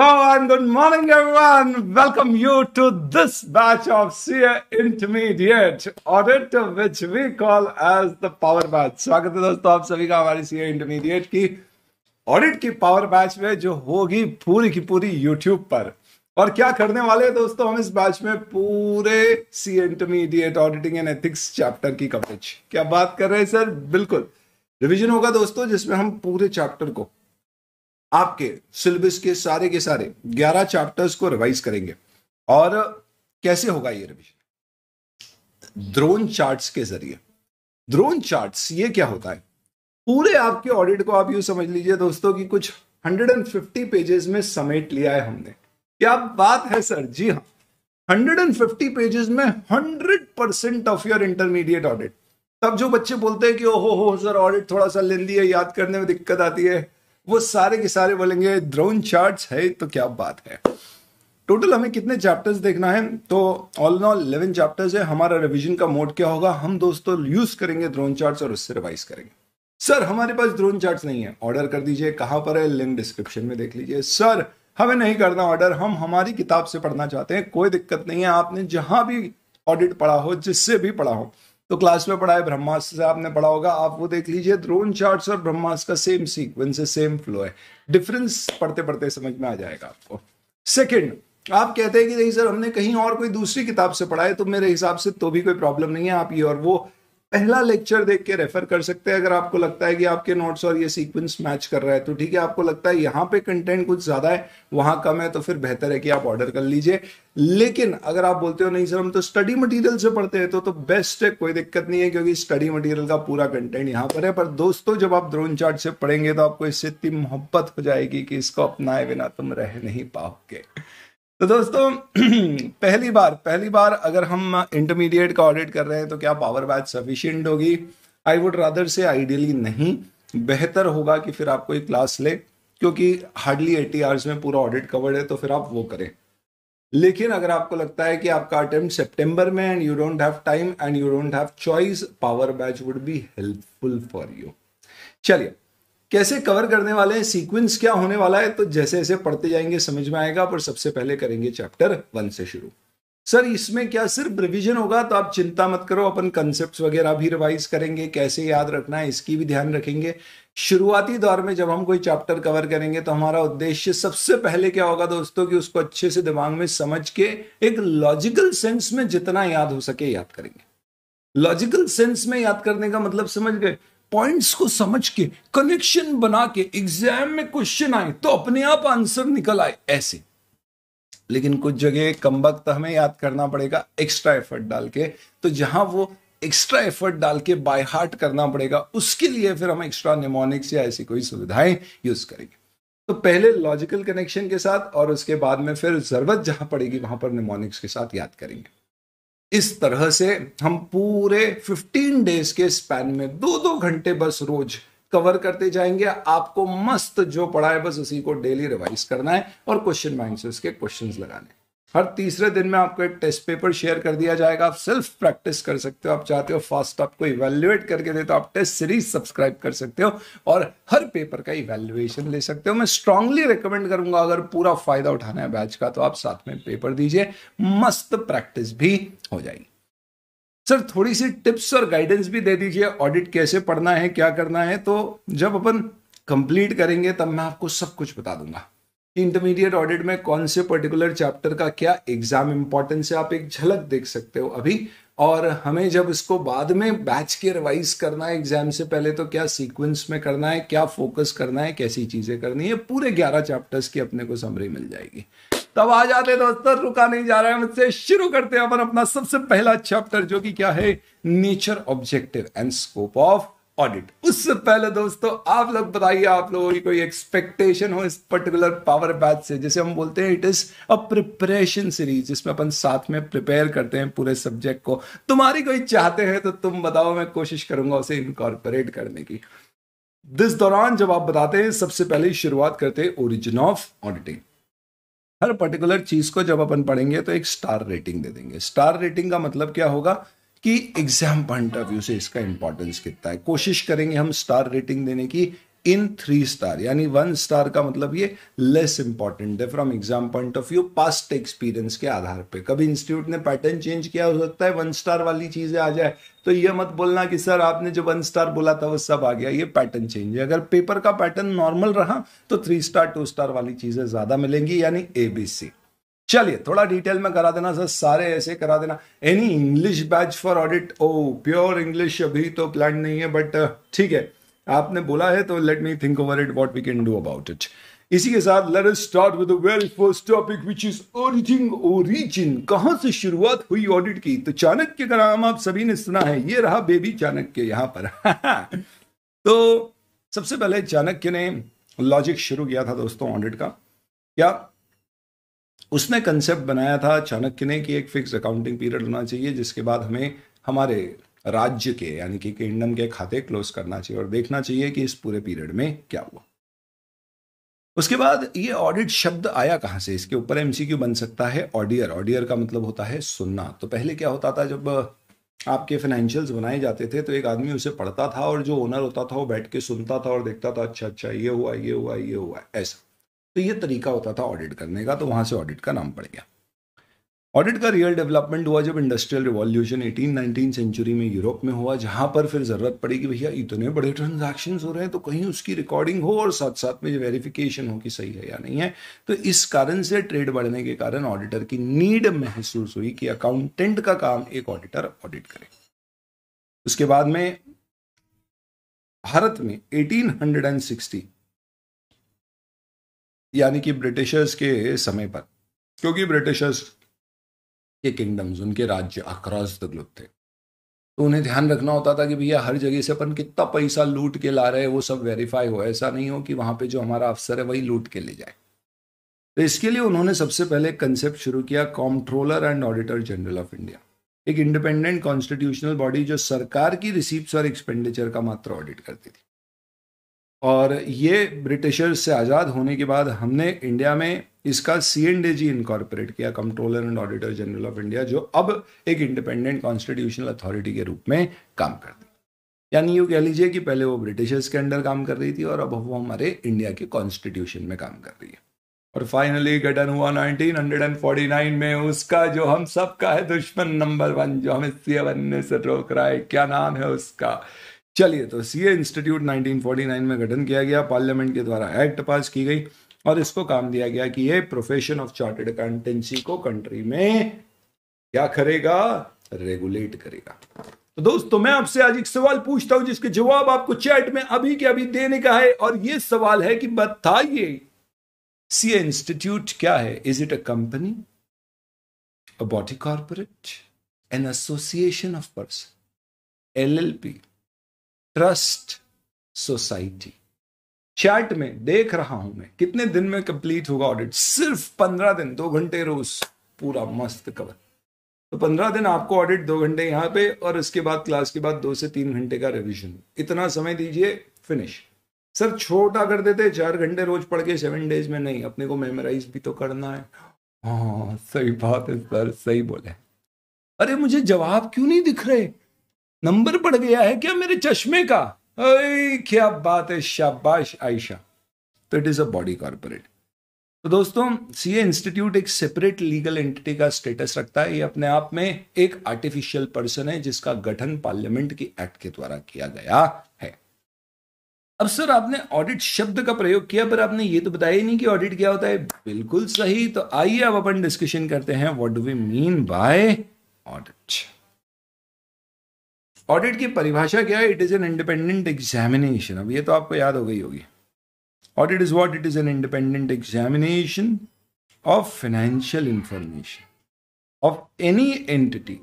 Hello and good morning everyone. Welcome you to this batch of CA Intermediate Audit, which we call as the Power Batch. स्वागत है दोस्तों आप सभी का हमारी CA Intermediate की ऑडिट की पावर बैच में, जो होगी पूरी की पूरी YouTube पर। और क्या करने वाले हैं दोस्तों, हम इस बैच में पूरे CA Intermediate auditing and ethics chapter की कवरेज। क्या बात कर रहे हैं सर, बिल्कुल रिविजन होगा दोस्तों, जिसमें हम पूरे चैप्टर को आपके सिलेबस के सारे 11 चैप्टर्स को रिवाइज करेंगे। और कैसे होगा ये रिवीजन, ड्रोन चार्ट्स के जरिए। ड्रोन चार्ट्स ये क्या होता है, पूरे आपके ऑडिट को आप यूं समझ लीजिए दोस्तों कि कुछ 150 पेजेस में समेट लिया है हमने। क्या बात है सर, जी हाँ, 150 पेजेस में 100% ऑफ योर इंटरमीडिएट ऑडिट। तब जो बच्चे बोलते हैं कि ओहो सर ऑडिट थोड़ा सा लेंदी है, याद करने में दिक्कत आती है, वो सारे के सारे बोलेंगे ड्रोन चार्ट्स है तो क्या बात है। टोटल हमें कितने चैप्टर्स देखना है, तो ऑल इन ऑल 11 चैप्टर्स है। हमारा रिवीजन का मोड क्या होगा, हम दोस्तों यूज करेंगे ड्रोन चार्ट्स और उससे रिवाइज करेंगे। सर हमारे पास ड्रोन चार्ट्स नहीं है, ऑर्डर कर दीजिए, कहाँ पर है लिंक डिस्क्रिप्शन में देख लीजिए। सर हमें नहीं करना ऑर्डर, हम हमारी किताब से पढ़ना चाहते हैं, कोई दिक्कत नहीं है। आपने जहां भी ऑडिट पढ़ा हो, जिससे भी पढ़ा हो, तो क्लास में पढ़ा है, ब्रह्मास्त्र से आपने पढ़ा होगा, आप वो देख लीजिए। ड्रोन चार्ट्स और ब्रह्मास्त्र का सेम सीक्वेंस है, सेम फ्लो है, डिफरेंस पढ़ते पढ़ते समझ में आ जाएगा आपको। सेकंड, आप कहते हैं कि नहीं सर हमने कहीं और कोई दूसरी किताब से पढ़ा है, तो मेरे हिसाब से तो भी कोई प्रॉब्लम नहीं है। आप ये और वो पहला लेक्चर देख के रेफर कर सकते हैं। अगर आपको लगता है कि आपके नोट्स और ये सीक्वेंस मैच कर रहा है तो ठीक है, आपको लगता है यहाँ पे कंटेंट कुछ ज्यादा है वहां कम है, तो फिर बेहतर है कि आप ऑर्डर कर लीजिए। लेकिन अगर आप बोलते हो नहीं सर हम तो स्टडी मटेरियल से पढ़ते हैं, तो बेस्ट है, कोई दिक्कत नहीं है, क्योंकि स्टडी मटेरियल का पूरा कंटेंट यहाँ पर है। पर दोस्तों जब आप ड्रोन चार्ट से पढ़ेंगे तो आपको इससे इतनी मोहब्बत हो जाएगी कि इसको अपनाए बिना तुम रह नहीं पाओगे। तो दोस्तों पहली बार अगर हम इंटरमीडिएट का ऑडिट कर रहे हैं तो क्या पावर बैच सफिशिएंट होगी? I would rather say ideally नहीं, बेहतर होगा कि फिर आप कोई क्लास ले, क्योंकि हार्डली 80 आवर्स में पूरा ऑडिट कवर्ड है, तो फिर आप वो करें। लेकिन अगर आपको लगता है कि आपका अटेम्प्ट सितंबर में and you don't have time and you don't have choice, power batch would be helpful for you. चलिए कैसे कवर करने वाले हैं, सीक्वेंस क्या होने वाला है, तो जैसे जैसे पढ़ते जाएंगे समझ में आएगा। पर सबसे पहले करेंगे चैप्टर 1 से शुरू। सर इसमें क्या सिर्फ रिवीजन होगा, तो आप चिंता मत करो, अपन कंसेप्ट्स वगैरह भी रिवाइज करेंगे, कैसे याद रखना है इसकी भी ध्यान रखेंगे। शुरुआती दौर में जब हम कोई चैप्टर कवर करेंगे तो हमारा उद्देश्य सबसे पहले क्या होगा दोस्तों, कि उसको अच्छे से दिमाग में समझ के एक लॉजिकल सेंस में जितना याद हो सके याद करेंगे। लॉजिकल सेंस में याद करने का मतलब समझ गए, पॉइंट्स को समझ के कनेक्शन बना के एग्जाम में क्वेश्चन आए तो अपने आप आंसर निकल आए ऐसे। लेकिन कुछ जगह कमबख्त हमें याद करना पड़ेगा एक्स्ट्रा एफर्ट डाल के, तो जहां वो एक्स्ट्रा एफर्ट डाल के बाय हार्ट करना पड़ेगा, उसके लिए फिर हम एक्स्ट्रा निमोनिक्स या ऐसी कोई सुविधाएं यूज करेंगे। तो पहले लॉजिकल कनेक्शन के साथ और उसके बाद में फिर जरूरत जहां पड़ेगी वहां पर निमोनिक्स के साथ याद करेंगे। इस तरह से हम पूरे 15 डेज के स्पैन में 2-2 घंटे बस रोज कवर करते जाएंगे। आपको मस्त जो पढ़ा है बस उसी को डेली रिवाइज करना है और क्वेश्चन बैंक से उसके क्वेश्चंस लगाने। हर तीसरे दिन में आपको एक टेस्ट पेपर शेयर कर दिया जाएगा, आप सेल्फ प्रैक्टिस कर सकते हो। आप चाहते हो फास्ट आपको इवेल्युएट करके दे तो आप टेस्ट सीरीज सब्सक्राइब कर सकते हो और हर पेपर का इवेल्युएशन ले सकते हो। मैं स्ट्रांगली रिकमेंड करूंगा, अगर पूरा फायदा उठाना है बैच का तो आप साथ में पेपर दीजिए, मस्त प्रैक्टिस भी हो जाएगी। सर थोड़ी सी टिप्स और गाइडेंस भी दे दीजिए, ऑडिट कैसे पढ़ना है, क्या करना है। तो जब अपन कंप्लीट करेंगे तब मैं आपको सब कुछ बता दूंगा, इंटरमीडिएट ऑडिट में कौन से पर्टिकुलर चैप्टर का क्या एग्जाम इंपॉर्टेंस है, आप एक झलक देख सकते हो अभी। और हमें जब इसको बाद में बैच के रिवाइज करना है एग्जाम से पहले, तो क्या सीक्वेंस में करना है, क्या फोकस करना है, कैसी चीजें करनी है, पूरे 11 चैप्टर्स की अपने को समरी मिल जाएगी। तब आ जाते दोस्तों, रुका नहीं जा रहा है मुझसे, शुरू करते हैं अपन अपना सबसे पहला चैप्टर, जो कि क्या है, nature, objective and scope of audit. उससे पहले दोस्तों आप लोग बताइए, आप लोगों की कोई एक्सपेक्टेशन हो इस पर्टिकुलर पावर बैच से, जिसे हम बोलते हैं it is a preparation series, जिसमें अपन साथ में प्रिपेयर करते हैं पूरे सब्जेक्ट को। तुम्हारी कोई चाहते हैं तो तुम बताओ, मैं कोशिश करूंगा उसे इनकॉर्पोरेट करने की। इस दौरान जब आप बताते हैं, सबसे पहले शुरुआत करते हैं ओरिजिन ऑफ ऑडिटिंग। हर पर्टिकुलर चीज को जब अपन पढ़ेंगे तो एक स्टार रेटिंग दे देंगे। स्टार रेटिंग का मतलब क्या होगा कि एग्जाम पॉइंट ऑफ व्यू से इसका इंपॉर्टेंस कितना है। कोशिश करेंगे हम स्टार रेटिंग देने की इन 3 स्टार, यानी 1 स्टार का मतलब ये लेस इंपॉर्टेंट है from exam point of view, past experience के आधार पे। कभी इंस्टीट्यूट ने पैटर्न चेंज किया, हो सकता है 1 स्टार वाली चीजें आ जाए, तो ये मत बोलना कि सर आपने जो 1 स्टार बोला था वो सब आ गया, ये पैटर्न चेंज है। अगर पेपर का पैटर्न नॉर्मल रहा तो 3 स्टार 2 स्टार वाली चीजें ज्यादा मिलेंगी, यानी ABC। चलिए थोड़ा डिटेल में करा देना सर, सारे ऐसे करा देना। Any English batch for audit, oh pure English अभी तो प्लान नहीं है, बट ठीक है आपने बोला है तो let me think over it what we can do about it. इसी के साथ let us start with the very first topic which is origin. कहां से शुरुआत हुई ऑडिट की? तो चाणक्य का नाम आप सभी ने सुना है, ये रहा बेबी चाणक्य यहां पर। तो सबसे पहले चाणक्य ने लॉजिक शुरू किया था दोस्तों ऑडिट का। क्या उसने कंसेप्ट बनाया था चाणक्य ने कि एक फिक्स अकाउंटिंग पीरियड होना चाहिए, जिसके बाद हमें हमारे राज्य के यानी कि किंगडम के खाते क्लोज करना चाहिए और देखना चाहिए कि इस पूरे पीरियड में क्या हुआ। उसके बाद ये ऑडिट शब्द आया कहां से, इसके ऊपर MCQ बन सकता है। ऑडियर, ऑडियर का मतलब होता है सुनना। तो पहले क्या होता था, जब आपके फाइनेंशियल्स बनाए जाते थे तो एक आदमी उसे पढ़ता था और जो ओनर होता था वो बैठ के सुनता था और देखता था अच्छा अच्छा ये हुआ ये हुआ ये हुआ, ऐसा। तो ये तरीका होता था ऑडिट करने का, तो वहां से ऑडिट का नाम पड़ गया। ऑडिट का रियल डेवलपमेंट हुआ जब इंडस्ट्रियल रिवॉल्यूशन 18-19 सेंचुरी में यूरोप में हुआ, जहां पर फिर जरूरत पड़ी कि भैया इतने बड़े ट्रांजैक्शंस हो रहे हैं तो कहीं उसकी रिकॉर्डिंग हो और साथ साथ में ये वेरिफिकेशन हो कि सही है या नहीं है। तो इस कारण से ट्रेड बढ़ने के कारण ऑडिटर की नीड महसूस हुई कि अकाउंटेंट का काम एक ऑडिटर ऑडिट करे। उसके बाद में भारत में 1860 यानी कि ब्रिटिशर्स के समय पर, क्योंकि ब्रिटिशर्स के किंगडम्स उनके राज्य अक्रॉस द ग्लोब थे, तो उन्हें ध्यान रखना होता था कि भैया हर जगह से अपन कितना पैसा लूट के ला रहे हैं वो सब वेरीफाई हो, ऐसा नहीं हो कि वहां पे जो हमारा अफसर है वही लूट के ले जाए। तो इसके लिए उन्होंने सबसे पहले कंसेप्ट शुरू किया controller and auditor general of India, एक इंडिपेंडेंट कॉन्स्टिट्यूशनल बॉडी जो सरकार की रिसीप्ट और एक्सपेंडिचर का मात्र ऑडिट करती थी। और ये ब्रिटिशर्स से आज़ाद होने के बाद हमने इंडिया में इसका C&AG इनकॉर्पोरेट किया, controller and auditor general of India, जो अब एक इंडिपेंडेंट कॉन्स्टिट्यूशनल अथॉरिटी के रूप में काम करती है। यानी यूँ कह लीजिए कि पहले वो ब्रिटिशर्स के अंडर काम कर रही थी और अब वो हमारे इंडिया के कॉन्स्टिट्यूशन में काम कर रही है। और फाइनली गठन हुआ 1949 में उसका, जो हम सबका है दुश्मन नंबर 1, जो हमें सीए बनने से रोक रहा है, क्या नाम है उसका। चलिए, तो सीए इंस्टीट्यूट 1949 में गठन किया गया, पार्लियामेंट के द्वारा एक्ट पास की गई और इसको काम दिया गया कि ये प्रोफेशन ऑफ चार्टर्ड अकाउंटेंसी को कंट्री में क्या करेगा, रेगुलेट करेगा। तो दोस्तों मैं आपसे आज एक सवाल पूछता हूं जिसके जवाब आपको चैट में अभी के अभी देने का है, और ये सवाल है कि बताइए सीए इंस्टीट्यूट क्या है। Is it a company, a body corporate, an association of person, LLP, trust, society. Chat में देख रहा हूं मैं, कितने दिन में कंप्लीट होगा ऑडिट? सिर्फ 15 दिन, 2 घंटे रोज, पूरा मस्त कवर। तो 15 दिन आपको ऑडिट, 2 घंटे यहां पे, और उसके बाद क्लास के बाद 2 से 3 घंटे का रिवीजन, इतना समय दीजिए, फिनिश। सर छोटा कर देते, 4 घंटे रोज पढ़ के 7 डेज में, नहीं, अपने को मेमोराइज भी तो करना है। हाँ सही बात है सर, सही बोले। अरे मुझे जवाब क्यों नहीं दिख रहे, नंबर बढ़ गया है क्या मेरे चश्मे का? अरे क्या बात है, शाबाश आयशा। तो it is a body corporate. तो दोस्तों सीए इंस्टीट्यूट एक सेपरेट लीगल एंटिटी का स्टेटस रखता है, ये अपने आप में एक आर्टिफिशियल पर्सन है जिसका गठन पार्लियामेंट की एक्ट के द्वारा किया गया है। अब सर आपने ऑडिट शब्द का प्रयोग किया पर आपने ये तो बताया ही नहीं कि ऑडिट क्या होता है। बिल्कुल सही, तो आइए अब अपन डिस्कशन करते हैं what do we mean by audit. Audit की परिभाषा क्या है? It is an independent examination. अब ये तो आपको याद हो गई होगी, audit is what? It is an independent examination of financial information of any entity,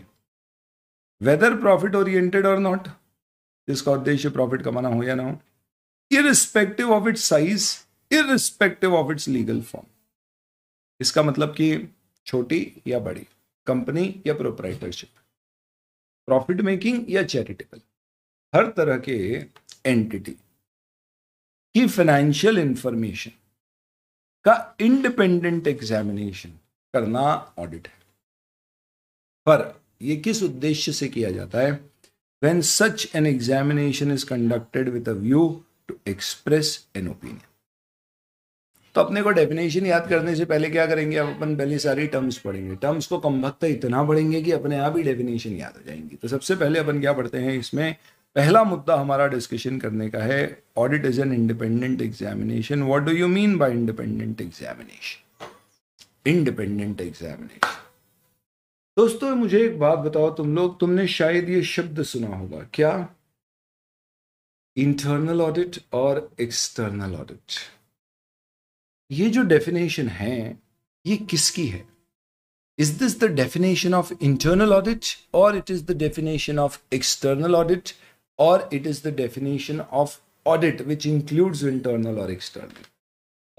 whether profit oriented और नॉट, जिसका उद्देश्य प्रॉफिट कमाना हो या ना हो, irrespective of its size, irrespective of its legal form. इसका मतलब कि छोटी या बड़ी, कंपनी या प्रोप्राइटरशिप, प्रॉफिट मेकिंग या चैरिटेबल, हर तरह के एंटिटी की फाइनेंशियल इंफॉर्मेशन का इंडिपेंडेंट एग्जामिनेशन करना ऑडिट है। पर यह किस उद्देश्य से किया जाता है? When such an examination is conducted with a view to express an opinion. तो अपने को डेफिनेशन याद करने से पहले क्या करेंगे, अब अपन पहले सारी टर्म्स पढ़ेंगे। टर्म्स को कमबख्त इतना पढ़ेंगे कि अपने आप ही डेफिनेशन याद हो जाएंगी। तो सबसे पहले अपन क्या पढ़ते हैं, इसमें पहला मुद्दा हमारा डिस्कशन करने का है, audit is an independent examination. What do you mean by independent examination? Independent examination, दोस्तों मुझे एक बात बताओ, तुमने शायद ये शब्द सुना होगा, क्या इंटरनल ऑडिट और एक्सटर्नल ऑडिट? ये जो डेफिनेशन है ये किसकी है? Is this the definition of internal audit और it is the definition of external audit और it is the definition of audit which includes internal और एक्सटर्नल?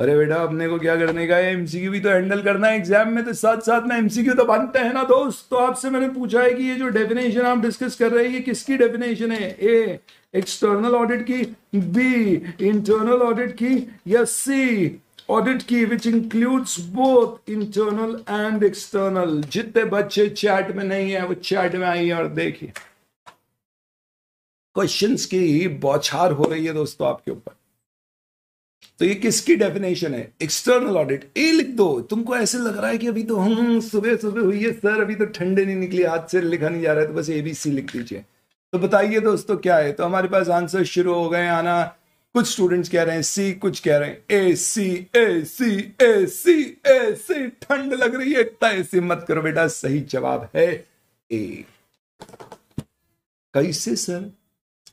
अरे बेटा अपने को क्या करने का है, एमसीक्यू भी तो हैंडल करना है एग्जाम में, तो साथ साथ में एमसीक्यू तो बनते हैं ना दोस्त। तो आपसे मैंने पूछा है कि ये जो डेफिनेशन आप डिस्कस कर रहे हैं ये किसकी डेफिनेशन है? ए एक्सटर्नल ऑडिट की, बी इंटरनल ऑडिट की, या सी ऑडिट की which includes both internal and external? जितने बच्चे चैट में नहीं है वो चैट में आइए और देखिए, क्वेश्चंस की बौछार हो रही है दोस्तों आपके ऊपर। तो ये किसकी डेफिनेशन है? External audit. ए लिख दो। तुमको ऐसे लग रहा है कि अभी तो हम सुबह सुबह हुई है सर, अभी तो ठंडे नहीं निकली, हाथ से लिखा नहीं जा रहा है, तो बस एबीसी लिख दीजिए। तो बताइए दोस्तों क्या है? तो हमारे पास आंसर शुरू हो गए आना। कुछ स्टूडेंट्स कह रहे हैं सी, कुछ कह रहे हैं ए सी ए सी ए सी ए सी। ठंड लग रही है इतना ए सी मत करो बेटा, सही जवाब है ए। कैसे सर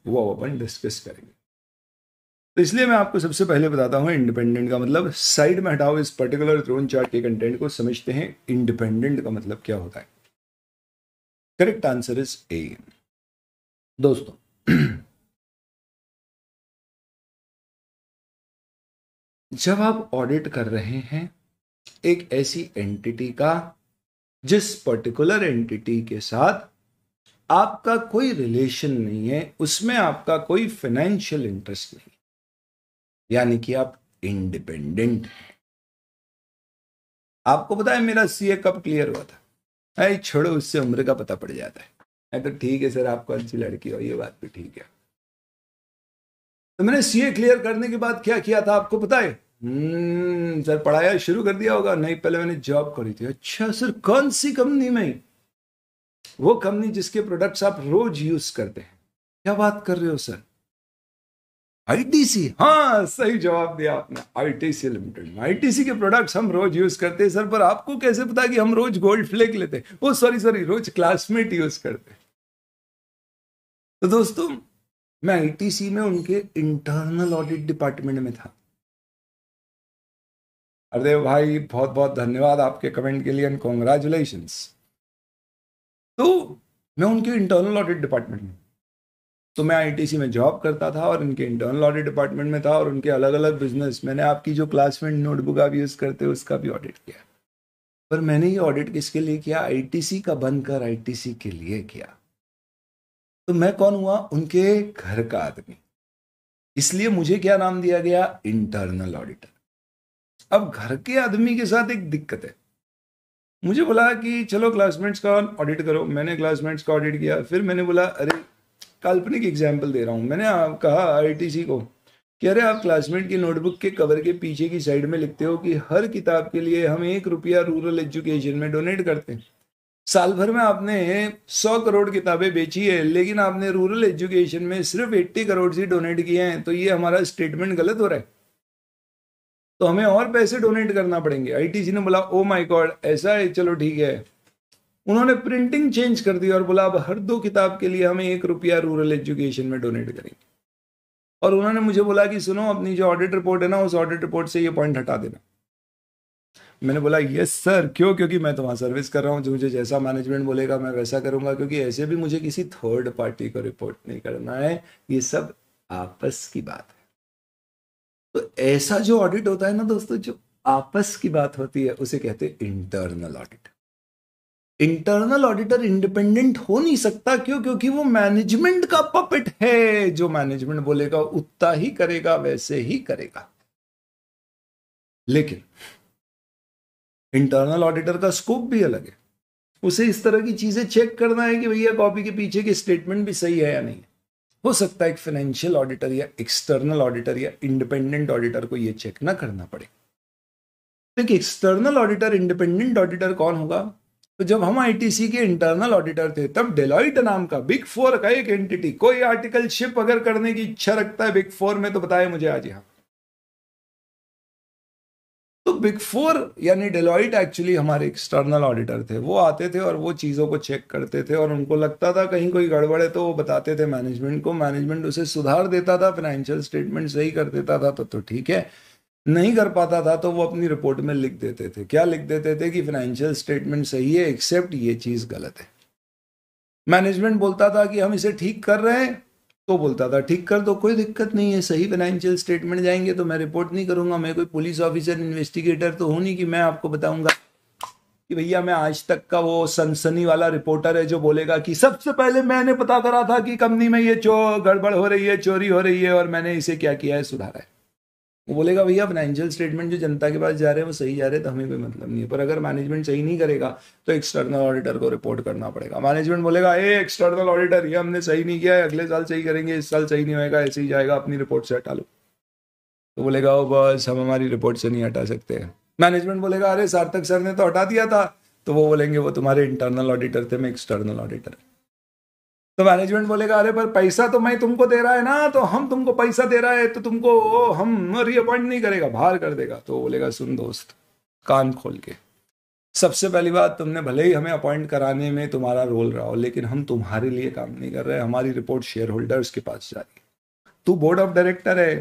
वो अपन डिस्कस करेंगे, तो इसलिए मैं आपको सबसे पहले बताता हूं इंडिपेंडेंट का मतलब। साइड में हटाओ इस पर्टिकुलर ड्रोन चार्ट के कंटेंट को, समझते हैं इंडिपेंडेंट का मतलब क्या होता है। करेक्ट आंसर इज ए दोस्तों। जब आप ऑडिट कर रहे हैं एक ऐसी एंटिटी का जिस पर्टिकुलर एंटिटी के साथ आपका कोई रिलेशन नहीं है, उसमें आपका कोई फाइनेंशियल इंटरेस्ट नहीं, यानी कि आप इंडिपेंडेंट हैं। आपको पता है मेरा सीए कब क्लियर हुआ था? अरे छोड़ो, उससे उम्र का पता पड़ जाता है। तो ठीक है सर आप कौन सी लड़की हो, ये बात भी ठीक है। तो मैंने सीए क्लियर करने के बाद क्या किया था आपको पता है? सर पढ़ाया शुरू कर दिया होगा? नहीं, पहले मैंने जॉब करी थी। अच्छा सर कौन सी कंपनी में? वो कंपनी जिसके प्रोडक्ट्स आप रोज यूज करते हैं। क्या बात कर रहे हो सर? आईटीसी। हाँ सही जवाब दिया आपने, आईटीसी लिमिटेड। आईटीसी के प्रोडक्ट्स हम रोज यूज करते हैं सर, पर आपको कैसे पता कि हम रोज गोल्ड फ्लेक लेते हैं? वो सॉरी रोज क्लासमेट यूज करते। तो दोस्तों मैं आईटीसी में उनके इंटरनल ऑडिट डिपार्टमेंट में था। अरे भाई बहुत बहुत धन्यवाद आपके कमेंट के लिए एंड कॉन्ग्रेचुलेशंस। तो मैं उनके इंटरनल ऑडिट डिपार्टमेंट में, तो मैं आईटीसी में जॉब करता था और उनके इंटरनल ऑडिट डिपार्टमेंट में था, और उनके अलग अलग बिजनेस, मैंने आपकी जो क्लासमेट नोटबुक आप यूज करते हो उसका भी ऑडिट किया। पर मैंने ये ऑडिट किसके लिए किया? आईटीसी का बनकर आईटीसी के लिए किया। तो मैं कौन हुआ? उनके घर का आदमी। इसलिए मुझे क्या नाम दिया गया? Internal auditor. अब घर के आदमी के साथ एक दिक्कत है, मुझे बोला कि चलो क्लासमेट्स का ऑडिट करो। मैंने क्लासमेट्स का ऑडिट किया। फिर मैंने बोला, अरे काल्पनिक एग्जाम्पल दे रहा हूं, मैंने कहा आईटीसी को कि अरे आप क्लासमेट की नोटबुक के कवर के पीछे की साइड में लिखते हो कि हर किताब के लिए हम 1 रुपया रूरल एजुकेशन में डोनेट करते हैं। साल भर में आपने 100 करोड़ किताबें बेची है, लेकिन आपने रूरल एजुकेशन में सिर्फ 80 करोड़ से डोनेट किए हैं, तो ये हमारा स्टेटमेंट गलत हो रहा है, तो हमें और पैसे डोनेट करना पड़ेंगे। आईटीसी ने बोला, ओ माय गॉड ऐसा है, चलो ठीक है। उन्होंने प्रिंटिंग चेंज कर दी और बोला अब हर 2 किताब के लिए हमें 1 रुपया रूरल एजुकेशन में डोनेट करेंगे। और उन्होंने मुझे बोला कि सुनो अपनी जो ऑडिट रिपोर्ट है ना, उस ऑडिट रिपोर्ट से ये पॉइंट हटा देना। मैंने बोला यस सर, क्यों? क्योंकि मैं तो वहाँ सर्विस कर रहा हूँ, जो मुझे जैसा मैनेजमेंट बोलेगा मैं वैसा करूँगा, क्योंकि ऐसे भी मुझे किसी थर्ड पार्टी को रिपोर्ट नहीं करना है, ये सब आपस की बात है। तो ऐसा जो ऑडिट होता है ना दोस्तों, जो आपस की बात होती है, उसे कहते हैं internal audit. Internal auditor independent हो नहीं सकता, क्यों? क्योंकि वो मैनेजमेंट का पपेट है, जो मैनेजमेंट बोलेगा उतना ही करेगा, वैसे ही करेगा। लेकिन इंटरनल ऑडिटर का स्कोप भी अलग है, उसे इस तरह की चीजें चेक करना है कि भैया कॉपी के पीछे के स्टेटमेंट भी सही है या नहीं। हो सकता है एक फाइनेंशियल ऑडिटर या एक्सटर्नल ऑडिटर या इंडिपेंडेंट ऑडिटर को यह चेक ना करना पड़े। देखिए एक्सटर्नल ऑडिटर इंडिपेंडेंट ऑडिटर कौन होगा? तो जब हम आईटीसी के इंटरनल ऑडिटर थे तब डेलॉइट नाम का बिग फोर का एक एंटिटी, कोई आर्टिकलशिप अगर करने की इच्छा रखता है बिग फोर में तो बताए मुझे आज यहाँ। तो बिग फोर यानी डेलॉइट एक्चुअली हमारे एक्सटर्नल ऑडिटर थे, वो आते थे और वो चीज़ों को चेक करते थे और उनको लगता था कहीं कोई गड़बड़ है तो वो बताते थे मैनेजमेंट को, मैनेजमेंट उसे सुधार देता था, फाइनेंशियल स्टेटमेंट सही कर देता था तो ठीक है, नहीं कर पाता था तो वो अपनी रिपोर्ट में लिख देते थे। क्या लिख देते थे? कि फाइनेंशियल स्टेटमेंट सही है एक्सेप्ट ये चीज़ गलत है। मैनेजमेंट बोलता था कि हम इसे ठीक कर रहे हैं तो बोलता था ठीक कर दो, कोई दिक्कत नहीं है, सही फाइनेंशियल स्टेटमेंट जाएंगे तो मैं रिपोर्ट नहीं करूंगा, मैं कोई पुलिस ऑफिसर इन्वेस्टिगेटर तो हूं नहीं कि मैं आपको बताऊंगा कि भैया मैं आज तक का वो सनसनी वाला रिपोर्टर है जो बोलेगा कि सबसे पहले मैंने पता करा था कि कंपनी में ये गड़बड़ हो रही है, चोरी हो रही है और मैंने इसे क्या किया है, सुधारा है। वो बोलेगा भैया फाइनेंशियल स्टेटमेंट जो जनता के पास जा रहे हैं वो सही जा रहे हैं तो हमें कोई मतलब नहीं है। पर अगर मैनेजमेंट सही नहीं करेगा तो एक्सटर्नल ऑडिटर को रिपोर्ट करना पड़ेगा। मैनेजमेंट बोलेगा ए एक्सटर्नल ऑडिटर ये हमने सही नहीं किया है, अगले साल सही करेंगे, इस साल सही नहीं होएगा, ऐसे ही जाएगा, अपनी रिपोर्ट से हटा लो। तो बोलेगा ओ बस हम हमारी रिपोर्ट से नहीं हटा सकते। मैनेजमेंट बोलेगा अरे सार्थक सर ने तो हटा दिया था। तो वो बोलेंगे वो तुम्हारे इंटरनल ऑडिटर थे, मैं एक्सटर्नल ऑडिटर। तो मैनेजमेंट बोलेगा अरे पर पैसा तो मैं तुमको दे रहा है ना, तो हम तुमको पैसा दे रहा है तो तुमको हम रीअपॉइंट नहीं करेगा, बाहर कर देगा। तो बोलेगा सुन दोस्त कान खोल के, सबसे पहली बात तुमने भले ही हमें अपॉइंट कराने में तुम्हारा रोल रहा हो लेकिन हम तुम्हारे लिए काम नहीं कर रहे, हमारी रिपोर्ट शेयर होल्डर्स के पास जा रही है, तू बोर्ड ऑफ डायरेक्टर है,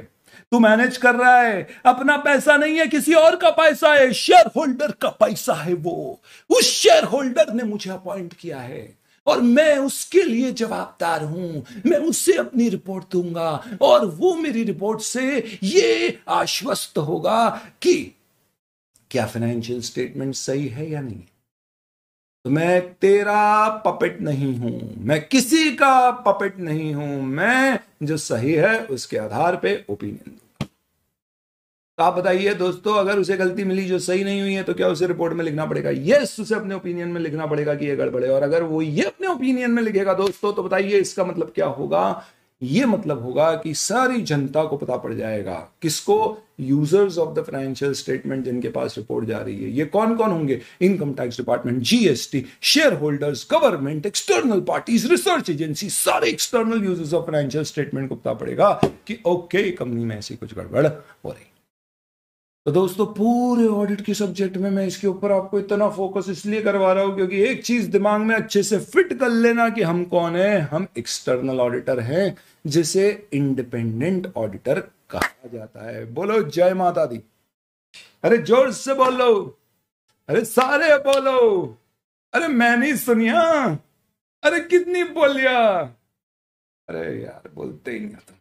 तू मैनेज कर रहा है, अपना पैसा नहीं है, किसी और का पैसा है, शेयर होल्डर का पैसा है, वो उस शेयर होल्डर ने मुझे अपॉइंट किया है और मैं उसके लिए जवाबदार हूं, मैं उससे अपनी रिपोर्ट दूंगा और वो मेरी रिपोर्ट से ये आश्वस्त होगा कि क्या फाइनेंशियल स्टेटमेंट सही है या नहीं। तो मैं तेरा पपेट नहीं हूं, मैं किसी का पपेट नहीं हूं, मैं जो सही है उसके आधार पे ओपिनियन दूंगा। तो आप बताइए दोस्तों अगर उसे गलती मिली जो सही नहीं हुई है तो क्या उसे रिपोर्ट में लिखना पड़ेगा? यस, उसे अपने ओपिनियन में लिखना पड़ेगा कि ये गड़बड़ है। और अगर वो ये अपने ओपिनियन में लिखेगा दोस्तों तो बताइए इसका मतलब क्या होगा? ये मतलब होगा कि सारी जनता को पता पड़ जाएगा, किसको? Users of the financial statement, जिनके पास रिपोर्ट जा रही है। ये कौन कौन होंगे? Income tax department, GST, share holders, government, external parties, research agency, सारे external users of financial statement को पता पड़ेगा कि ओके कंपनी में ऐसी कुछ गड़बड़ हो रही। तो दोस्तों पूरे ऑडिट के सब्जेक्ट में मैं इसके ऊपर आपको इतना फोकस इसलिए करवा रहा हूं क्योंकि एक चीज दिमाग में अच्छे से फिट कर लेना कि हम कौन है, हम एक्सटर्नल ऑडिटर हैं जिसे इंडिपेंडेंट ऑडिटर कहा जाता है। बोलो जय माता दी, अरे जोर से बोलो, अरे सारे बोलो, अरे मैंने सुनिया, अरे कितनी बोलिया, अरे यार बोलते ही नहीं आता।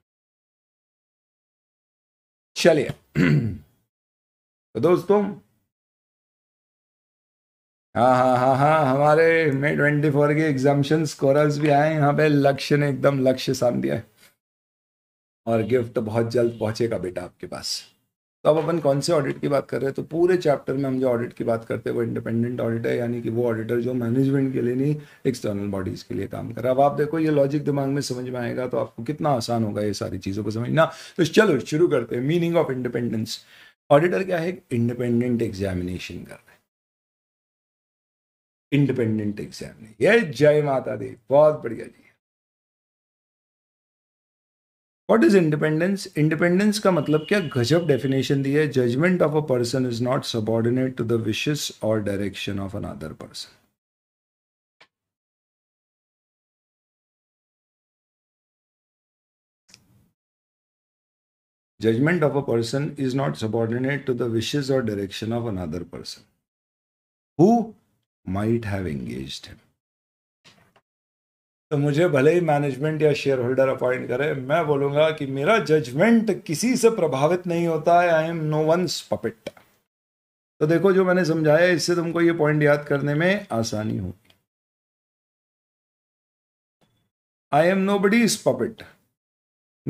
चलिए तो दोस्तों हाँ, हमारे मे 24 के एग्जामिनेशन स्कोरर्स भी आए यहाँ पे। लक्ष्य ने एकदम लक्ष्य साम दिया है और गिफ्ट तो बहुत जल्द पहुंचेगा बेटा आपके पास। तो अब अपन कौन से ऑडिट की बात कर रहे हैं? तो पूरे चैप्टर में हम जो ऑडिट की बात करते हैं वो इंडिपेंडेंट ऑडिट है, यानी कि वो ऑडिटर जो मैनेजमेंट के लिए नहीं एक्सटर्नल बॉडीज के लिए काम कर रहा है। अब आप देखो ये लॉजिक दिमाग में समझ में आएगा तो आपको कितना आसान होगा ये सारी चीज़ों को समझना। तो चलो शुरू करते हैं। मीनिंग ऑफ इंडिपेंडेंस, ऑडिटर क्या है? इंडिपेंडेंट एग्जामिनेशन कर रहे हैं, इंडिपेंडेंट एग्जामिनेशन। ये जय माता दी, बहुत बढ़िया जी। What is independence? इंडिपेंडेंस का मतलब क्या? गजब डेफिनेशन दी है, judgment of a person is not subordinate to the wishes और direction of another person. Judgment of a person is not subordinate to the wishes or direction of another person who might have engaged him. तो मुझे भले ही management या share holder appoint करे, मैं बोलूंगा कि मेरा जजमेंट किसी से प्रभावित नहीं होता है, I am no one's puppet. तो देखो जो मैंने समझाया इससे तुमको ये पॉइंट याद करने में आसानी होगी। I am nobody's puppet,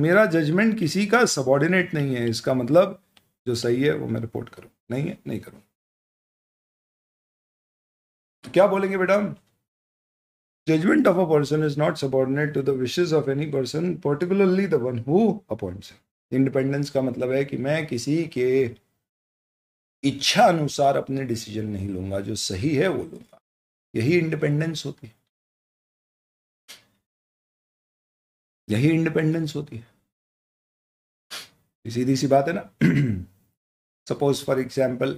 मेरा जजमेंट किसी का सबॉर्डिनेट नहीं है। इसका मतलब जो सही है वो मैं रिपोर्ट करूँ, नहीं है नहीं करूँ। क्या बोलेंगे बेटा? Judgment of a person is not subordinate to the wishes of any person, particularly the one who appoints him. Independence का मतलब है कि मैं किसी के इच्छा अनुसार अपने डिसीजन नहीं लूंगा, जो सही है वो लूंगा, यही इंडिपेंडेंस होती है, यही इंडिपेंडेंस होती है। सीधी सी बात है ना। सपोज फॉर एग्जाम्पल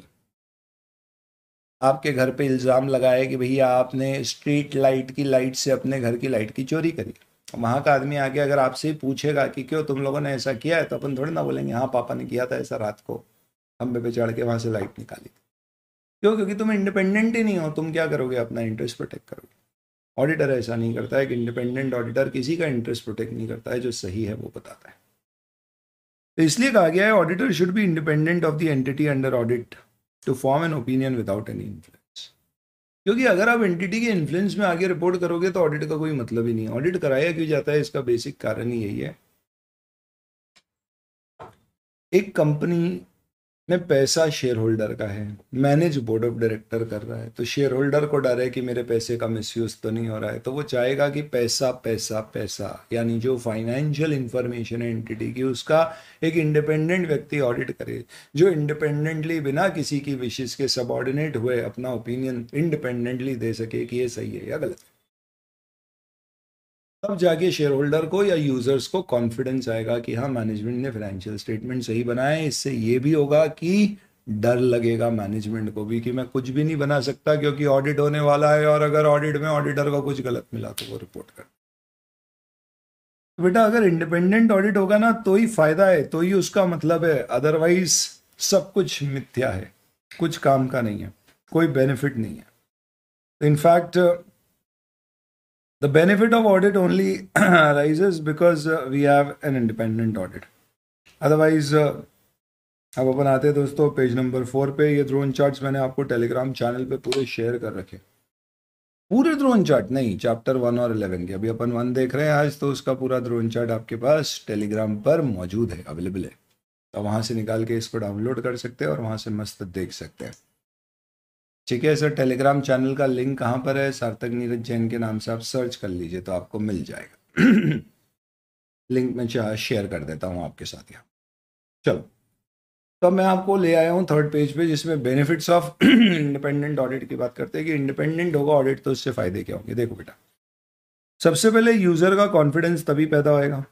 आपके घर पे इल्ज़ाम लगाए कि भैया आपने स्ट्रीट लाइट की लाइट से अपने घर की लाइट की चोरी करी, वहाँ का आदमी आके अगर आपसे पूछेगा कि क्यों तुम लोगों ने ऐसा किया है, तो अपन थोड़ी ना बोलेंगे हाँ पापा ने किया था ऐसा, रात को खंभे पे चढ़ के वहाँ से लाइट निकाली थी। क्यों? क्योंकि तुम इंडिपेंडेंट ही नहीं हो। तुम क्या करोगे? अपना इंटरेस्ट प्रोटेक्ट करोगे। ऑडिटर ऐसा नहीं करता है कि इंडिपेंडेंट ऑडिटर किसी का इंटरेस्ट प्रोटेक्ट नहीं करता है, जो सही है वो बताता है। तो इसलिए कहा गया है auditor should be independent of the entity under audit to form an opinion without any influence. क्योंकि अगर आप एंटिटी के इन्फ्लुएंस में आगे रिपोर्ट करोगे तो ऑडिट का कोई मतलब ही नहीं। ऑडिट कराया क्यों जाता है, इसका बेसिक कारण ही यही है। एक कंपनी में पैसा शेयर होल्डर का है, मैनेज बोर्ड ऑफ डायरेक्टर कर रहा है, तो शेयर होल्डर को डर है कि मेरे पैसे का मिसयूज तो नहीं हो रहा है, तो वो चाहेगा कि पैसा पैसा पैसा, यानी जो फाइनेंशियल इंफॉर्मेशन है एंटिटी की उसका एक इंडिपेंडेंट व्यक्ति ऑडिट करे, जो इंडिपेंडेंटली बिना किसी की विशेष के सबऑर्डिनेट हुए अपना ओपिनियन इंडिपेंडेंटली दे सके कि ये सही है या गलत है। तब जाके शेयर होल्डर को या यूजर्स को कॉन्फिडेंस आएगा कि हाँ मैनेजमेंट ने फाइनेंशियल स्टेटमेंट सही बनाए। इससे ये भी होगा कि डर लगेगा मैनेजमेंट को भी कि मैं कुछ भी नहीं बना सकता क्योंकि ऑडिट होने वाला है, और अगर ऑडिट में ऑडिटर को कुछ गलत मिला तो वो रिपोर्ट कर। बेटा अगर इंडिपेंडेंट ऑडिट होगा ना तो ही फायदा है, तो ही उसका मतलब है, अदरवाइज सब कुछ मिथ्या है, कुछ काम का नहीं है, कोई बेनिफिट नहीं है। In fact The benefit of audit only arises because we have an independent audit. Otherwise, अब अपन आते हैं दोस्तों पेज नंबर 4 पे। ये ड्रोन चार्ट्स मैंने आपको टेलीग्राम चैनल पे पूरे शेयर कर रखे, पूरे ड्रोन चार्ट नहीं, चैप्टर 1 और 11 के। अभी अपन 1 देख रहे हैं आज, तो उसका पूरा ड्रोन चार्ट आपके पास टेलीग्राम पर मौजूद है, अवेलेबल है, तो वहाँ से निकाल के इसको डाउनलोड कर सकते हैं और वहाँ से मस्त देख सकते हैं। ठीक है सर। टेलीग्राम चैनल का लिंक कहाँ पर है? सार्थक नीरज जैन के नाम से आप सर्च कर लीजिए तो आपको मिल जाएगा। लिंक मैं शेयर कर देता हूँ आपके साथ यहाँ। चलो तो मैं आपको ले आया हूँ थर्ड पेज पे, जिसमें बेनिफिट्स ऑफ इंडिपेंडेंट ऑडिट की बात करते हैं कि इंडिपेंडेंट होगा ऑडिट तो उससे फायदे क्या होंगे। देखो बेटा, सबसे पहले यूजर का कॉन्फिडेंस तभी पैदा होएगा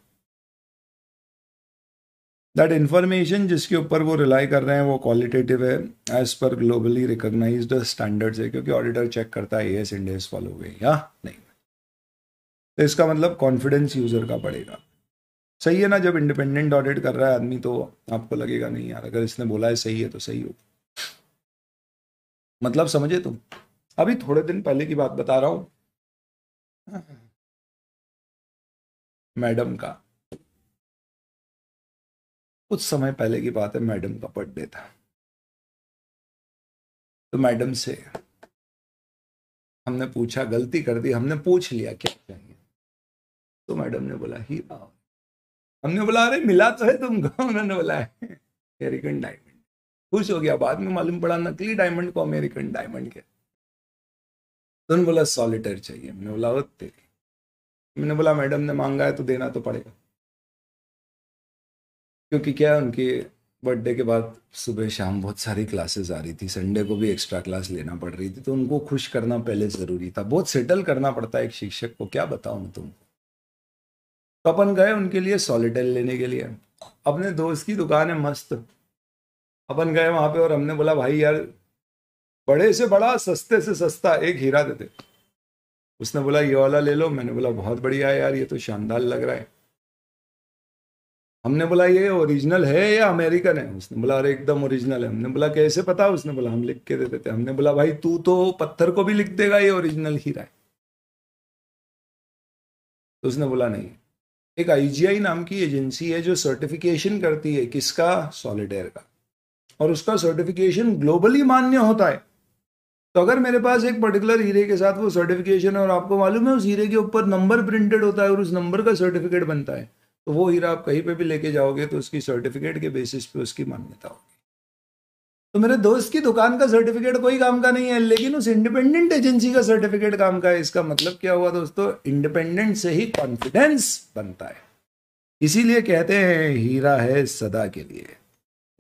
दैट इन्फॉर्मेशन जिसके ऊपर वो रिलाई कर रहे हैं वो क्वालिटेटिव है, as per globally recognised standards है, क्योंकि ऑडिटर चेक करता है एएस इंड एएस फॉलो हुए या नहीं। तो इसका मतलब कॉन्फिडेंस यूजर का बढ़ेगा, सही है ना। जब इंडिपेंडेंट ऑडिट कर रहा है आदमी तो आपको लगेगा नहीं यार अगर इसने बोला है सही है तो सही हो, मतलब समझे तुम। अभी थोड़े दिन पहले की बात बता रहा हूँ मैडम का, कुछ समय पहले की बात है, मैडम का बर्थडे था। तो मैडम से हमने पूछा, गलती कर दी, हमने पूछ लिया क्या चाहिए, तो मैडम ने बोला हीरा। हमने बोला अरे मिला तो है तुमको, उन्होंने बोला है अमेरिकन डायमंड। खुश हो गया, बाद में मालूम पड़ा नकली डायमंड को अमेरिकन डायमंड के। तो उन्होंने बोला सॉलिटर चाहिए, मैंने बोला वो तेरी, मैंने बोला मैडम ने मांगा है तो देना तो पड़ेगा, क्योंकि क्या है उनके बर्थडे के बाद सुबह शाम बहुत सारी क्लासेस आ रही थी, संडे को भी एक्स्ट्रा क्लास लेना पड़ रही थी, तो उनको खुश करना पहले ज़रूरी था, बहुत सेटल करना पड़ता है एक शिक्षक को, क्या बताऊँ मैं तुमको। तो अपन गए उनके लिए सॉलिटेल लेने के लिए, अपने दोस्त की दुकान है मस्त, अपन गए वहाँ पे और हमने बोला भाई यार बड़े से बड़ा सस्ते से सस्ता एक हीरा दे दे। उसने बोला ये वाला ले लो, मैंने बोला बहुत बढ़िया है यार ये तो शानदार लग रहा है। हमने बोला ये ओरिजिनल है या अमेरिकन है? उसने बोला अरे एकदम ओरिजिनल है। हमने बोला कैसे पता? उसने बोला हम लिख के दे देते। हमने बोला भाई तू तो पत्थर को भी लिख देगा ये ओरिजिनल हीरा है। तो उसने बोला नहीं, एक ICAI नाम की एजेंसी है जो सर्टिफिकेशन करती है किसका, सॉलिटेयर का, और उसका सर्टिफिकेशन ग्लोबली मान्य होता है। तो अगर मेरे पास एक पर्टिकुलर हीरे के साथ वो सर्टिफिकेशन है और आपको मालूम है उस हीरे के ऊपर नंबर प्रिंटेड होता है और उस नंबर का सर्टिफिकेट बनता है, तो वो हीरा आप कहीं पे भी लेके जाओगे तो उसकी सर्टिफिकेट के बेसिस पे उसकी मान्यता होगी। तो मेरे दोस्त की दुकान का सर्टिफिकेट कोई काम का नहीं है, लेकिन उस इंडिपेंडेंट एजेंसी का सर्टिफिकेट काम का है। इसका मतलब क्या हुआ दोस्तों? इंडिपेंडेंट से ही कॉन्फिडेंस बनता है। इसीलिए कहते हैं हीरा है सदा के लिए।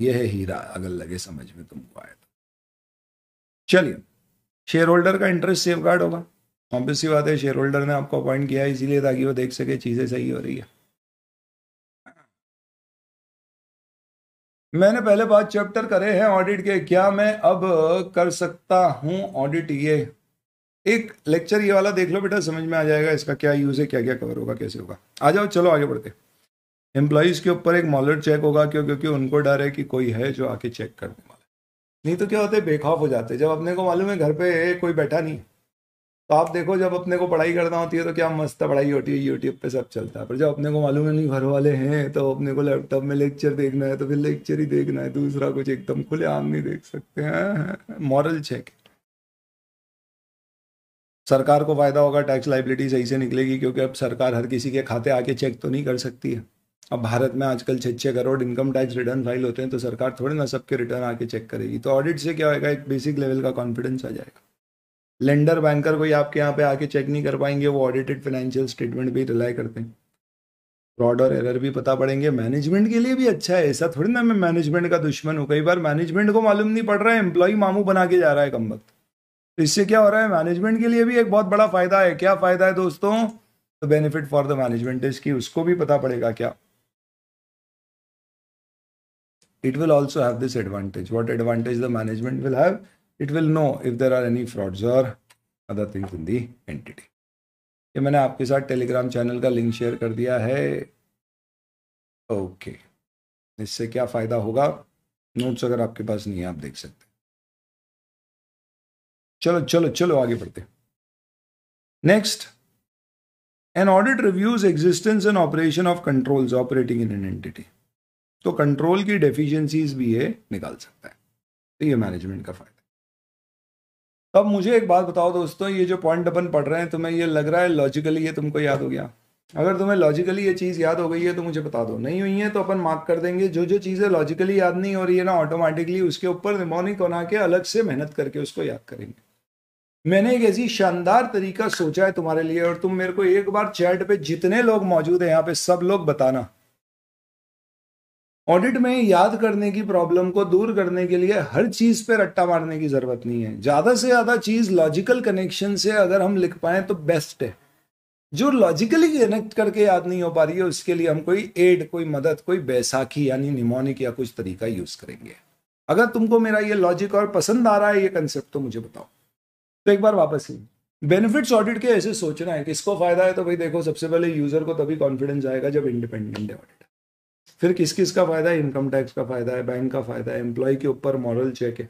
यह है हीरा, अगर लगे समझ में तुमको आए तो। चलिए, शेयर होल्डर का इंटरेस्ट सेफ गार्ड होगा। ऑब्वियस सी बात है, शेयर होल्डर ने आपको अपॉइंट किया है इसीलिए ताकि वो देख सके चीजें सही हो रही है। मैंने पहले 5 चैप्टर करे हैं ऑडिट के, क्या मैं अब कर सकता हूं ऑडिट? ये एक लेक्चर ये वाला देख लो बेटा, समझ में आ जाएगा इसका क्या यूज है, क्या क्या कवर होगा, कैसे होगा। आ जाओ, चलो आगे बढ़ते। एम्प्लॉइज के ऊपर एक मॉलर चेक होगा, क्यों? क्योंकि उनको डर है कि कोई है जो आके चेक करने वाला, नहीं तो क्या होते बेखौफ हो जाते। जब अपने को मालूम है घर पे कोई बैठा नहीं, तो आप देखो जब अपने को पढ़ाई करना होती है तो क्या मस्त पढ़ाई होती है, यूट्यूब पे सब चलता है। पर जब अपने को मालूम है नहीं घर वाले हैं, तो अपने को लैपटॉप में लेक्चर देखना है तो फिर लेक्चर ही देखना है, दूसरा कुछ एकदम खुले आम नहीं देख सकते हैं। मॉरल चेक, सरकार को फायदा होगा, टैक्स लाइबिलिटी सही से निकलेगी, क्योंकि अब सरकार हर किसी के खाते आके चेक तो नहीं कर सकती है। अब भारत में आजकल 6 crore income tax return file होते हैं, तो सरकार थोड़े ना सबके रिटर्न आके चेक करेगी। तो ऑडिट से क्या होगा, एक बेसिक लेवल का कॉन्फिडेंस आ जाएगा। लेंडर बैंकर कोई आपके यहाँ पे आके चेक नहीं कर पाएंगे, वो ऑडिटेड फाइनेंशियल स्टेटमेंट भी रिलाई करते हैं। फ्रॉड और एरर भी पता पड़ेंगे, मैनेजमेंट के लिए भी अच्छा है। ऐसा थोड़ी ना मैं मैनेजमेंट का दुश्मन हूँ। कई बार मैनेजमेंट को मालूम नहीं पड़ रहा है, एम्प्लॉय मामू बना के जा रहा है कम वक्त। तो इससे क्या हो रहा है, मैनेजमेंट के लिए भी एक बहुत बड़ा फायदा है। क्या फायदा है दोस्तों? तो benefit for the management is की उसको भी पता पड़ेगा क्या। It will also have this advantage. What advantage the management will have? It will know if there are any frauds or other things in the entity. ये मैंने आपके साथ टेलीग्राम चैनल का लिंक शेयर कर दिया है। ओके, इससे क्या फायदा होगा? नोट्स अगर आपके पास नहीं है आप देख सकते। चलो चलो चलो आगे बढ़ते। Next, an audit reviews existence and operation of controls operating in an entity. तो कंट्रोल की डेफिशिएंसीज भी ये निकाल सकता है, तो ये मैनेजमेंट का फायदा। अब मुझे एक बात बताओ दोस्तों, ये जो पॉइंट अपन पढ़ रहे हैं, तुम्हें ये लग रहा है लॉजिकली ये तुमको याद हो गया? अगर तुम्हें लॉजिकली ये चीज़ याद हो गई है तो मुझे बता दो, नहीं हुई है तो अपन मार्क कर देंगे। जो जो चीज़ें लॉजिकली याद नहीं हो रही है ना, ऑटोमेटिकली उसके ऊपर निमोनिक बना के अलग से मेहनत करके उसको याद करेंगे। मैंने एक ऐसी शानदार तरीका सोचा है तुम्हारे लिए, और तुम मेरे को एक बार चैट पर जितने लोग मौजूद हैं यहाँ पे सब लोग बताना, ऑडिट में याद करने की प्रॉब्लम को दूर करने के लिए हर चीज पे रट्टा मारने की जरूरत नहीं है। ज्यादा से ज्यादा चीज लॉजिकल कनेक्शन से अगर हम लिख पाए तो बेस्ट है। जो लॉजिकली कनेक्ट करके याद नहीं हो पा रही है उसके लिए हम कोई एड, कोई मदद, कोई बैसाखी यानी निमोनिक या कुछ तरीका यूज करेंगे। अगर तुमको मेरा ये लॉजिक और पसंद आ रहा है ये कंसेप्ट तो मुझे बताओ। तो एक बार वापस ही बेनिफिट्स ऑडिट के ऐसे सोचना है, किसको फायदा है? तो भाई देखो, सबसे पहले यूजर को तभी कॉन्फिडेंस आएगा जब इंडिपेंडेंट है ऑडिट। फिर किस किस का फायदा है? इनकम टैक्स का फायदा है, बैंक का फायदा है, एम्प्लॉय के ऊपर मॉरल चेक है,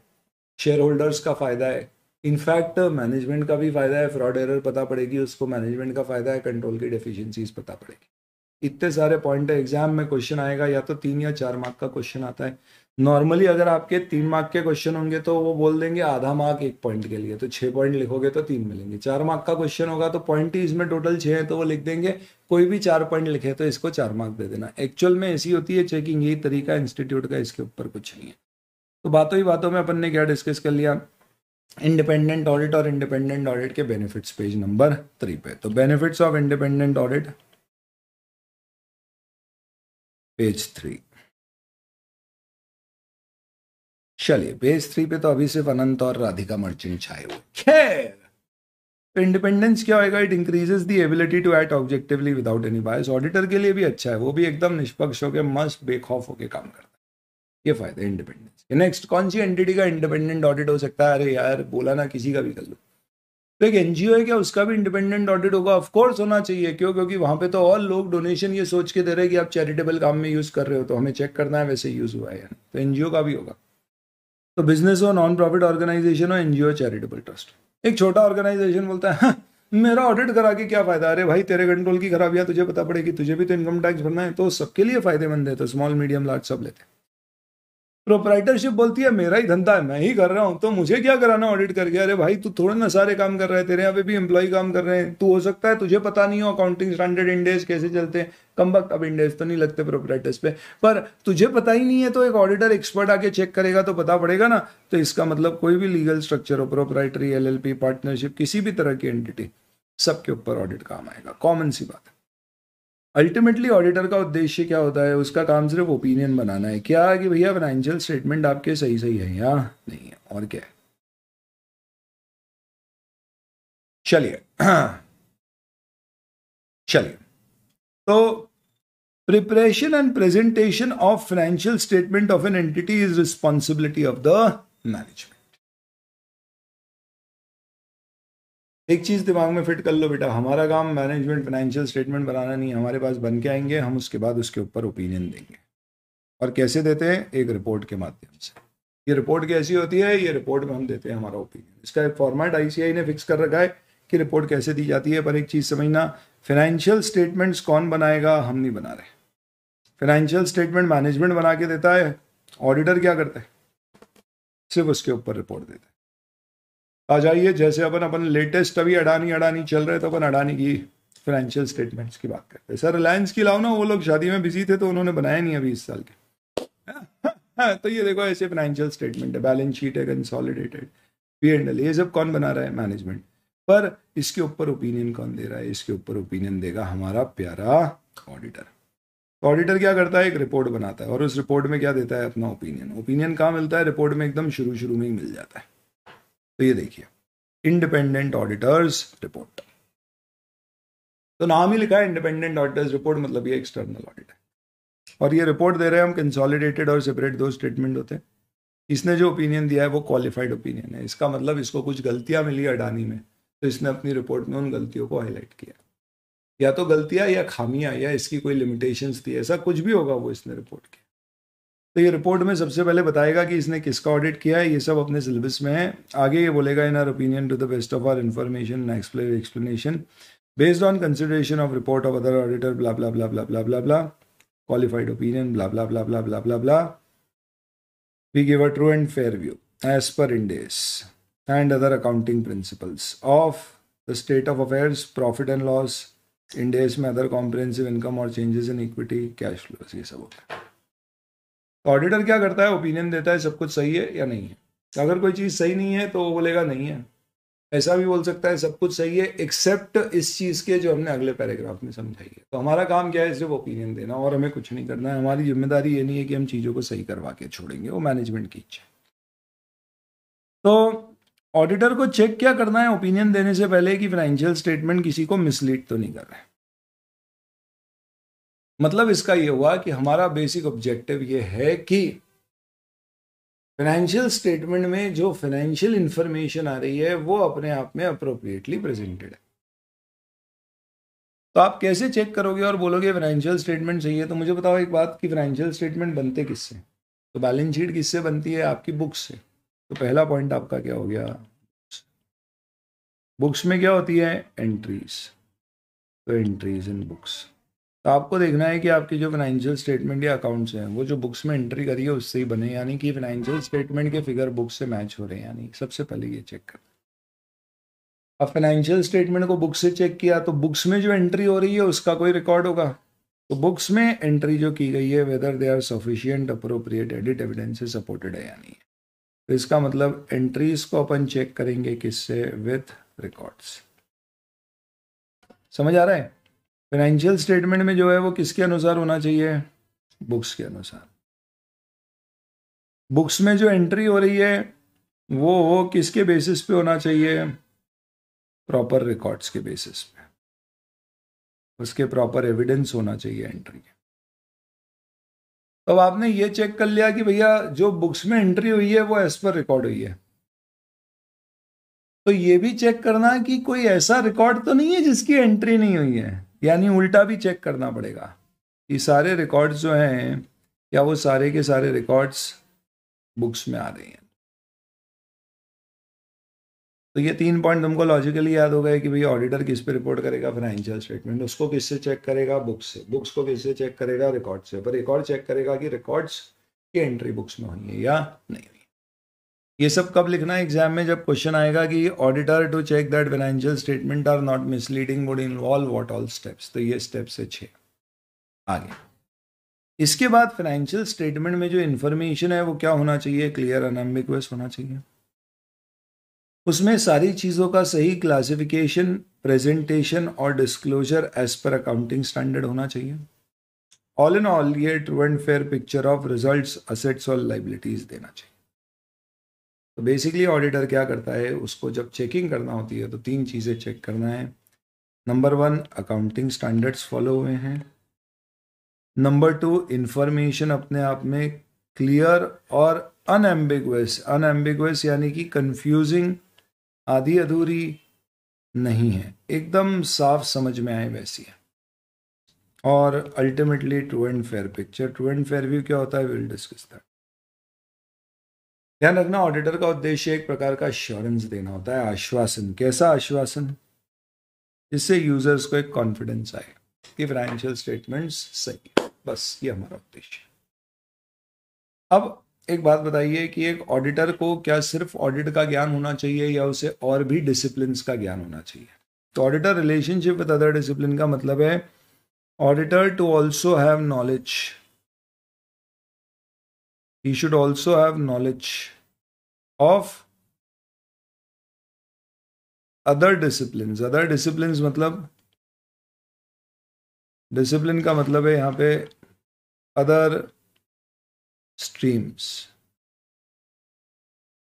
शेयर होल्डर्स का फायदा है, इनफैक्ट मैनेजमेंट का भी फायदा है। फ्रॉड एरर पता पड़ेगी उसको, मैनेजमेंट का फायदा है, कंट्रोल की डेफिशिएंसीज पता पड़ेगी। इतने सारे पॉइंट है। एग्जाम में क्वेश्चन आएगा या तो 3 या 4 मार्क का क्वेश्चन आता है। नॉर्मली अगर आपके 3 मार्क के क्वेश्चन होंगे तो वो बोल देंगे आधा मार्क 1 पॉइंट के लिए, तो 6 पॉइंट लिखोगे तो 3 मिलेंगे। 4 मार्क का क्वेश्चन होगा तो पॉइंट ही इसमें टोटल 6 है, तो वो लिख देंगे कोई भी 4 पॉइंट लिखे तो इसको 4 मार्क दे देना। एक्चुअल में ऐसी होती है चेकिंग, यही तरीका इंस्टीट्यूट का, इसके ऊपर कुछ नहीं है। तो बातों ही बातों में अपन ने क्या डिस्कस कर लिया? इंडिपेंडेंट ऑडिट और इंडिपेंडेंट ऑडिट के बेनिफिट्स, पेज नंबर 3 पे। तो benefits of independent audit, page 3। चलिए पेज 3 पे तो अभी सिर्फ अनंत और राधिका मर्चेंट छाए हुए। खैर, तो इंडिपेंडेंस क्या होगा? It increases the ability to act objectively without any bias. Auditor के लिए भी अच्छा है, वो भी एकदम निष्पक्ष होकर, मस्त बेखौफ होकर काम करता है। ये फायदा है इंडिपेंडेंस। नेक्स्ट, कौन सी एंटिटी का इंडिपेंडेंट ऑडिट हो सकता है? अरे यार बोला ना, किसी का भी कर लो। तो एक एनजीओ है क्या, उसका भी इंडिपेंडेंट ऑडिट होगा? ऑफकोर्स होना चाहिए। क्यों? क्योंकि वहाँ पे तो और लोग डोनेशन ये सोच के दे रहे हैं कि आप चैरिटेबल काम में यूज कर रहे हो, तो हमें चेक करना है वैसे यूज हुआ है। तो एनजीओ का भी होगा। तो बिजनेस हो, नॉन प्रॉफिट ऑर्गेनाइजेशन हो, एनजीओ, चैरिटेबल ट्रस्ट। एक छोटा ऑर्गेनाइजेशन बोलता है मेरा ऑडिट करा के क्या फायदा? अरे भाई, तेरे कंट्रोल की खराबियां तुझे पता पड़ेगी, तुझे भी तो इनकम टैक्स भरना है। तो सबके लिए फायदेमंद है, तो स्मॉल मीडियम लार्ज सब लेते हैं। प्रोपराइटरशिप बोलती है मेरा ही धंधा है, मैं ही कर रहा हूँ, तो मुझे क्या कराना ऑडिट करके। अरे भाई तू थोड़े ना सारे काम कर रहा है, तेरे यहाँ पे भी एम्प्लॉय काम कर रहे हैं, तू हो सकता है तुझे पता नहीं हो अकाउंटिंग स्टैंडर्ड इंड एस कैसे चलते हैं। कम वक्त अब इंड एस तो नहीं लगते प्रोपराइटर्स पे, पर तुझे पता ही नहीं है तो एक ऑडिटर एक्सपर्ट आके चेक करेगा तो पता पड़ेगा ना। तो इसका मतलब कोई भी लीगल स्ट्रक्चर हो, प्रोपराइटरी, LLP, पार्टनरशिप, किसी भी तरह की एंटिटी, सबके ऊपर ऑडिट काम आएगा। कॉमन सी बात है। अल्टीमेटली ऑडिटर का उद्देश्य क्या होता है, उसका काम सिर्फ ओपिनियन बनाना है। क्या कि भैया फाइनेंशियल स्टेटमेंट आपके सही सही है या नहीं है, और क्या है। चलिए तो preparation and presentation of financial statement of an entity is responsibility of the management. एक चीज़ दिमाग में फिट कर लो बेटा, हमारा काम मैनेजमेंट फाइनेंशियल स्टेटमेंट बनाना नहीं है, हमारे पास बन के आएंगे, हम उसके बाद उसके ऊपर ओपिनियन देंगे। और कैसे देते हैं, एक रिपोर्ट के माध्यम से। ये रिपोर्ट कैसी होती है, ये रिपोर्ट में हम देते हैं हमारा ओपिनियन। इसका एक फॉर्मेट ICAI ने फिक्स कर रखा है कि रिपोर्ट कैसे दी जाती है। पर एक चीज़ समझना, फाइनेंशियल स्टेटमेंट्स कौन बनाएगा, हम नहीं बना रहे। फाइनेंशियल स्टेटमेंट मैनेजमेंट बना के देता है, ऑडिटर क्या करता है, सिर्फ उसके ऊपर रिपोर्ट देता है। आ जाइए, जैसे अपन लेटेस्ट अभी अडानी चल रहे, तो अपन अडानी की फाइनेंशियल स्टेटमेंट्स की बात करते हैं। सर रिलायंस की लाओ ना, वो लोग शादी में बिजी थे तो उन्होंने बनाया नहीं अभी इस साल के। तो ये देखो ऐसे फाइनेंशियल स्टेटमेंट है, बैलेंस शीट है, कंसोलिडेटेड, P&L, ये सब कौन बना रहा है, मैनेजमेंट। पर इसके ऊपर ओपिनियन कौन दे रहा है, इसके ऊपर ओपिनियन देगा हमारा प्यारा ऑडिटर। ऑडिटर क्या करता है, एक रिपोर्ट बनाता है और उस रिपोर्ट में क्या देता है, अपना ओपिनियन। ओपिनियन कहाँ मिलता है, रिपोर्ट में एकदम शुरू में ही मिल जाता है। तो ये देखिए, इंडिपेंडेंट ऑडिटर्स रिपोर्ट, तो नाम ही लिखा है इंडिपेंडेंट ऑडिटर्स रिपोर्ट, मतलब ये एक्सटर्नल ऑडिट है। और ये रिपोर्ट दे रहे हैं हम, कंसोलिडेटेड और सेपरेट दो स्टेटमेंट होते हैं। इसने जो ओपिनियन दिया है वो क्वालिफाइड ओपिनियन है। इसका मतलब इसको कुछ गलतियां मिली अडानी में, तो इसने अपनी रिपोर्ट में उन गलतियों को हाईलाइट किया, या तो गलतियां या खामियां या इसकी कोई लिमिटेशंस थी, ऐसा कुछ भी होगा वो इसने रिपोर्ट किया। तो ये रिपोर्ट में सबसे पहले बताएगा कि इसने किसका ऑडिट किया है, ये सब अपने सिलेबस में है। आगे ये बोलेगा, in our opinion to the best of our information explanation based on consideration of report of other auditor blah blah blah blah blah blah blah qualified opinion blah blah blah blah blah blah blah we give a true and fair view as per Ind AS and other accounting principles of the state of affairs, profit and loss, Ind AS में other comprehensive income और changes in equity, cash flows, ये सब होता है। Auditor क्या करता है, opinion देता है, सब कुछ सही है या नहीं है। अगर कोई चीज़ सही नहीं है तो वो बोलेगा नहीं है, ऐसा भी बोल सकता है सब कुछ सही है एक्सेप्ट इस चीज़ के जो हमने अगले पैराग्राफ में समझाई है। तो हमारा काम क्या है, सिर्फ ओपिनियन देना, और हमें कुछ नहीं करना है। हमारी जिम्मेदारी ये नहीं है कि हम चीज़ों को सही करवा के छोड़ेंगे, वो मैनेजमेंट की इच्छा है। तो ऑडिटर को चेक क्या करना है ओपिनियन देने से पहले कि फाइनेंशियल स्टेटमेंट किसी को मिसलीड तो नहीं कर रहा है। मतलब इसका ये हुआ कि हमारा बेसिक ऑब्जेक्टिव ये है कि फाइनेंशियल स्टेटमेंट में जो फाइनेंशियल इंफॉर्मेशन आ रही है वो अपने आप में अप्रोप्रिएटली प्रेजेंटेड है। तो आप कैसे चेक करोगे और बोलोगे फाइनेंशियल स्टेटमेंट सही है। तो मुझे बताओ एक बात कि फाइनेंशियल स्टेटमेंट बनते किससे, तो बैलेंस शीट किससे बनती है, आपकी बुक्स से। तो पहला पॉइंट आपका क्या हो गया, बुक्स में क्या होती है, एंट्रीज, तो एंट्रीज इन बुक्स। तो आपको देखना है कि आपकी जो फाइनेंशियल स्टेटमेंट या अकाउंट्स हैं वो जो बुक्स में एंट्री करी है उससे ही बने, यानी कि फाइनेंशियल स्टेटमेंट के फिगर बुक से मैच हो रहे हैं, यानी सबसे पहले ये चेक करना। अब फाइनेंशियल स्टेटमेंट को बुक से चेक किया तो बुक्स में जो एंट्री हो रही है उसका कोई रिकॉर्ड होगा। तो बुक्स में एंट्री जो की गई है, whether they are sufficient appropriate audit evidence से सपोर्टेड है, यानी तो इसका मतलब एंट्रीज को अपन चेक करेंगे किससे, विथ रिकॉर्ड्स। समझ आ रहा है, फाइनेंशियल स्टेटमेंट में जो है वो किसके अनुसार होना चाहिए, बुक्स के अनुसार। बुक्स में जो एंट्री हो रही है वो किसके बेसिस पे होना चाहिए, प्रॉपर रिकॉर्ड्स के बेसिस पे, उसके प्रॉपर एविडेंस होना चाहिए एंट्री के। तो आपने ये चेक कर लिया कि भैया जो बुक्स में एंट्री हुई है वो एज पर रिकॉर्ड हुई है। तो ये भी चेक करना कि कोई ऐसा रिकॉर्ड तो नहीं है जिसकी एंट्री नहीं हुई है, यानी उल्टा भी चेक करना पड़ेगा कि सारे रिकॉर्ड्स जो हैं क्या वो सारे के सारे रिकॉर्ड्स बुक्स में आ रहे हैं। तो ये तीन पॉइंट तुमको लॉजिकली याद हो गए कि भाई ऑडिटर किस पे रिपोर्ट करेगा फाइनेंशियल स्टेटमेंट, उसको किससे चेक करेगा, बुक्स से। बुक्स को किससे चेक करेगा, रिकॉर्ड से। पर एक और चेक करेगा कि रिकॉर्ड्स कि एंट्री बुक्स में होनी है या नहीं होनी। ये सब कब लिखना है एग्जाम में? जब क्वेश्चन आएगा कि auditor to check that financial statement are not misleading would involve what all steps. तो ये स्टेप्स है 6। आगे इसके बाद फाइनेंशियल स्टेटमेंट में जो इन्फॉर्मेशन है वो क्या होना चाहिए? क्लियर अनएम्बिगुअस होना चाहिए। उसमें सारी चीज़ों का सही क्लासिफिकेशन, प्रेजेंटेशन और disclosure as per accounting standard होना चाहिए। ऑल इन ऑल ये true and fair picture of results, assets और लाइबिलिटीज देना चाहिए। तो बेसिकली ऑडिटर क्या करता है, उसको जब चेकिंग करना होती है तो 3 चीज़ें चेक करना है। नंबर 1 अकाउंटिंग स्टैंडर्ड्स फॉलो हुए हैं। नंबर 2 इन्फॉर्मेशन अपने आप में क्लियर और अनएम्बिगुअस, अनएम्बिगुअस यानी कि कंफ्यूजिंग, आधी अधूरी नहीं है, एकदम साफ समझ में आए वैसी है। और ultimately true and fair picture. True and fair view क्या होता है, विल डिस्कस दैट। ध्यान रखना ऑडिटर का उद्देश्य एक प्रकार का एश्योरेंस देना होता है, आश्वासन। कैसा आश्वासन? जिससे यूजर्स को एक कॉन्फिडेंस आए कि फाइनेंशियल स्टेटमेंट्स सही है। बस ये हमारा उद्देश्य है। अब एक बात बताइए कि एक ऑडिटर को क्या सिर्फ ऑडिट का ज्ञान होना चाहिए या उसे और भी डिसिप्लिन का ज्ञान होना चाहिए? तो auditor relationship with other discipline का मतलब है auditor to also have knowledge, he should also have knowledge of other discipline. Other discipline मतलब, डिसिप्लिन का मतलब है यहाँ पे अदर स्ट्रीम्स।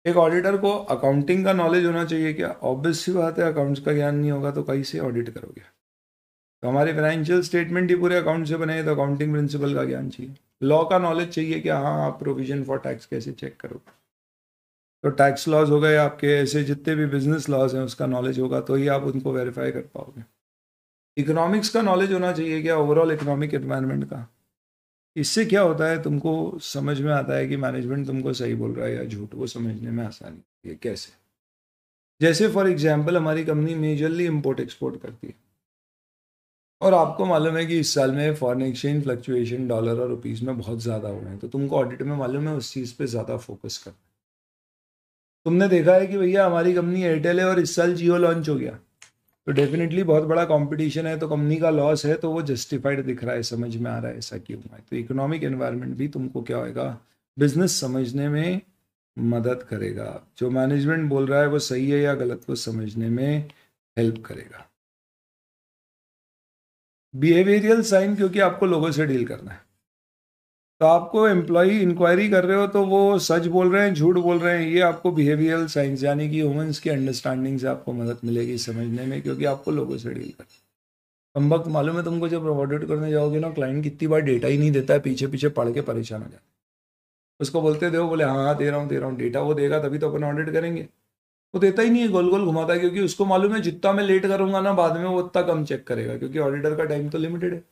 एक ऑडिटर को अकाउंटिंग का नॉलेज होना चाहिए क्या? ऑब्वियस सी बात है, अकाउंट्स का ज्ञान नहीं होगा तो कहीं से ऑडिट करोगे। तो हमारे फाइनेंशियल स्टेटमेंट ही पूरे अकाउंट से बने हैं, तो अकाउंटिंग प्रिंसिपल का ज्ञान चाहिए। लॉ का नॉलेज चाहिए क्या? हाँ, आप प्रोविजन फॉर टैक्स कैसे चेक करोगे, तो टैक्स लॉज हो गए आपके, ऐसे जितने भी बिजनेस लॉज हैं उसका नॉलेज होगा तो ही आप उनको वेरीफाई कर पाओगे। इकोनॉमिक्स का नॉलेज होना चाहिए क्या? ओवरऑल इकोनॉमिक एनवायरनमेंट का। इससे क्या होता है, तुमको समझ में आता है कि मैनेजमेंट तुमको सही बोल रहा है या झूठ, वो समझने में आसानी होती है। कैसे? जैसे फॉर एग्जांपल हमारी कंपनी मेजरली इंपोर्ट एक्सपोर्ट करती है और आपको मालूम है कि इस साल में फॉरेन एक्सचेंज फ्लक्चुएशन डॉलर और रुपीज़ में बहुत ज़्यादा हुए हैं, तो तुमको ऑडिट में मालूम है उस चीज़ पर ज़्यादा फोकस करना। तुमने देखा है कि भैया हमारी कंपनी एयरटेल है और इस साल जियो लॉन्च हो गया, तो डेफिनेटली बहुत बड़ा कंपटीशन है, तो कंपनी का लॉस है, तो वो जस्टिफाइड दिख रहा है, समझ में आ रहा है ऐसा क्यों है। तो इकोनॉमिक एनवायरनमेंट भी तुमको क्या होगा, बिजनेस समझने में मदद करेगा। जो मैनेजमेंट बोल रहा है वो सही है या गलत को समझने में हेल्प करेगा। बिहेवियरल साइन, क्योंकि आपको लोगों से डील करना है, तो आपको एम्प्लॉई इंक्वायरी कर रहे हो तो वो सच बोल रहे हैं झूठ बोल रहे हैं, ये आपको बिहेवियरल साइंस यानी कि ह्यूमंस की अंडरस्टैंडिंग से आपको मदद मिलेगी समझने में, क्योंकि आपको लोगों से डील करना है। हम वक्त मालूम है तुमको, जब ऑडिट करने जाओगे ना, क्लाइंट कितनी बार डेटा ही नहीं देता है, पीछे पीछे पढ़ के परेशान हो जाता है। उसको बोलते दे, बोले हाँ हाँ दे रहा हूँ, डेटा वो देगा तभी तो अपन ऑडिट करेंगे, वो देता ही नहीं है, गोल गोल घुमाता है, क्योंकि उसको मालूम है जितना मैं लेट करूँगा ना बाद में वो उतना कम चेक करेगा, क्योंकि ऑडिटर का टाइम तो लिमिटेड है।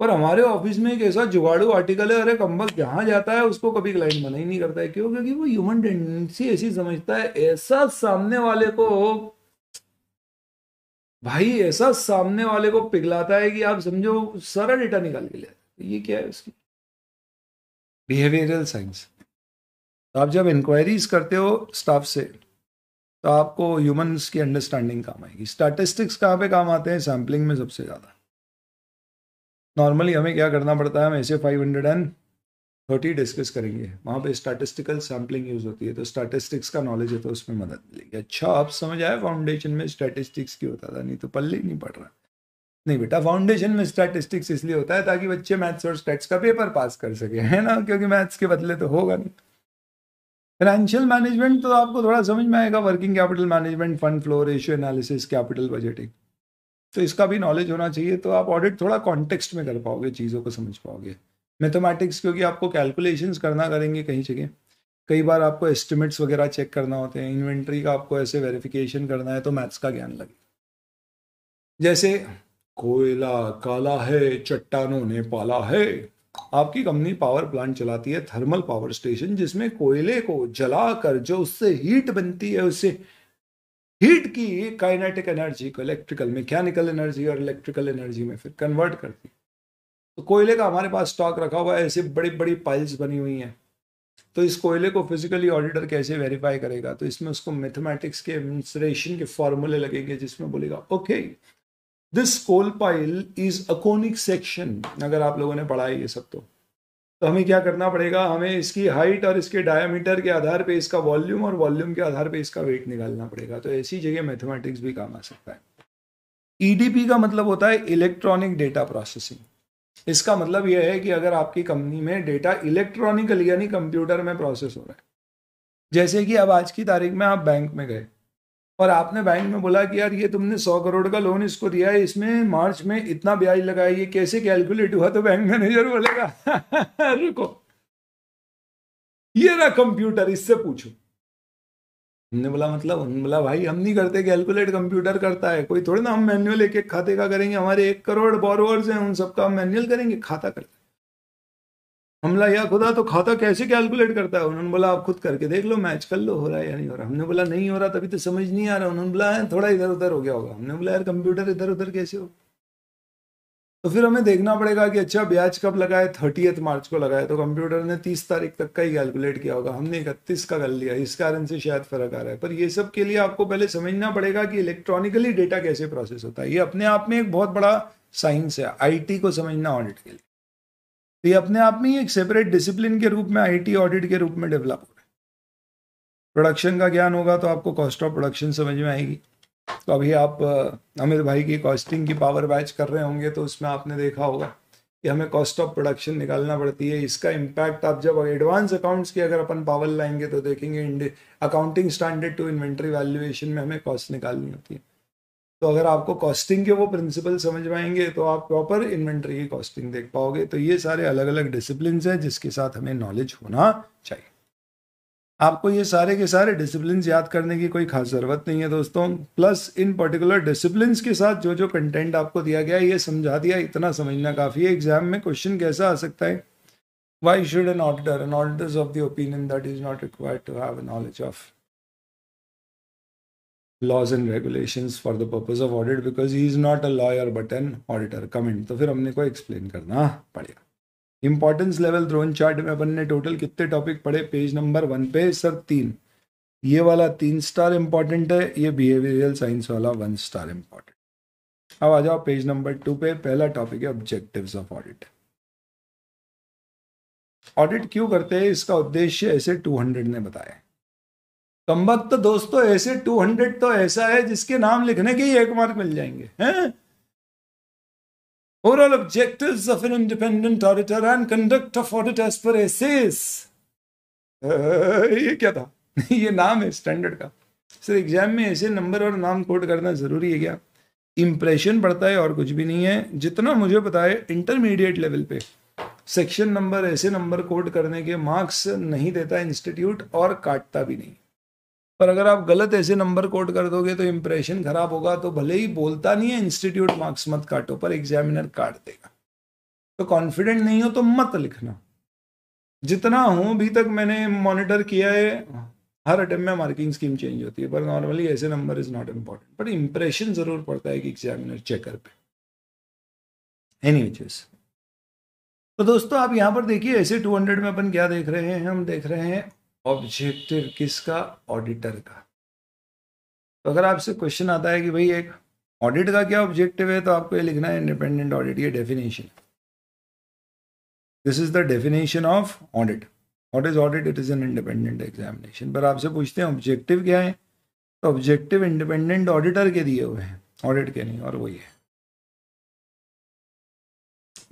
पर हमारे ऑफिस में एक ऐसा जुगाड़ू आर्टिकल है, अरे कम्बक जहाँ जाता है उसको कभी क्लाइंट मना ही नहीं करता है। क्यों? क्योंकि वो ह्यूमन टेंडेंसी ऐसी समझता है, ऐसा सामने वाले को भाई पिघलाता है कि आप समझो सारा डेटा निकाल के ले आता है। ये क्या है उसकी बिहेवियरल साइंस। तो आप जब इंक्वायरीज करते हो स्टाफ से तो आपको ह्यूमन्स की अंडरस्टैंडिंग काम आएगी। स्टैटिस्टिक्स कहाँ पे काम आते हैं? सैम्पलिंग में सबसे ज़्यादा। नॉर्मली हमें क्या करना पड़ता है, हम ऐसे 530 डिस्कस करेंगे, वहाँ पे स्टैटिस्टिकल सैम्पलिंग यूज़ होती है, तो स्टैटिस्टिक्स का नॉलेज है तो उसमें मदद मिलेगी। अच्छा, आप समझ आए फाउंडेशन में स्टैटिस्टिक्स क्यों होता था? नहीं तो पल्ले नहीं पड़ रहा। नहीं बेटा, फाउंडेशन में स्टैटिस्टिक्स इसलिए होता है ताकि बच्चे मैथ्स और स्टैट्स का पेपर पास कर सके, है ना, क्योंकि मैथ्स के बदले तो होगा नहीं। फाइनेंशियल मैनेजमेंट तो आपको थोड़ा समझ में आएगा, working capital management, fund flow, ratio analysis, capital budgeting, तो इसका भी नॉलेज होना चाहिए, तो आप ऑडिट थोड़ा कॉन्टेक्स्ट में कर पाओगे, चीज़ों को समझ पाओगे। मैथमेटिक्स, क्योंकि आपको कैलकुलेशंस करना करेंगे कहीं जगह, कई बार आपको एस्टिमेट्स वगैरह चेक करना होते हैं, इन्वेंट्री का आपको ऐसे वेरिफिकेशन करना है, तो मैथ्स का ज्ञान लगेगा। जैसे कोयला काला है, चट्टानों ने पाला है, आपकी कंपनी पावर प्लांट चलाती है, थर्मल पावर स्टेशन, जिसमें कोयले को जला कर जो उससे हीट बनती है, उससे हीट की काइनेटिक एनर्जी को इलेक्ट्रिकल मैकेनिकल एनर्जी और इलेक्ट्रिकल एनर्जी में फिर कन्वर्ट करती है। तो कोयले का हमारे पास स्टॉक रखा हुआ है, ऐसे बड़ी बड़ी पाइल्स बनी हुई हैं, तो इस कोयले को फिजिकली ऑडिटर कैसे वेरीफाई करेगा, तो इसमें उसको मैथमेटिक्स के एडमिनिस्ट्रेशन के फॉर्मूले लगेंगे जिसमें बोलेगा okay this coal pile is a conic section. अगर आप लोगों ने पढ़ा है ये सब तो हमें क्या करना पड़ेगा, हमें इसकी हाइट और इसके डायामीटर के आधार पे इसका वॉल्यूम और वॉल्यूम के आधार पे इसका वेट निकालना पड़ेगा। तो ऐसी जगह मैथमेटिक्स भी काम आ सकता है। ईडीपी का मतलब होता है इलेक्ट्रॉनिक डेटा प्रोसेसिंग। इसका मतलब यह है कि अगर आपकी कंपनी में डेटा इलेक्ट्रॉनिकली यानी कंप्यूटर में प्रोसेस हो रहा है, जैसे कि अब आज की तारीख में आप बैंक में गए और आपने बैंक में बोला कि यार ये तुमने 100 करोड़ का लोन इसको दिया है, इसमें मार्च में इतना ब्याज लगाया, ये कैसे कैलकुलेट हुआ, तो बैंक मैनेजर बोलेगा रुको ये ना कंप्यूटर, इससे पूछो। हमने बोला मतलब, उन्होंने बोला भाई हम नहीं करते कैलकुलेट, कंप्यूटर करता है। कोई थोड़ी ना हम मैनुअल एक एक खाते का करेंगे, हमारे 1 करोड़ बोरोवर्स हैं, उन सबका हम मैनुअल करेंगे, खाता करता है। हमला या खुदा तो खाता कैसे कैलकुलेट करता है। उन्होंने बोला आप खुद करके देख लो, मैच कर लो हो रहा है या नहीं हो रहा। हमने बोला नहीं हो रहा तभी तो समझ नहीं आ रहा। उन्होंने बोला थोड़ा इधर उधर हो गया होगा। हमने बोला यार कंप्यूटर इधर उधर कैसे हो। तो फिर हमें देखना पड़ेगा कि अच्छा ब्याज कब लगाए, 30 मार्च को लगाए, तो कंप्यूटर ने 30 तारीख तक का ही कैलकुलेट किया होगा, हमने 31 का कर लिया, इस कारण से शायद फर्क आ रहा है। पर ये सब के लिए आपको पहले समझना पड़ेगा कि इलेक्ट्रॉनिकली डेटा कैसे प्रोसेस होता है। ये अपने आप में एक बहुत बड़ा साइंस है, IT को समझना ऑडिट के लिए। तो ये अपने आप में ही एक सेपरेट डिसिप्लिन के रूप में IT ऑडिट के रूप में डेवलप हो रहा है। प्रोडक्शन का ज्ञान होगा तो आपको कॉस्ट ऑफ प्रोडक्शन समझ में आएगी। तो अभी आप अमित भाई की कॉस्टिंग की पावर बैच कर रहे होंगे तो उसमें आपने देखा होगा कि हमें कॉस्ट ऑफ प्रोडक्शन निकालना पड़ती है। इसका इम्पैक्ट आप जब एडवांस अकाउंट्स की अगर अपन पावर लाएंगे तो देखेंगे Ind accounting standard two inventory valuation में हमें कॉस्ट निकालनी होती है। तो अगर आपको कॉस्टिंग के वो प्रिंसिपल समझ आएंगे तो आप प्रॉपर इन्वेंट्री की कॉस्टिंग देख पाओगे। तो ये सारे अलग अलग डिसिप्लिन्स हैं जिसके साथ हमें नॉलेज होना चाहिए। आपको ये सारे के सारे डिसिप्लिन्स याद करने की कोई खास ज़रूरत नहीं है दोस्तों। प्लस इन पर्टिकुलर डिसिप्लिन्स के साथ जो जो कंटेंट आपको दिया गया है ये समझा दिया, इतना समझना काफ़ी है। एग्जाम में क्वेश्चन कैसा आ सकता है, why should an auditor and auditors of the opinion that is not required to have knowledge of laws and regulations for the purpose of audit because he is not a lawyer but an auditor comment। तो फिर हमने को explain करना पड़ेगा। Importance level drone chart में अपन ने total कितने टॉपिक पढ़े, पेज नंबर 1 पे सर 3। ये वाला 3 स्टार इम्पॉर्टेंट है, ये बिहेवियरल साइंस वाला 1 स्टार इम्पॉर्टेंट। अब आ जाओ पेज नंबर 2 पे। पहला टॉपिक है ऑब्जेक्टिव्स ऑफ ऑडिट। ऑडिट क्यों करते हैं, इसका उद्देश्य ऐसे 200 ने बताया। कमबख्त तो दोस्तों ऐसे 200 तो ऐसा है जिसके नाम लिखने के ही 1 मार्क मिल जाएंगे हैं। Overall objectives of an independent auditor and conduct of audit as per SAs. ये क्या था ये नाम है स्टैंडर्ड का। सर एग्जाम में ऐसे नंबर और नाम कोड करना जरूरी है क्या? इंप्रेशन पड़ता है और कुछ भी नहीं है। जितना मुझे पता है इंटरमीडिएट लेवल पे सेक्शन नंबर ऐसे नंबर कोड करने के मार्क्स नहीं देता इंस्टीट्यूट और काटता भी नहीं। पर अगर आप गलत ऐसे नंबर कोड कर दोगे तो इंप्रेशन खराब होगा। तो भले ही बोलता नहीं है इंस्टीट्यूट मार्क्स मत काटो, पर एग्जामिनर काट देगा। तो कॉन्फिडेंट नहीं हो तो मत लिखना। जितना हूं अभी तक मैंने मॉनिटर किया है, हर अटेम्प्ट में मार्किंग स्कीम चेंज होती है, पर नॉर्मली ऐसे number is not important, but impression जरूर पड़ता है कि एग्जामिनर चेकर पे। एनीवेज तो दोस्तों आप यहां पर देखिए ऐसे 200 में अपन क्या देख रहे हैं, हम देख रहे हैं ऑब्जेक्टिव किसका, ऑडिटर का। तो अगर आपसे क्वेश्चन आता है कि भाई एक ऑडिट का क्या ऑब्जेक्टिव है, तो आपको ये लिखना है इंडिपेंडेंट ऑडिट। ये definition, this is the definition of audit. What is audit? It is an independent examination. पर आपसे पूछते हैं ऑब्जेक्टिव क्या है, तो ऑब्जेक्टिव इंडिपेंडेंट ऑडिटर के दिए हुए हैं, ऑडिट के नहीं। और वही है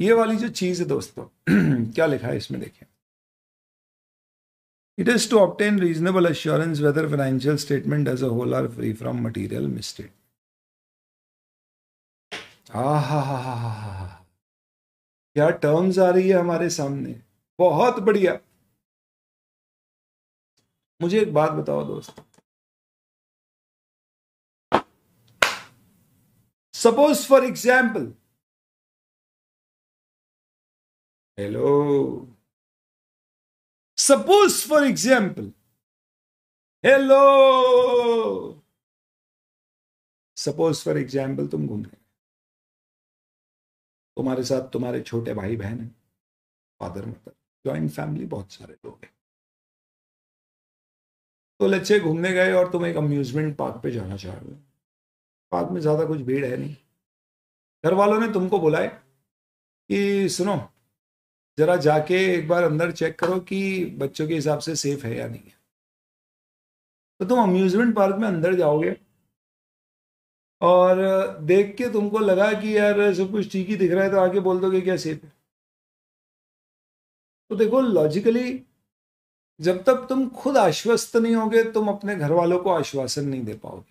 ये वाली जो चीज है दोस्तों क्या लिखा है इसमें देखिए। It is to obtain reasonable assurance whether financial statement as a whole are free from material misstatement. क्या टर्म्स आ रही है हमारे सामने, बहुत बढ़िया। मुझे एक बात बताओ दोस्त, suppose for example, hello Suppose for example, hello, suppose for example तुम घूम रहे, तुम्हारे साथ तुम्हारे छोटे भाई बहन है, फादर मदर, ज्वाइंट फैमिली, बहुत सारे लोग हैं। तो लेट्स से घूमने गए और तुम एक अम्यूजमेंट पार्क पे जाना चाह रहे हो, पार्क में ज़्यादा कुछ भीड़ है नहीं, घर वालों ने तुमको बुलाए कि सुनो ज़रा जाके एक बार अंदर चेक करो कि बच्चों के हिसाब से सेफ है या नहीं है। तो तुम अम्यूजमेंट पार्क में अंदर जाओगे और देख के तुमको लगा कि यार सब कुछ ठीक ही दिख रहा है, तो आगे बोल दोगे क्या सेफ है। तो देखो लॉजिकली जब तक तुम खुद आश्वस्त नहीं होगे तुम अपने घर वालों को आश्वासन नहीं दे पाओगे।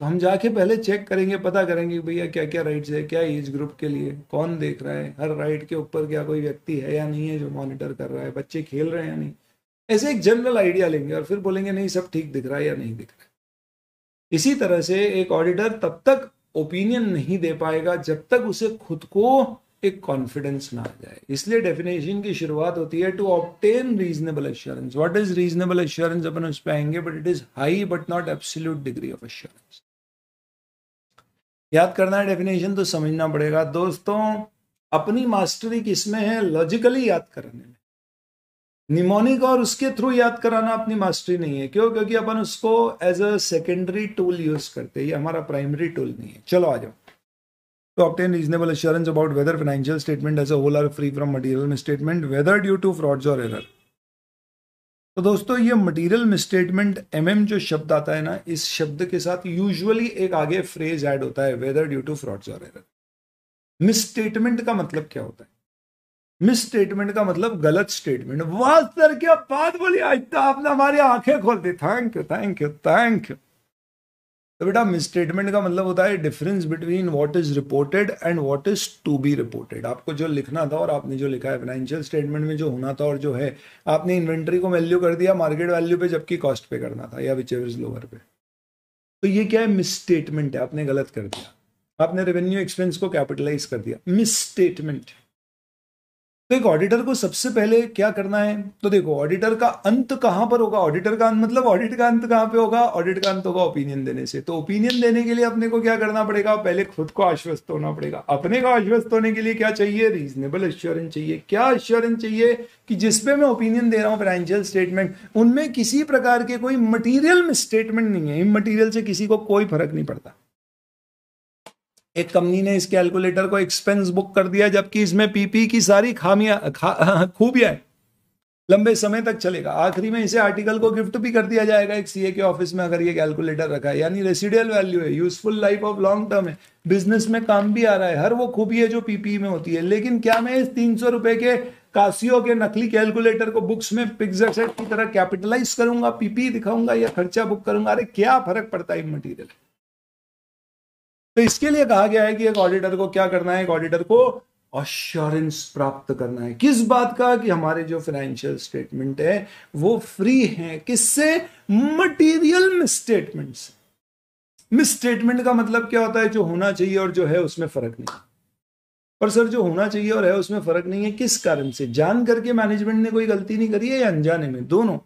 तो हम जाके पहले चेक करेंगे, पता करेंगे भैया क्या क्या राइट्स है, क्या एज ग्रुप के लिए कौन देख रहा है, हर राइट के ऊपर क्या कोई व्यक्ति है या नहीं है जो मॉनिटर कर रहा है, बच्चे खेल रहे हैं या नहीं, ऐसे एक जनरल आइडिया लेंगे और फिर बोलेंगे नहीं सब ठीक दिख रहा है या नहीं दिख रहा है। इसी तरह से एक ऑडिटर तब तक ओपिनियन नहीं दे पाएगा जब तक उसे खुद को एक कॉन्फिडेंस ना आ जाए। इसलिए डेफिनेशन की शुरुआत होती है to obtain reasonable assurance. What is reasonable assurance अपन उस पर आएंगे, but it is high but not absolute degree of assurance. याद करना है डेफिनेशन तो समझना पड़ेगा। दोस्तों अपनी मास्टरी किसमें है, लॉजिकली याद करने में। निमोनिक और उसके थ्रू याद कराना अपनी मास्टरी नहीं है। क्यों? क्योंकि अपन उसको as a secondary tool use करते हैं, ये हमारा प्राइमरी टूल नहीं है। चलो आ जाओ। To obtain reasonable assurance about whether financial statement as a whole are free from material misstatement, whether due to frauds or error। तो दोस्तों ये material misstatement जो शब्द आता है ना, इस शब्द के साथ usually एक आगे phrase add होता है whether due to frauds or error। misstatement का मतलब क्या होता है? misstatement का मतलब गलत statement। वाह सर क्या बात बोली, आज तो आपने हमारी आंखें खोल दी, thank you thank you thank you. तो बेटा मिसस्टेटमेंट का मतलब होता है difference between what is reported and what is to be reported. आपको जो लिखना था और आपने जो लिखा है, फाइनेंशियल स्टेटमेंट में जो होना था और जो है, आपने इन्वेंट्री को वैल्यू कर दिया मार्केट वैल्यू पे जबकि कॉस्ट पे करना था या विच एवर इज लोअर पे। तो ये क्या है? मिसस्टेटमेंट है, आपने गलत कर दिया, आपने रेवेन्यू एक्सपेंस को कैपिटलाइज कर दिया, मिसस्टेटमेंट। तो एक ऑडिटर को सबसे पहले क्या करना है? तो देखो ऑडिटर का अंत कहां पर होगा, ऑडिटर का मतलब ऑडिट का अंत कहां पे होगा? ऑडिट का अंत होगा ओपिनियन देने से। तो ओपिनियन देने के लिए अपने को क्या करना पड़ेगा? पहले खुद को आश्वस्त होना पड़ेगा। अपने को आश्वस्त होने के लिए क्या चाहिए? रीजनेबल एश्योरेंस चाहिए। क्या एश्योरेंस चाहिए? कि जिसपे मैं ओपिनियन दे रहा हूं फाइनेंशियल स्टेटमेंट, उनमें किसी प्रकार के कोई मटीरियल मिसस्टेटमेंट नहीं है, इमटीरियल से किसी को कोई फर्क नहीं पड़ता। एक कंपनी ने इस कैलकुलेटर को एक्सपेंस बुक कर दिया जबकि इसमें पीपी की सारी खूबियां हैं, लंबे समय तक चलेगा, आखिरी में इसे आर्टिकल को गिफ्ट भी कर दिया जाएगा एक सीए के ऑफिस में अगर ये कैलकुलेटर रखा है, यानी रेसिडुअल वैल्यू है, useful life of long term है, बिजनेस में काम भी आ रहा है, हर वो खूबी है जो पीपी में होती है। लेकिन क्या मैं इस 300 रुपए के कासियो के नकली कैलकुलेटर को बुक्स में पिक्चर सेट की तरह कैपिटलाइज करूंगा, पीपी दिखाऊंगा या खर्चा बुक करूंगा? अरे क्या फर्क पड़ता है इमटीरियल। तो इसके लिए कहा गया है कि एक ऑडिटर को क्या करना है? एक ऑडिटर को एश्योरेंस प्राप्त करना है। किस बात का? कि हमारे जो फाइनेंशियल स्टेटमेंट है वो फ्री है। किससे? मटेरियल मिसस्टेटमेंट से। मिसस्टेटमेंट का मतलब क्या होता है? जो होना चाहिए और जो है उसमें फर्क नहीं। पर सर जो होना चाहिए और है उसमें फर्क नहीं है, किस कारण से? जान करके मैनेजमेंट ने कोई गलती नहीं करी है या अनजाने में, दोनों।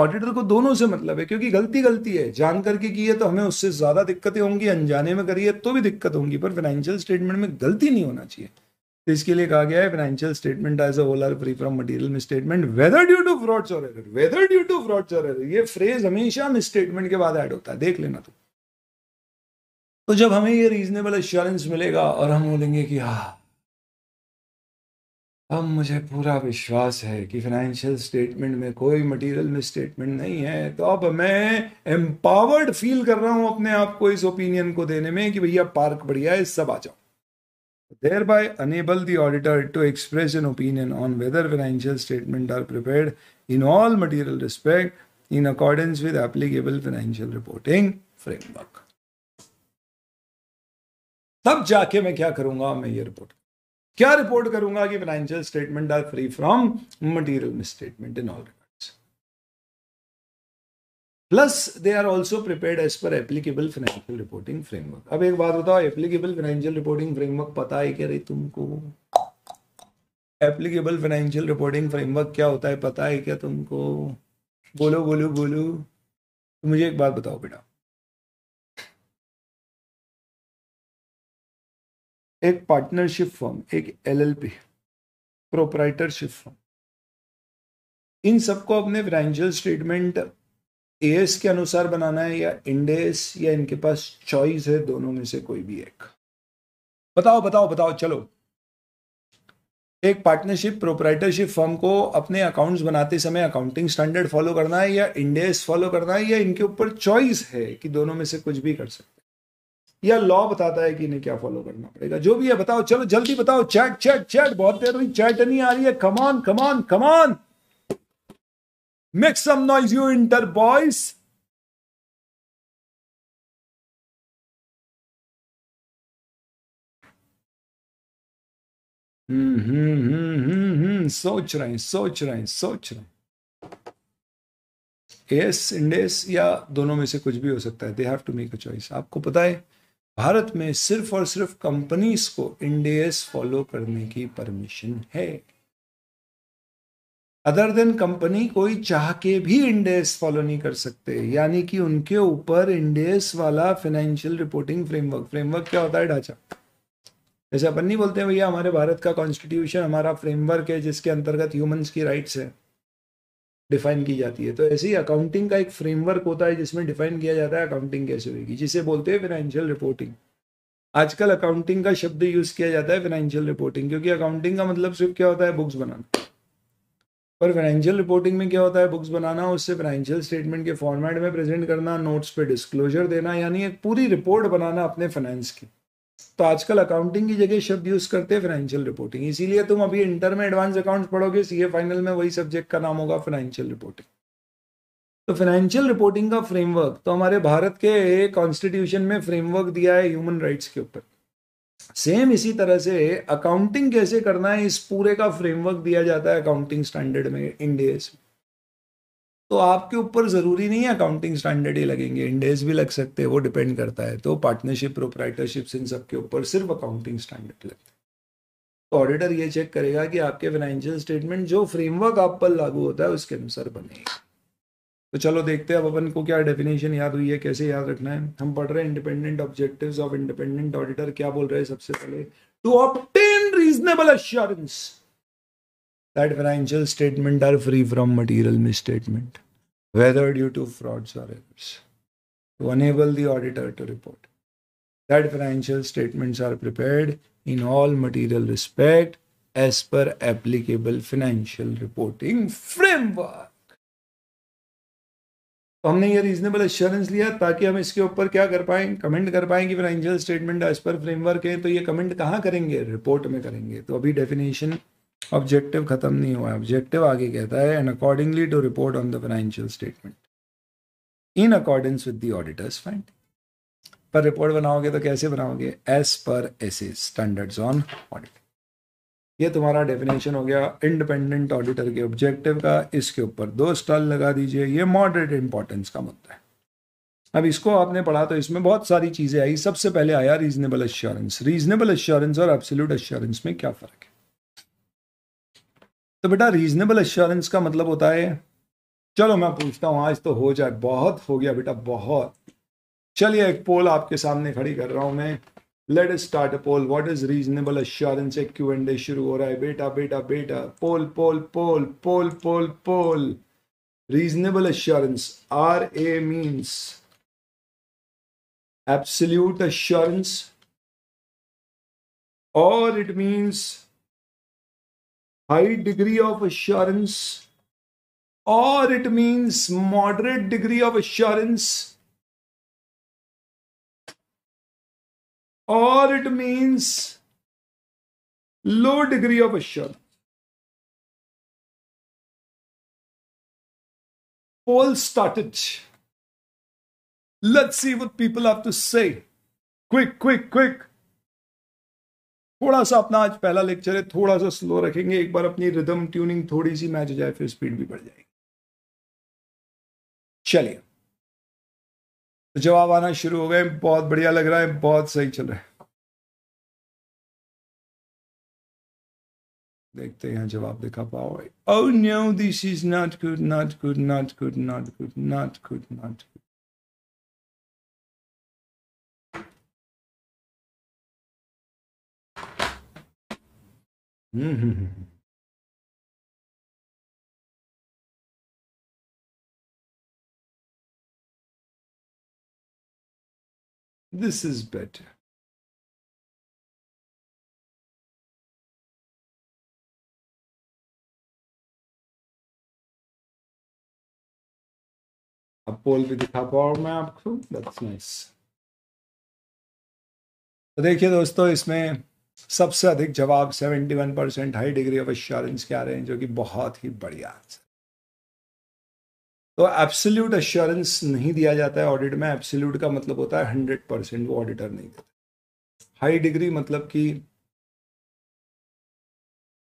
ऑडिटर को दोनों से मतलब है, क्योंकि गलती गलती है, जान करके की है तो हमें उससे ज्यादा दिक्कतें होंगी, अनजाने में करी है तो भी दिक्कत होंगी, पर फाइनेंशियल स्टेटमेंट में गलती नहीं होना चाहिए। तो इसके लिए कहा गया है financial statement as a whole are free from material misstatement whether due to frauds और error. Whether due to frauds और एरर, ये फ्रेज हमेशा मिसस्टेटमेंट के बाद ऐड होता है, देख लेना। तो जब हमें ये रीजनेबल एश्योरेंस मिलेगा और हम बोलेंगे कि हाँ अब मुझे पूरा विश्वास है कि फाइनेंशियल स्टेटमेंट में कोई मटेरियल मिसस्टेटमेंट नहीं है, तो अब मैं एम्पावर्ड फील कर रहा हूं अपने आप को इस ओपिनियन को देने में कि भैया पार्क बढ़िया है, सब आ जाओ। Thereby enable the auditor to express an opinion on whether financial statement are prepared in all material respect in accordance with applicable financial reporting framework. तब जाके मैं क्या करूंगा? मैं ये रिपोर्ट क्या रिपोर्ट करूंगा कि financial statement are free from material misstatement in all regards, plus they are also prepared as per applicable financial reporting framework. अब एक बात बताओ, एप्लीकेबल फाइनेंशियल रिपोर्टिंग फ्रेमवर्क पता है क्या रे तुमको? एप्लीकेबल फाइनेंशियल रिपोर्टिंग फ्रेमवर्क क्या होता है पता है क्या तुमको? बोलो बोलो बोलो। तो मुझे एक बात बताओ बेटा, एक पार्टनरशिप फर्म, एक एलएलपी, प्रोपराइटरशिप फर्म, इन सबको अपने फाइनेंशियल स्टेटमेंट एएस के अनुसार बनाना है या इंड एस, या इनके पास चॉइस है दोनों में से कोई भी एक। बताओ बताओ बताओ। चलो, एक पार्टनरशिप प्रोपराइटरशिप फर्म को अपने अकाउंट्स बनाते समय अकाउंटिंग स्टैंडर्ड फॉलो करना है या इंड एस फॉलो करना है, या इनके ऊपर चॉइस है कि दोनों में से कुछ भी कर सकते हैं, या लॉ बताता है कि इन्हें क्या फॉलो करना पड़ेगा। जो भी है बताओ, चलो जल्दी बताओ। चैट चैट चैट, बहुत देर हुई, चैट नहीं आ रही है। Come on come on come on, make some noise you inter boys. सोच रहे हैं। एएस, इंडेस या दोनों में से कुछ भी हो सकता है। They have to make a choice. आपको पता है भारत में सिर्फ और सिर्फ कंपनीज को इंडेस फॉलो करने की परमिशन है। अदर देन कंपनी कोई चाह के भी इंडेस फॉलो नहीं कर सकते, यानी कि उनके ऊपर इंडेस वाला फाइनेंशियल रिपोर्टिंग फ्रेमवर्क, क्या होता है? ढांचा। जैसे अपन नहीं बोलते हैं भैया हमारे भारत का कॉन्स्टिट्यूशन हमारा फ्रेमवर्क है जिसके अंतर्गत ह्यूमंस की राइट्स है डिफाइन की जाती है, तो ऐसे ही अकाउंटिंग का एक फ्रेमवर्क होता है जिसमें डिफाइन किया जाता है अकाउंटिंग कैसे होगी, जिसे बोलते हैं फाइनेंशियल रिपोर्टिंग। आजकल अकाउंटिंग का शब्द यूज किया जाता है फाइनेंशियल रिपोर्टिंग, क्योंकि अकाउंटिंग का मतलब सिर्फ क्या होता है? बुक्स बनाना। पर फाइनेंशियल रिपोर्टिंग में क्या होता है? बुक्स बनाना, उससे फाइनेंशियल स्टेटमेंट के फॉर्मेट में प्रेजेंट करना, नोट्स पे डिस्क्लोजर देना, यानी एक पूरी रिपोर्ट बनाना अपने फाइनेंस की। तो आजकल अकाउंटिंग की जगह शब्द यूज करते हैं फाइनेंशियल रिपोर्टिंग। इसीलिए तुम अभी इंटर में एडवांस अकाउंट्स पढ़ोगे, सीए फाइनल में वही सब्जेक्ट का नाम होगा फाइनेंशियल रिपोर्टिंग। तो फाइनेंशियल रिपोर्टिंग का फ्रेमवर्क तो हमारे भारत के कॉन्स्टिट्यूशन में फ्रेमवर्क दिया है ह्यूमन राइट्स के ऊपर। सेम इसी तरह से अकाउंटिंग कैसे करना है इस पूरे का फ्रेमवर्क दिया जाता है अकाउंटिंग स्टैंडर्ड में, इंड एस। तो आपके ऊपर जरूरी नहीं है अकाउंटिंग स्टैंडर्ड ही लगेंगे, इंड एस भी लग सकते हैं, वो डिपेंड करता है। तो पार्टनरशिप प्रोपराइटरशिप इन सबके ऊपर सिर्फ अकाउंटिंग स्टैंडर्ड लगते हैं। तो ऑडिटर ये चेक करेगा कि आपके फाइनेंशियल स्टेटमेंट जो फ्रेमवर्क आप पर लागू होता है उसके अनुसार बनेगा। तो चलो देखते हैं अब अपन को क्या डेफिनेशन याद हुई है, कैसे याद रखना है। हम पढ़ रहे हैं independent objectives of independent auditor. क्या बोल रहे हैं? सबसे पहले to obtain reasonable assurance that financial statement are free from material misstatement, whether due to frauds or errors, to enable the auditor to report that financial statements are prepared in all material respect as per applicable financial reporting framework. तो हमने ये reasonable assurance लिया ताकि हम इसके ऊपर क्या कर पाए, कमेंट कर पाए कि financial statement as per framework है। तो ये कमेंट कहाँ करेंगे? रिपोर्ट में करेंगे। तो अभी डेफिनेशन ऑब्जेक्टिव खत्म नहीं हुआ है। ऑब्जेक्टिव आगे कहता है and accordingly to report on the financial statement in accordance with the auditors find. पर रिपोर्ट बनाओगे तो कैसे बनाओगे? As per S A standards on audit. ये तुम्हारा डेफिनेशन हो गया इंडिपेंडेंट ऑडिटर के ऑब्जेक्टिव का। इसके ऊपर 2 स्टार लगा दीजिए, ये मॉडरेट इंपॉर्टेंस का मुद्दा है। अब इसको आपने पढ़ा तो इसमें बहुत सारी चीजें आई। सबसे पहले आया रीजनेबल एश्योरेंस। रीजनेबल एश्योरेंस और एब्सोल्यूट एश्योरेंस में क्या फर्क है? तो बेटा रीजनेबल एश्योरेंस का मतलब होता है, चलो मैं पूछता हूं, आज तो हो जाए, बहुत हो गया बेटा बहुत। चलिए एक पोल आपके सामने खड़ी कर रहा हूं मैं। Let us start a poll. What is reasonable assurance? एक क्यू एंड ए शुरू हो रहा है। बेटा बेटा बेटा, poll poll poll poll poll poll. Reasonable assurance, R A means absolute assurance और it means high degree of assurance or it means moderate degree of assurance or it means low degree of assurance. Poll started. Let's see what people have to say. Quick, quick, quick. थोड़ा सा अपना आज पहला lecture है, थोड़ा सा slow रखेंगे। एक बार अपनी रिदम ट्यूनिंग थोड़ी सी मैच हो जाए फिर स्पीड भी बढ़ जाएगी। चलिए, तो जवाब आना शुरू हो गए। बहुत बढ़िया लग रहा है, बहुत सही चल रहा है। देखते हैं जवाब दिखा पाओ। Oh no, this is not good, not good, not good, not good, not good, not good. This is better. पोल भी दिखा पाऊँ मैं आपको, दैट्स नाइस। तो देखिए दोस्तों, इसमें सबसे अधिक जवाब 71% हाई डिग्री ऑफ एश्योरेंस के आ रहे हैं, जो कि बहुत ही बढ़िया आंसर। तो एब्सोल्यूट एश्योरेंस नहीं दिया जाता है ऑडिट में। एब्सोल्यूट का मतलब होता है 100%, वो ऑडिटर नहीं देता। हाई डिग्री मतलब कि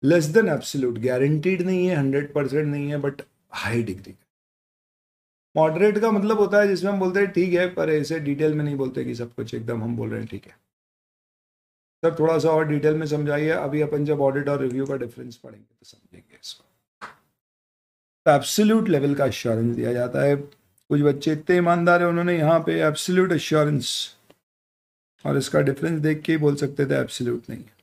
लेस देन एब्सोल्यूट, गारंटीड नहीं है, 100% नहीं है, बट हाई डिग्री। मॉडरेट का मतलब होता है जिसमें हम बोलते हैं ठीक है, पर ऐसे डिटेल में नहीं बोलते कि सब कुछ एकदम हम बोल रहे हैं ठीक है। सर थोड़ा सा और डिटेल में समझाइए, अभी अपन जब ऑडिट और रिव्यू का डिफरेंस पढ़ेंगे तो समझेंगे इसको। तो एब्सोल्यूट लेवल का एश्योरेंस दिया जाता है। कुछ बच्चे इतने ईमानदार हैं, उन्होंने यहाँ पे एब्सोल्यूट एश्योरेंस और इसका डिफरेंस देख के ही बोल सकते थे एब्सोल्यूट नहीं है।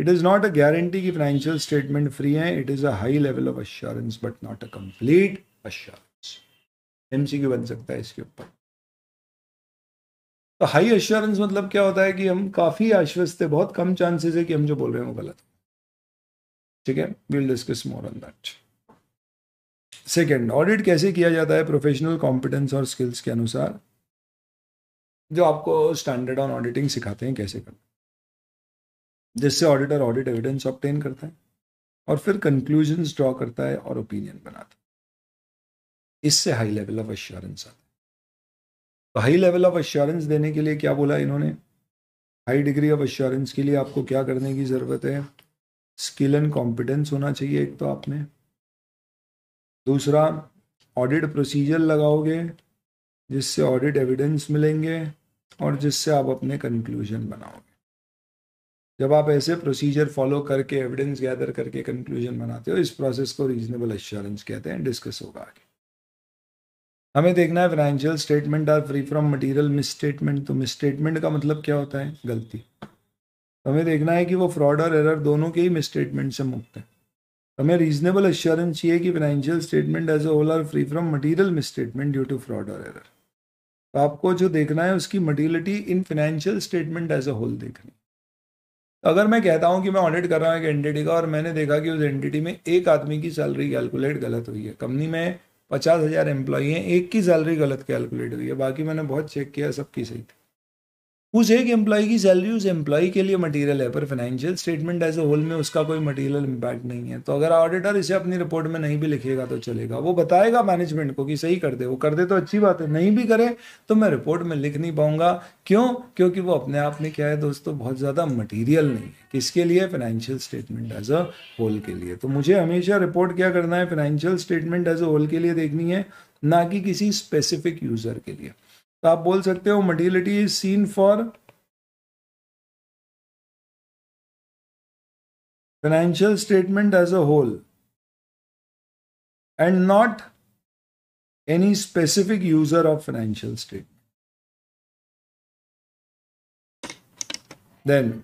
It is not a guarantee कि फाइनेंशियल स्टेटमेंट फ्री है, it is a high level of assurance but not a complete assurance. MCQ बन सकता है इसके ऊपर। तो हाई एश्योरेंस मतलब क्या होता है कि हम काफी आश्वस्त है, बहुत कम चांसेस है कि हम जो बोल रहे हैं वो गलत है। ठीक है, we will discuss more on that. Second, audit कैसे किया जाता है? प्रोफेशनल कॉम्पिटेंस और स्किल्स के अनुसार, जो आपको स्टैंडर्ड ऑन ऑडिटिंग सिखाते हैं कैसे करना, जिससे ऑडिटर ऑडिट एविडेंस ऑब्टेन करता है और फिर कंक्लूजन ड्रॉ करता है और ओपिनियन बनाता है। इससे हाई लेवल ऑफ एश्योरेंस आता है। तो हाई लेवल ऑफ एश्योरेंस देने के लिए क्या बोला इन्होंने? हाई डिग्री ऑफ एश्योरेंस के लिए आपको क्या करने की ज़रूरत है? स्किल एंड कॉम्पिटेंस होना चाहिए एक तो आप में। दूसरा, ऑडिट प्रोसीजर लगाओगे जिससे ऑडिट एविडेंस मिलेंगे और जिससे आप अपने कंक्लूजन बनाओगे। जब आप ऐसे प्रोसीजर फॉलो करके एविडेंस गैदर करके कंक्लूजन बनाते हो, इस प्रोसेस को रीजनेबल एश्योरेंस कहते हैं। डिस्कस होगा आगे। हमें देखना है financial statement are free from material misstatement. तो मिसस्टेटमेंट का मतलब क्या होता है? गलती। तो हमें देखना है कि वो फ्रॉड और एरर दोनों के ही मिसस्टेटमेंट से मुक्त है। हमें रीजनेबल एश्योरेंस चाहिए कि financial statement as a whole are free from material misstatement due to fraud और एरर। तो आपको जो देखना है उसकी materiality in financial statement as a whole देखनी। तो अगर मैं कहता हूँ कि मैं ऑडिट कर रहा हूँ एक एंटिटी का और मैंने देखा कि उस एंटिटी में एक आदमी की सैलरी कैलकुलेट गलत हुई है, कंपनी में 50,000 एम्प्लॉई हैं, एक की सैलरी गलत कैलकुलेट हुई है, बाकी मैंने बहुत चेक किया सबकी सही थी। उस एक एम्प्लॉई की सैलरी उस एम्प्लॉई के लिए मटेरियल है, पर financial statement as a whole में उसका कोई मटेरियल इम्पैक्ट नहीं है। तो अगर ऑडिटर इसे अपनी रिपोर्ट में नहीं भी लिखेगा तो चलेगा। वो बताएगा मैनेजमेंट को कि सही कर दे, वो कर दे तो अच्छी बात है, नहीं भी करे तो मैं रिपोर्ट में लिख नहीं पाऊंगा। क्यों? क्योंकि वो अपने आप में क्या है दोस्तों, बहुत ज़्यादा मटीरियल नहीं है। किसके लिए? Financial statement as a whole के लिए। तो मुझे हमेशा रिपोर्ट क्या करना है? Financial statement as a whole के लिए देखनी है, ना कि किसी स्पेसिफिक यूजर के लिए। तो आप बोल सकते हो materiality is seen for financial statement as a whole and not any specific user of financial statement. Then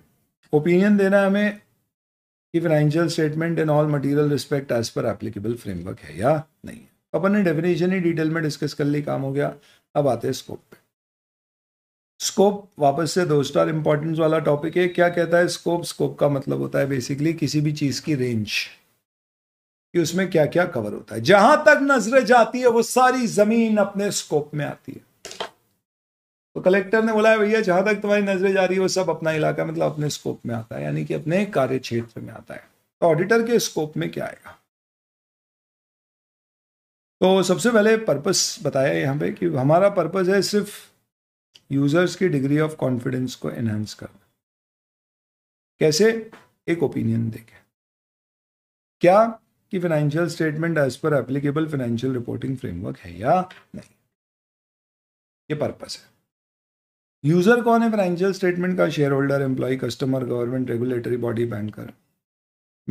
opinion देना हमें कि financial statement in all material respect as per applicable framework है या नहीं। अपन ने डेफिनेशन ही डिटेल में डिस्कस कर ली, काम हो गया। अब आते हैं स्कोप पे। स्कोप वापस से 2 स्टार इंपॉर्टेंस वाला टॉपिक है। क्या कहता है स्कोप? स्कोप का मतलब होता है बेसिकली किसी भी चीज की रेंज, कि उसमें क्या क्या कवर होता है। जहां तक नजरें जाती है वो सारी जमीन अपने स्कोप में आती है। तो कलेक्टर ने बोला है भैया जहां तक तुम्हारी नजरें जा रही है वो सब अपना इलाका, मतलब अपने स्कोप में आता है, यानी कि अपने कार्य क्षेत्र में आता है। तो ऑडिटर के स्कोप में क्या आएगा? तो सबसे पहले पर्पस बताया यहाँ पे कि हमारा पर्पस है सिर्फ यूजर्स की डिग्री ऑफ कॉन्फिडेंस को एनहांस करना। कैसे? एक ओपिनियन देके। क्या कि financial statement as per applicable financial reporting framework है या नहीं, ये पर्पस है। यूजर कौन है फाइनेंशियल स्टेटमेंट का? Shareholder, employee, customer, government, regulatory body, banker,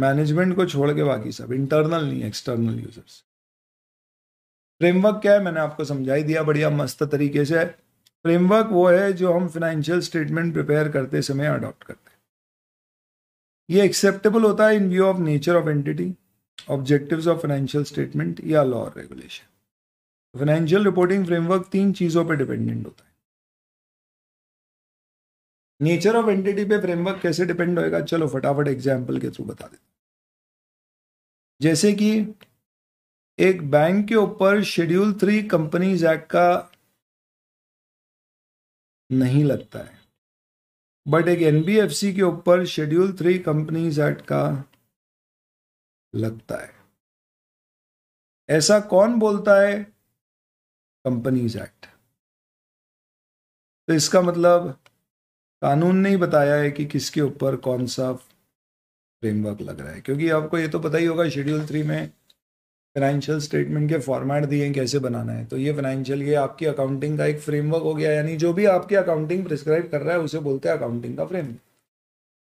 management को छोड़ के बाकी सब। इंटरनल नहीं, एक्सटर्नल यूजर्स। फ्रेमवर्क क्या है? मैंने आपको समझा ही दिया बढ़िया मस्त तरीके से। फ्रेमवर्क वो है जो हम फाइनेंशियल स्टेटमेंट प्रिपेयर करते समय अडॉप्ट करते हैं। ये एक्सेप्टेबल होता है in view of nature of entity, objectives of financial statement या लॉ और रेगुलेशन। फाइनेंशियल रिपोर्टिंग फ्रेमवर्क 3 चीज़ों पर डिपेंडेंट होता है। नेचर ऑफ एंटिटी पे फ्रेमवर्क कैसे डिपेंड होएगा, चलो फटाफट एग्जाम्पल के थ्रू बता देते। जैसे कि एक बैंक के ऊपर शेड्यूल 3 कंपनीज एक्ट का नहीं लगता है, बट एक एनबीएफसी के ऊपर शेड्यूल 3 कंपनीज एक्ट का लगता है। ऐसा कौन बोलता है? Companies act. तो इसका मतलब कानून ने ही बताया है कि किसके ऊपर कौन सा फ्रेमवर्क लग रहा है, क्योंकि आपको ये तो पता ही होगा शेड्यूल 3 में फाइनेंशियल स्टेटमेंट के फॉर्मेट दिए हैं कैसे बनाना है। तो ये फाइनेंशियल, ये आपकी अकाउंटिंग का एक फ्रेमवर्क हो गया, यानी जो भी आपकी अकाउंटिंग प्रिस्क्राइब कर रहा है उसे बोलते हैं अकाउंटिंग का फ्रेमवर्क।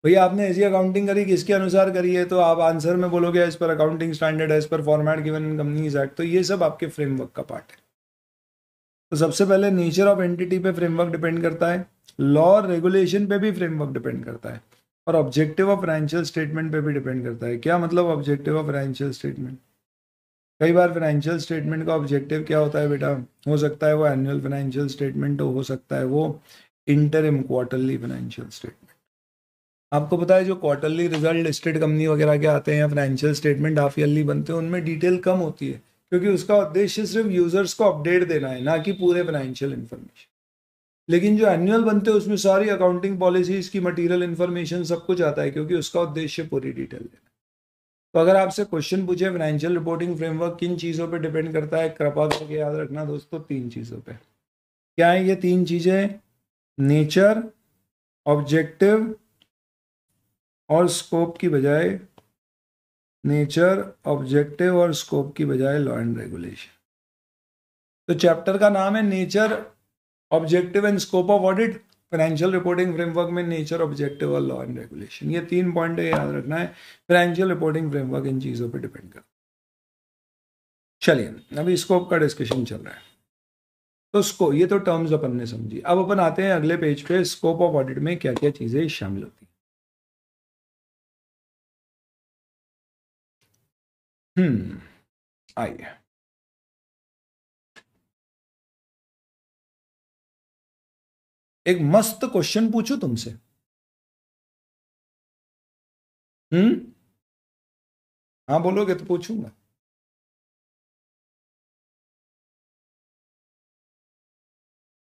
भैया आपने ऐसी अकाउंटिंग करी, किसके अनुसार करी है? तो आप आंसर में बोलोगे as per accounting standard, as per format given in companies act. तो ये सब आपके फ्रेमवर्क का पार्ट है। तो सबसे पहले नेचर ऑफ एंटिटी पे फ्रेमवर्क डिपेंड करता है, लॉ और रेगुलेशन पे भी फ्रेमवर्क डिपेंड करता है, और ऑब्जेक्टिव ऑफ फाइनेंशियल स्टेटमेंट पे भी डिपेंड करता है। क्या मतलब ऑब्जेक्टिव ऑफ फाइनेंशियल स्टेटमेंट? कई बार फाइनेंशियल स्टेटमेंट का ऑब्जेक्टिव क्या होता है बेटा? हो सकता है वो एनुअल फाइनेंशियल स्टेटमेंट हो सकता है वो इंटरिम क्वार्टरली फाइनेंशियल स्टेटमेंट। आपको पता है जो क्वार्टरली रिजल्ट लिस्टेड कंपनी वगैरह के आते हैं या फाइनेंशियल स्टेटमेंट हाफ ईयरली बनते हैं, उनमें डिटेल कम होती है, क्योंकि उसका उद्देश्य सिर्फ यूजर्स को अपडेट देना है, ना कि पूरे फाइनेंशियल इन्फॉर्मेशन। लेकिन जो एनुअल बनते हैं उसमें सारी अकाउंटिंग पॉलिसीज की मटेरियल इन्फॉर्मेशन सब कुछ आता है, क्योंकि उसका उद्देश्य पूरी डिटेल देना है। तो अगर आपसे क्वेश्चन पूछे फाइनेंशियल रिपोर्टिंग फ्रेमवर्क किन चीज़ों पे डिपेंड करता है, कृपा करके याद रखना दोस्तों 3 चीज़ों पे। क्या है ये 3 चीज़ें? नेचर, ऑब्जेक्टिव और स्कोप की बजाय, नेचर, ऑब्जेक्टिव और स्कोप की बजाय लॉ एंड रेगुलेशन। तो चैप्टर का नाम है nature, objective and scope of audit. Financial reporting framework में नेचर, ऑब्जेक्टिव और लॉ एंड रेगुलेशन, ये 3 पॉइंट याद रखना है। फाइनेंशियल रिपोर्टिंग फ्रेमवर्क इन चीज़ों पे डिपेंड करता है। चलिए अभी स्कोप का डिस्कशन चल रहा है, तो स्कोप, ये तो टर्म्स अपन ने समझी। अब अपन आते हैं अगले पेज पे, स्कोप ऑफ ऑडिट में क्या क्या चीज़ें शामिल होती हैं। आइए, एक मस्त क्वेश्चन पूछूं तुमसे। हाँ बोलोगे तो पूछूंगा।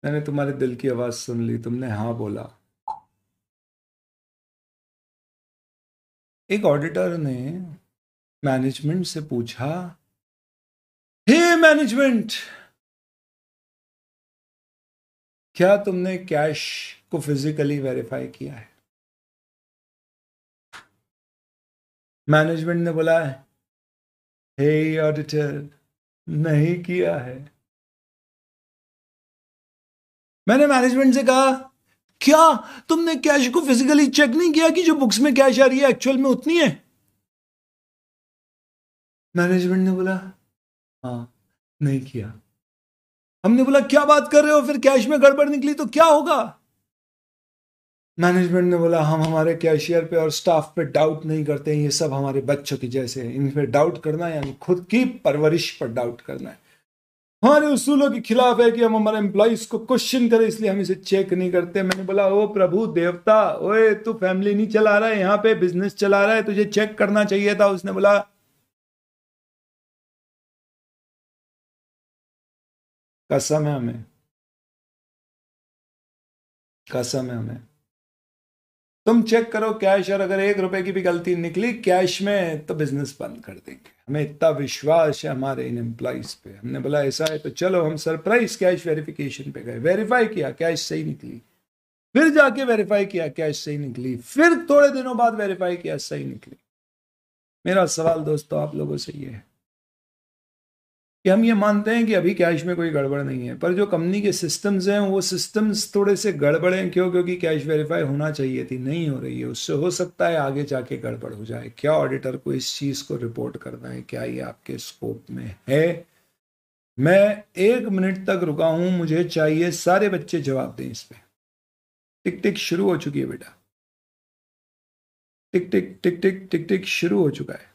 मैंने तुम्हारे दिल की आवाज सुन ली, तुमने हाँ बोला। एक ऑडिटर ने मैनेजमेंट से पूछा, हे मैनेजमेंट, क्या तुमने कैश को फिजिकली वेरीफाई किया है? मैनेजमेंट ने बोला, हे ऑडिटर, नहीं किया है। मैंने मैनेजमेंट से कहा, क्या तुमने कैश को फिजिकली चेक नहीं किया कि जो बुक्स में कैश आ रही है एक्चुअल में उतनी है? मैनेजमेंट ने बोला, हाँ नहीं किया। हमने बोला, क्या बात कर रहे हो, फिर कैश में गड़बड़ निकली तो क्या होगा? मैनेजमेंट ने बोला, हम हमारे कैशियर पे और स्टाफ पे डाउट नहीं करते हैं, ये सब हमारे बच्चों की जैसे हैं, इन पे डाउट करना यानी खुद की परवरिश पर डाउट करना है, हमारे उसूलों के खिलाफ है कि हम हमारे एम्प्लॉइज को क्वेश्चन करें, इसलिए हम इसे चेक नहीं करते। मैंने बोला, ओ प्रभु देवता, ओए तू फैमिली नहीं चला रहा है, यहाँ पे बिजनेस चला रहा है, तुझे चेक करना चाहिए था। उसने बोला, कसम है हमें, कसम है हमें, तुम चेक करो कैश, और अगर 1 रुपए की भी गलती निकली कैश में तो बिजनेस बंद कर देंगे, हमें इतना विश्वास है हमारे इन एम्प्लॉइज पे। हमने बोला, ऐसा है तो चलो हम सरप्राइज कैश वेरिफिकेशन पे गए, वेरीफाई किया कैश सही निकली, फिर जाके वेरीफाई किया कैश सही निकली, फिर थोड़े दिनों बाद वेरीफाई किया सही निकली। मेरा सवाल दोस्तों आप लोगों से ये है कि हम ये मानते हैं कि अभी कैश में कोई गड़बड़ नहीं है, पर जो कंपनी के सिस्टम्स हैं वो सिस्टम्स थोड़े से गड़बड़े हैं। क्यों? क्योंकि कैश वेरीफाई होना चाहिए थी, नहीं हो रही है, उससे हो सकता है आगे जाके गड़बड़ हो जाए। क्या ऑडिटर को इस चीज़ को रिपोर्ट करना है? क्या ये आपके स्कोप में है? मैं 1 मिनट तक रुका हूँ, मुझे चाहिए सारे बच्चे जवाब दें इस पर। टिक टिक शुरू हो चुकी है बेटा, टिक टिक टिक टिक टिक टिक शुरू हो चुका है,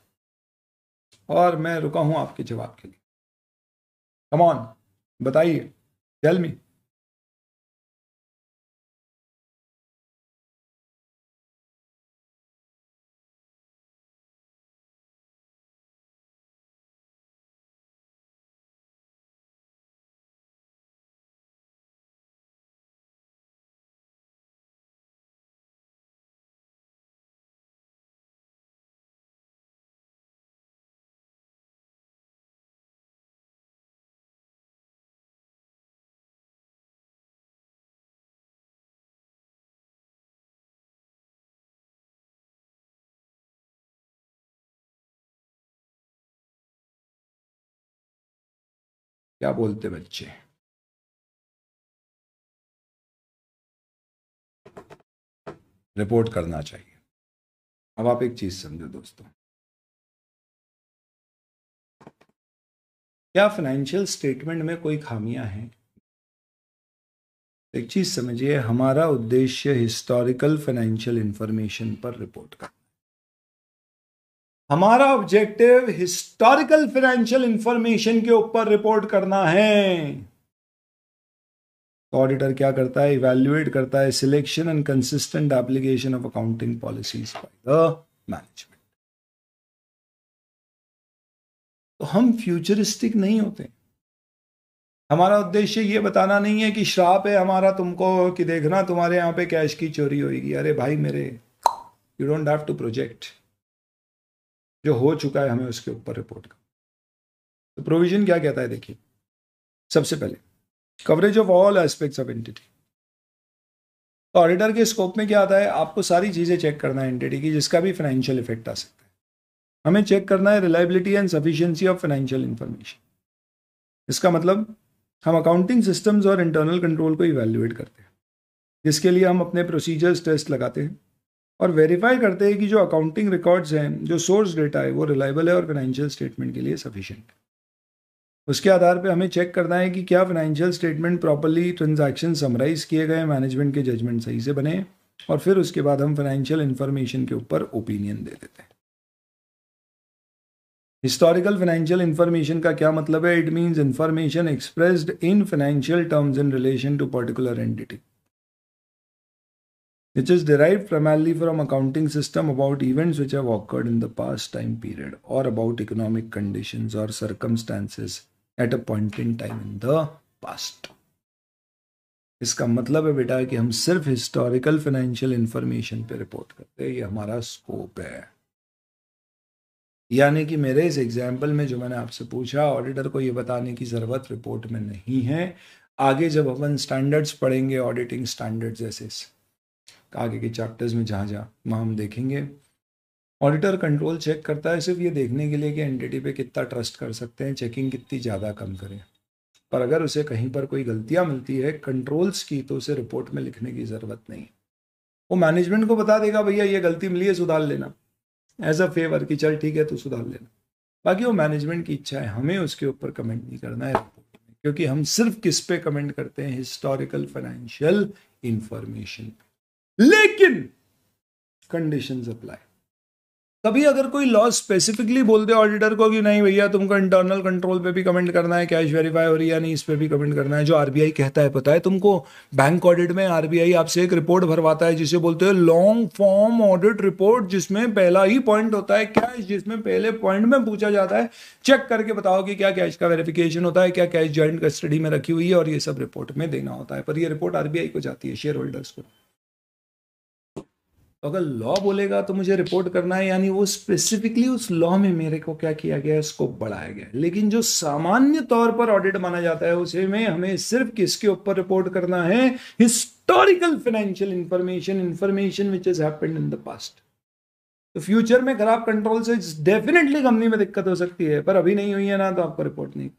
और मैं रुका हूँ आपके जवाब के लिए। Come on, बताइए, tell me। क्या बोलते बच्चे? रिपोर्ट करना चाहिए। अब आप एक चीज समझो दोस्तों, क्या फाइनेंशियल स्टेटमेंट में कोई खामियां हैं? एक चीज समझिए, हमारा उद्देश्य हिस्टोरिकल फाइनेंशियल इंफॉर्मेशन पर रिपोर्ट करना है। हमारा ऑब्जेक्टिव हिस्टोरिकल फाइनेंशियल इंफॉर्मेशन के ऊपर रिपोर्ट करना है। ऑडिटर क्या करता है? इवैल्यूएट करता है selection and consistent application of accounting policies by the management. तो हम फ्यूचरिस्टिक नहीं होते। हमारा उद्देश्य ये बताना नहीं है कि श्राप है हमारा तुमको कि देखना तुम्हारे यहाँ पे कैश की चोरी होगी। अरे भाई मेरे, you don't have to project. जो हो चुका है हमें उसके ऊपर रिपोर्ट कर। तो प्रोविजन क्या कहता है देखिए, सबसे पहले coverage of all aspects of entity. तो ऑडिटर के स्कोप में क्या आता है? आपको सारी चीजें चेक करना है एंटिटी की जिसका भी फाइनेंशियल इफेक्ट आ सकता है। हमें चेक करना है reliability and sufficiency of financial information. इसका मतलब हम अकाउंटिंग सिस्टम्स और इंटरनल कंट्रोल को इवैल्यूएट करते हैं, जिसके लिए हम अपने प्रोसीजर्स टेस्ट लगाते हैं और वेरीफाई करते हैं कि जो अकाउंटिंग रिकॉर्ड्स हैं, जो सोर्स डेटा है, वो रिलायबल है और फाइनेंशियल स्टेटमेंट के लिए सफिशिएंट है। उसके आधार पे हमें चेक करना है कि क्या financial statement properly transaction summarise किए गए, मैनेजमेंट के जजमेंट सही से बने, और फिर उसके बाद हम फाइनेंशियल इंफॉर्मेशन के ऊपर ओपिनियन दे देते हैं। हिस्टोरिकल फाइनेंशियल इंफॉर्मेशन का क्या मतलब है? It means information expressed in financial terms in relation to particular entity which is derived primarily from accounting system about events which have occurred in the past time period और about economic conditions और circumstances at a point in time in the past. इसका मतलब है बेटा कि हम सिर्फ historical financial information पे रिपोर्ट करते हैं, ये हमारा स्कोप है। यानी कि मेरे इस एग्जाम्पल में जो मैंने आपसे पूछा, ऑडिटर को ये बताने की ज़रूरत रिपोर्ट में नहीं है। आगे जब अपन स्टैंडर्ड्स पढ़ेंगे, ऑडिटिंग स्टैंडर्ड्स जैसे आगे के चैप्टर्स में जहाँ वहाँ हम देखेंगे ऑडिटर कंट्रोल चेक करता है सिर्फ ये देखने के लिए कि एंटिटी पे कितना ट्रस्ट कर सकते हैं, चेकिंग कितनी ज़्यादा कम करें। पर अगर उसे कहीं पर कोई गलतियाँ मिलती है कंट्रोल्स की, तो उसे रिपोर्ट में लिखने की ज़रूरत नहीं। वो मैनेजमेंट को बता देगा भैया ये गलती मिली है, सुधार लेना, एज अ फेवर कि चल ठीक है तो सुधार लेना। बाकी वो मैनेजमेंट की इच्छा है, हमें उसके ऊपर कमेंट नहीं करना है रिपोर्ट में, क्योंकि हम सिर्फ किस पे कमेंट करते हैं? Historical financial information. लेकिन कंडीशंस अप्लाई। कभी अगर कोई लॉ स्पेसिफिकली बोलते ऑडिटर को कि नहीं भैया तुमको इंटरनल कंट्रोल पे भी कमेंट करना है, कैश वेरीफाई हो रही है या नहीं इस पे भी कमेंट करना है, जो आरबीआई कहता है पता है तुमको, बैंक ऑडिट में आरबीआई आपसे एक रिपोर्ट भरवाता है जिसे बोलते हैं लॉन्ग फॉर्म ऑडिट रिपोर्ट, जिसमें पहला ही पॉइंट होता है कैश, जिसमें पहले पॉइंट में पूछा जाता है चेक करके बताओ कि क्या कैश का वेरिफिकेशन होता है, क्या कैश जॉइंट कस्टडी में रखी हुई है, और ये सब रिपोर्ट में देना होता है। पर यह रिपोर्ट आरबीआई को जाती है, शेयर होल्डर्स को। अगर लॉ बोलेगा तो मुझे रिपोर्ट करना है, यानी वो स्पेसिफिकली उस लॉ में मेरे को क्या किया गया है, स्कोप बढ़ाया गया है। लेकिन जो सामान्य तौर पर ऑडिट माना जाता है उसे में हमें सिर्फ किसके ऊपर रिपोर्ट करना है? Historical financial information, information which is happened in the past. तो फ्यूचर में खराब कंट्रोल से डेफिनेटली कंपनी में दिक्कत हो सकती है, पर अभी नहीं हुई है ना, तो आपको रिपोर्ट नहीं।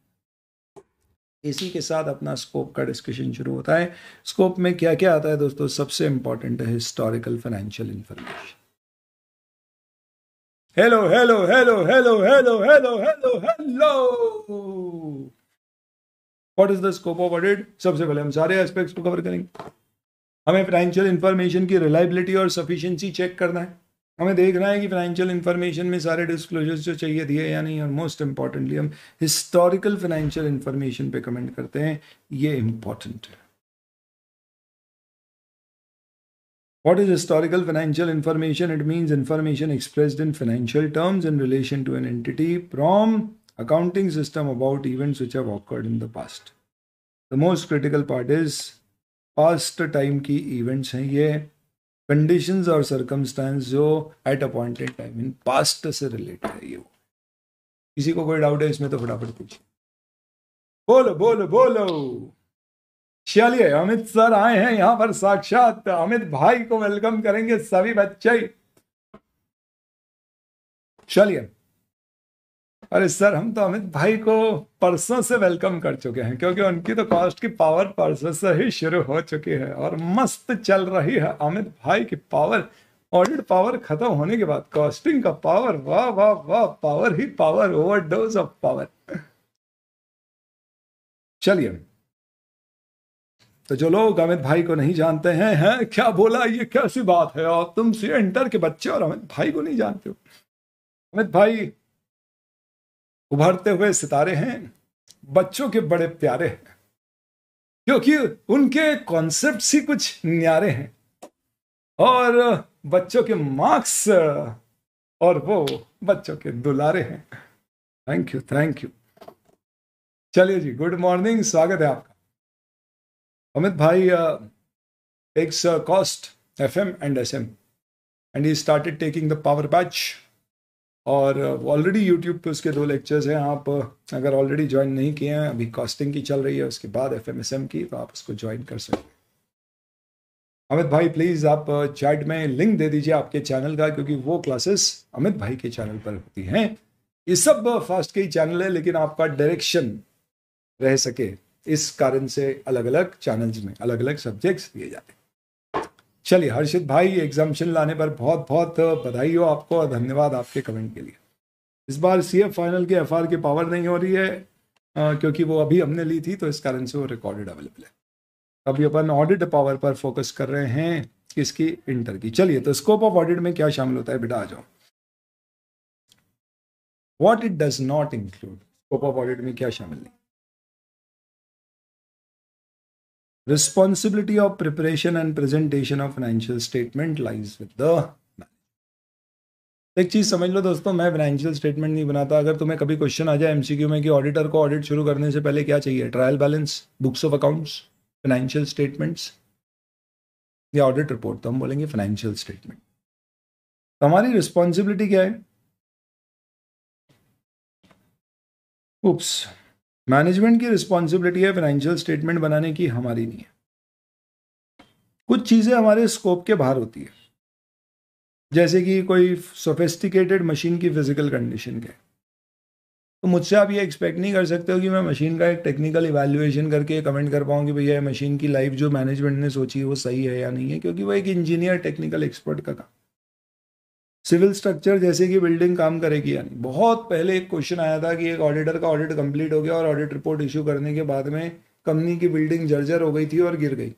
इसी के साथ अपना स्कोप का डिस्कशन शुरू होता है। स्कोप में क्या क्या आता है दोस्तों? सबसे इंपॉर्टेंट है historical financial information. Hello hello hello hello hello hello hello hello, what is the scope of audit? सबसे पहले हम सारे एस्पेक्ट्स को कवर करेंगे। हमें फाइनेंशियल इंफॉर्मेशन की रिलायबिलिटी और सफिशिएंसी चेक करना है। हमें देखना है कि फाइनेंशियल इंफॉर्मेशन में सारे डिस्क्लोजर्स जो चाहिए दिए या नहीं, और मोस्ट इम्पॉर्टेंटली हम हिस्टोरिकल फाइनेंशियल इंफॉर्मेशन पे कमेंट करते हैं, ये इम्पॉर्टेंट है। What is historical financial information? It means information expressed in financial terms in relation to an entity from accounting system about events which have occurred in the past. The most critical part is past time की events हैं ये, conditions और circumstance जो at appointed time in past से related है ये। वो किसी को कोई डाउट है इसमें तो फटाफट पूछिए, बोलो बोलो बोलो। चलिए अमित सर आए हैं यहाँ पर साक्षात, अमित भाई को वेलकम करेंगे सभी बच्चे। चलिए अरे सर हम तो अमित भाई को परसों से वेलकम कर चुके हैं, क्योंकि उनकी तो कॉस्ट की पावर परसों से ही शुरू हो चुकी है और मस्त चल रही है। अमित भाई की पावर, ऑडिट पावर खत्म होने के बाद कॉस्टिंग का पावर, वाह वाह वाह, पावर ही पावर, ओवरडोज ऑफ पावर। चलिए, तो जो लोग अमित भाई को नहीं जानते हैं, क्या बोला, ये कैसी बात है, और तुम सी इंटर के बच्चे और अमित भाई को नहीं जानते हो। अमित भाई उभरते हुए सितारे हैं, बच्चों के बड़े प्यारे हैं, क्योंकि उनके कॉन्सेप्ट्स ही कुछ न्यारे हैं और बच्चों के मार्क्स और वो बच्चों के दुलारे हैं। Thank you, thank you. चलिए जी, गुड मॉर्निंग, स्वागत है आपका। अमित भाई takes cost, FM and SM and he started taking the power batch और ऑलरेडी YouTube पे उसके 2 लेक्चर्स हैं। आप अगर ऑलरेडी ज्वाइन नहीं किए हैं, अभी कॉस्टिंग की चल रही है, उसके बाद FM SM की, तो आप उसको ज्वाइन कर सकते हैं। अमित भाई प्लीज़ आप चैट में लिंक दे दीजिए आपके चैनल का, क्योंकि वो क्लासेस अमित भाई के चैनल पर होती हैं। ये सब फास्ट के ही चैनल है, लेकिन आपका डायरेक्शन रह सके इस कारण से अलग अलग चैनल्स में अलग अलग सब्जेक्ट्स दिए जाते हैं। चलिए, हर्षित भाई एग्जामिशन लाने पर बहुत बहुत बधाई हो आपको और धन्यवाद आपके कमेंट के लिए। इस बार सीए फाइनल के एफआर की पावर नहीं हो रही है क्योंकि वो अभी हमने ली थी, तो इस कारण से वो रिकॉर्डेड अवेलेबल है। अभी अपन ऑडिट पावर पर फोकस कर रहे हैं, इसकी इंटर की। चलिए, तो स्कोप ऑफ ऑडिट में क्या शामिल होता है बेटा, आ जाओ। What it does not include, scope of audit में क्या शामिल नहीं। Responsibility of preparation and presentation of financial statement lies with the manager. एक चीज समझ लो दोस्तों, मैं फाइनेंशियल स्टेटमेंट नहीं बनाता। अगर तुम्हें कभी क्वेश्चन आ जाए एमसीक्यू में कि ऑडिटर को ऑडिट शुरू करने से पहले क्या चाहिए, trial balance, books of accounts, financial statements या ऑडिट रिपोर्ट, तो हम बोलेंगे फाइनेंशियल स्टेटमेंट। तो हमारी रिस्पॉन्सिबिलिटी क्या है, उप्स, मैनेजमेंट की रिस्पॉन्सिबिलिटी है फाइनेंशियल स्टेटमेंट बनाने की, हमारी नहीं है। कुछ चीज़ें हमारे स्कोप के बाहर होती है, जैसे कि कोई सोफिस्टिकेटेड मशीन की फिजिकल कंडीशन के, तो मुझसे आप ये एक्सपेक्ट नहीं कर सकते हो कि मैं मशीन का एक टेक्निकल इवैल्यूएशन करके कमेंट कर पाऊँ कि भैया मशीन की लाइफ जो मैनेजमेंट ने सोची है वो सही है या नहीं है, क्योंकि वो एक इंजीनियर टेक्निकल एक्सपर्ट का काम। सिविल स्ट्रक्चर जैसे कि बिल्डिंग काम करेगी या नहीं। बहुत पहले एक क्वेश्चन आया था कि एक ऑडिटर का ऑडिट कंप्लीट हो गया और ऑडिट रिपोर्ट इश्यू करने के बाद में कंपनी की बिल्डिंग जर्जर हो गई थी और गिर गई,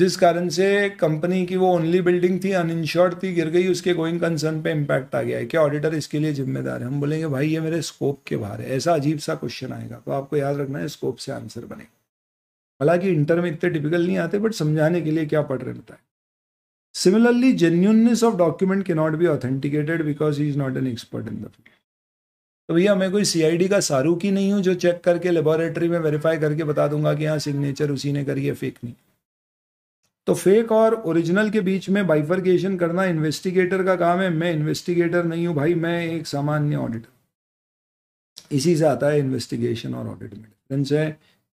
जिस कारण से कंपनी की वो ओनली बिल्डिंग थी, अनइंश्योर्ड थी, गिर गई, उसके गोइंग कंसर्न पे इम्पैक्ट आ गया है। क्या ऑडिटर इसके लिए जिम्मेदार है? हम बोलेंगे भाई ये मेरे स्कोप के बाहर है। ऐसा अजीब सा क्वेश्चन आएगा, तो आपको याद रखना है स्कोप से आंसर बनेगा। हालांकि इंटर में इतने टिपिकल नहीं आते, बट समझाने के लिए क्या पढ़ रहे होता है। Similarly, genuineness of document cannot be authenticated because he is not an expert in the field. तो भैया मैं कोई CID का सारूक ही नहीं हूँ जो चेक करके लेबोरेटरी में वेरीफाई करके बता दूंगा कि हाँ सिग्नेचर उसी ने करी है, फेक नहीं। तो फेक और ओरिजिनल के बीच में बाइफर्केशन करना इन्वेस्टिगेटर का काम है। मैं इन्वेस्टिगेटर नहीं हूँ भाई, मैं एक सामान्य ऑडिटर। इसी से आता है इन्वेस्टिगेशन और ऑडिट में डिफरेंस है।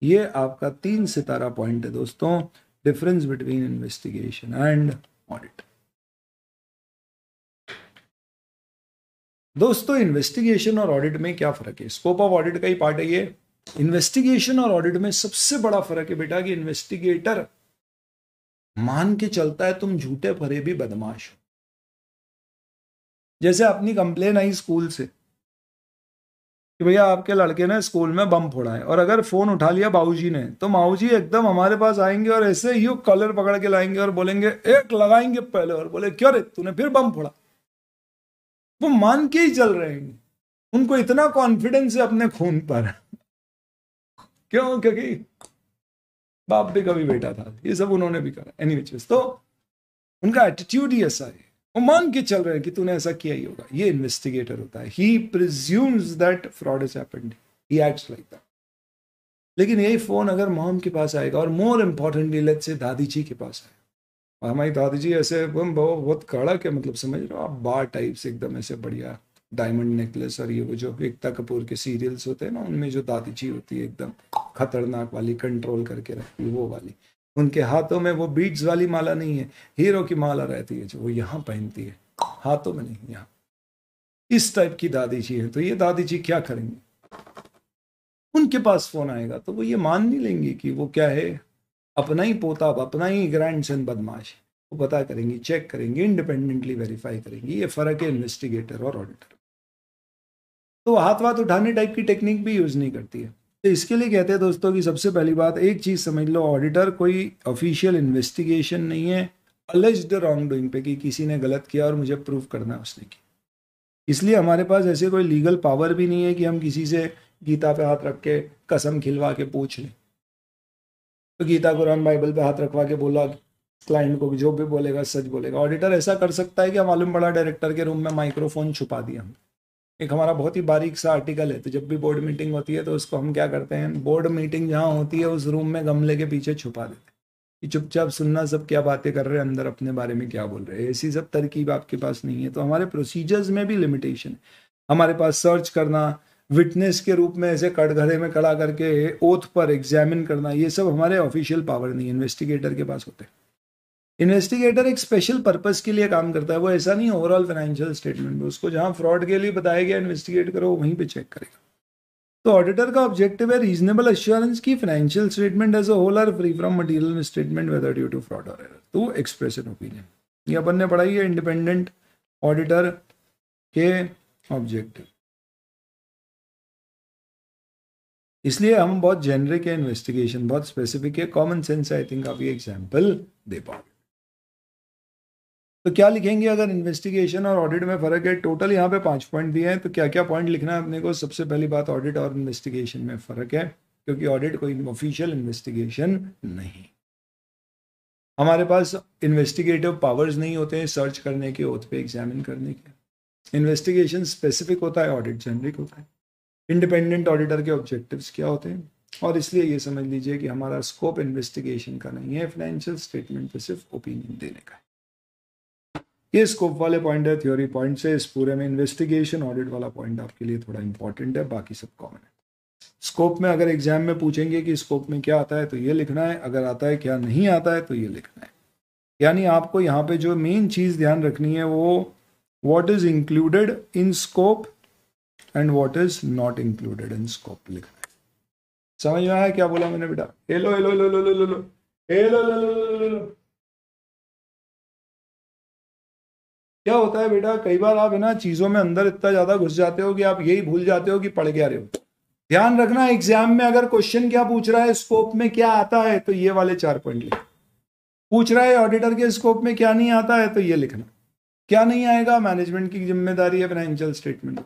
ये आपका 3 सितारा पॉइंट है दोस्तों, difference between investigation and audit. दोस्तों, इन्वेस्टिगेशन और ऑडिट में क्या फर्क है, स्कोप ऑफ ऑडिट का ही पार्ट है ये। इन्वेस्टिगेशन और ऑडिट में सबसे बड़ा फर्क है बेटा कि इन्वेस्टिगेटर मान के चलता है तुम झूठे भरे भी बदमाश हो। जैसे अपनी कंप्लेन आई स्कूल से कि भैया आपके लड़के ने स्कूल में बम फोड़ा है, और अगर फोन उठा लिया बाबूजी ने, तो माऊजी एकदम हमारे पास आएंगे और ऐसे ही कॉलर पकड़ के लाएंगे और बोलेंगे एक लगाएंगे पहले, और बोले क्यों रे तूने फिर बम फोड़ा। वो मान के ही चल रहे हैं, उनको इतना कॉन्फिडेंस है अपने खून पर। क्यों? क्योंकि बाप भी कभी बेटा था, ये सब उन्होंने भी करा। एनीवेज, तो उनका एटीट्यूड ही ऐसा है, वो मान के चल रहे हैं कि तूने ऐसा किया ही होगा। ये इन्वेस्टिगेटर होता है, he presumes that fraud has happened, he acts like that. लेकिन यही फोन अगर मॉम के पास आएगा और मोर इम्पोर्टेंटली लेट्स से दादी जी के पास आएगा, और हमारी दादी जी ऐसे बहुत कड़क है, मतलब समझ रहे हो आप, बार टाइप से एकदम ऐसे बढ़िया डायमंड नेकलेस और ये वो जो एकता कपूर के सीरियल्स होते हैं ना उनमें जो दादी जी होती है एकदम खतरनाक वाली, कंट्रोल करके रखती है वो वाली। उनके हाथों में वो बीट्स वाली माला नहीं है, हीरो की माला रहती है जो वो यहाँ पहनती है, हाथों में नहीं, यहाँ। इस टाइप की दादी जी है, तो ये दादी जी क्या करेंगे, उनके पास फोन आएगा तो वो ये मान नहीं लेंगे कि वो क्या है, अपना ही पोता, अपना ही ग्रैंडसन बदमाश, वो पता करेंगी, चेक करेंगी, इंडिपेंडेंटली वेरीफाई करेंगी। ये फर्क है इन्वेस्टिगेटर और ऑडिटर। तो हाथ उठाने टाइप की टेक्निक भी यूज नहीं करती है। तो इसके लिए कहते हैं दोस्तों कि सबसे पहली बात एक चीज समझ लो, ऑडिटर कोई ऑफिशियल इन्वेस्टिगेशन नहीं है अलेज्ड रॉन्ग डूइंग पे कि किसी ने गलत किया और मुझे प्रूव करना है उसने की, इसलिए हमारे पास ऐसे कोई लीगल पावर भी नहीं है कि हम किसी से गीता पे हाथ रख के कसम खिलवा के पूछ लें। तो गीता कुरान बाइबल पे हाथ रखवा के बोला क्लाइंट को जो भी बोलेगा सच बोलेगा। ऑडिटर ऐसा कर सकता है कि मालूम पड़ा डायरेक्टर के रूम में माइक्रोफोन छुपा दिया हमने। एक हमारा बहुत ही बारीक सा आर्टिकल है, तो जब भी बोर्ड मीटिंग होती है तो उसको हम क्या करते हैं, बोर्ड मीटिंग जहाँ होती है उस रूम में गमले के पीछे छुपा देते हैं कि चुपचाप सुनना सब क्या बातें कर रहे हैं, अंदर अपने बारे में क्या बोल रहे हैं। ऐसी सब तरकीब आपके पास नहीं है। तो हमारे प्रोसीजर्स में भी लिमिटेशन है। हमारे पास सर्च करना, विटनेस के रूप में ऐसे कटघरे में खड़ा करके ओथ पर एग्जामिन करना, ये सब हमारे ऑफिशियल पावर नहीं इन्वेस्टिगेटर के पास होते हैं। इन्वेस्टिगेटर एक स्पेशल पर्पस के लिए काम करता है, वो ऐसा नहीं ओवरऑल फाइनेंशियल स्टेटमेंट में। उसको जहां फ्रॉड के लिए बताया गया इन्वेस्टिगेट करो, वहीं पे चेक करेगा। तो ऑडिटर का ऑब्जेक्टिव है रीजनेबल एश्योरेंस की financial statement as a whole are free from material misstatement whether due to fraud और error to express an opinion. ये अपन ने पढ़ाई है इंडिपेंडेंट ऑडिटर के ऑब्जेक्टिव। इसलिए हम बहुत जेनरिक है, इन्वेस्टिगेशन बहुत स्पेसिफिक है, कॉमन सेंस आई थिंक आप ये एग्जाम्पल दे पाओगे। तो क्या लिखेंगे अगर इन्वेस्टिगेशन और ऑडिट में फर्क है, टोटल यहाँ पे 5 पॉइंट दिए हैं। तो क्या क्या पॉइंट लिखना है अपने को, सबसे पहली बात ऑडिट और इन्वेस्टिगेशन में फर्क है क्योंकि ऑडिट कोई ऑफिशियल इन्वेस्टिगेशन नहीं, हमारे पास इन्वेस्टिगेटिव पावर्स नहीं होते हैं सर्च करने के, ओथ पे एग्जामिन करने के। इन्वेस्टिगेशन स्पेसिफिक होता है, ऑडिट जेनरिक होता है। इंडिपेंडेंट ऑडिटर के ऑब्जेक्टिव्स क्या होते हैं, और इसलिए ये समझ लीजिए कि हमारा स्कोप इन्वेस्टिगेशन का नहीं है, फाइनेंशियल स्टेटमेंट पे सिर्फ ओपिनियन देने का है। ये स्कोप वाले पॉइंट है, थ्योरी पॉइंट से इस पूरे में इन्वेस्टिगेशन ऑडिट वाला पॉइंट आपके लिए थोड़ा इंपॉर्टेंट है, बाकी सब कॉमन है। स्कोप में अगर एग्जाम में पूछेंगे कि स्कोप में क्या आता है तो ये लिखना है, अगर आता है क्या नहीं आता है तो ये लिखना है। यानी आपको यहाँ पे जो मेन चीज ध्यान रखनी है वो what is included in scope and what is not included in scope लिखना है। समझ में आया क्या बोला मैंने बेटा? Hello hello hello hello hello hello, क्या होता है बेटा, कई बार आप है ना चीज़ों में अंदर इतना ज़्यादा घुस जाते हो कि आप यही भूल जाते हो कि पढ़ क्या रहे हो। ध्यान रखना एग्जाम में अगर क्वेश्चन क्या पूछ रहा है, स्कोप में क्या आता है, तो ये वाले 4 पॉइंट लिखना। पूछ रहा है ऑडिटर के स्कोप में क्या नहीं आता है तो ये लिखना, क्या नहीं आएगा मैनेजमेंट की जिम्मेदारी है फाइनेंशियल स्टेटमेंट।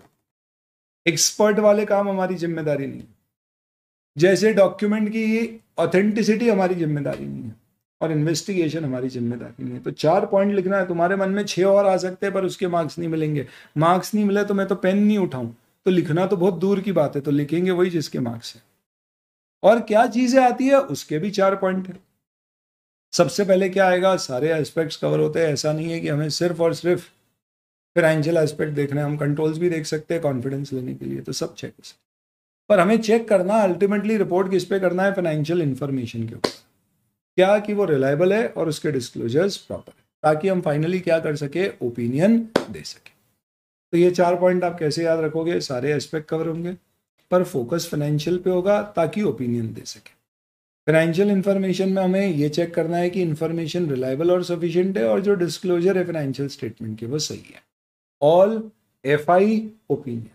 एक्सपर्ट वाले काम हमारी जिम्मेदारी नहीं है, जैसे डॉक्यूमेंट की ऑथेंटिसिटी हमारी जिम्मेदारी नहीं है और इन्वेस्टिगेशन हमारी जिम्मेदारी नहीं है। तो 4 पॉइंट लिखना है। तुम्हारे मन में 6 और आ सकते हैं पर उसके मार्क्स नहीं मिलेंगे, मार्क्स नहीं मिले तो मैं तो पेन नहीं उठाऊं, तो लिखना तो बहुत दूर की बात है, तो लिखेंगे वही जिसके मार्क्स है। और क्या चीजें आती है उसके भी 4 पॉइंट है। सबसे पहले क्या आएगा, सारे एस्पेक्ट्स कवर होते हैं। ऐसा नहीं है कि हमें सिर्फ और सिर्फ फाइनेंशियल एस्पेक्ट देखना है, हम कंट्रोल्स भी देख सकते हैं कॉन्फिडेंस लेने के लिए, तो सब चेक हो सकते। पर हमें चेक करना अल्टीमेटली रिपोर्ट किस पे करना है, फाइनेंशियल इन्फॉर्मेशन के ऊपर, क्या कि वो रिलायबल है और उसके डिस्क्लोजर्स प्रॉपर है, ताकि हम फाइनली क्या कर सके, ओपिनियन दे सके। तो ये 4 पॉइंट आप कैसे याद रखोगे, सारे एस्पेक्ट कवर होंगे पर फोकस फाइनेंशियल पे होगा ताकि ओपिनियन दे सके। फाइनेंशियल इन्फॉर्मेशन में हमें ये चेक करना है कि इन्फॉर्मेशन रिलायबल और सफिशिएंट है और जो डिस्क्लोजर है फाइनेंशियल स्टेटमेंट के वो सही है। All F I opinion,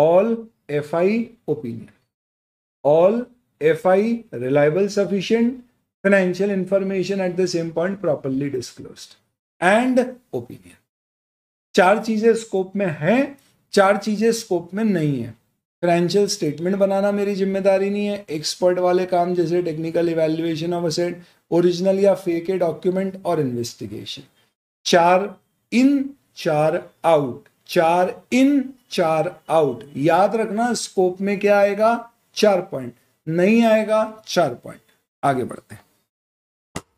all F I opinion, all F I reliable sufficient, financial information at the same point properly disclosed and opinion। 4 चीजें स्कोप में हैं, 4 चीजें स्कोप में नहीं है। फाइनेंशियल स्टेटमेंट बनाना मेरी जिम्मेदारी नहीं है, एक्सपर्ट वाले काम जैसे technical evaluation of asset, original या फेक है डॉक्यूमेंट और investigation. 4 in 4 out, 4 in 4 out. याद रखना स्कोप में क्या आएगा, 4 पॉइंट, नहीं आएगा 4 पॉइंट। आगे बढ़ते हैं।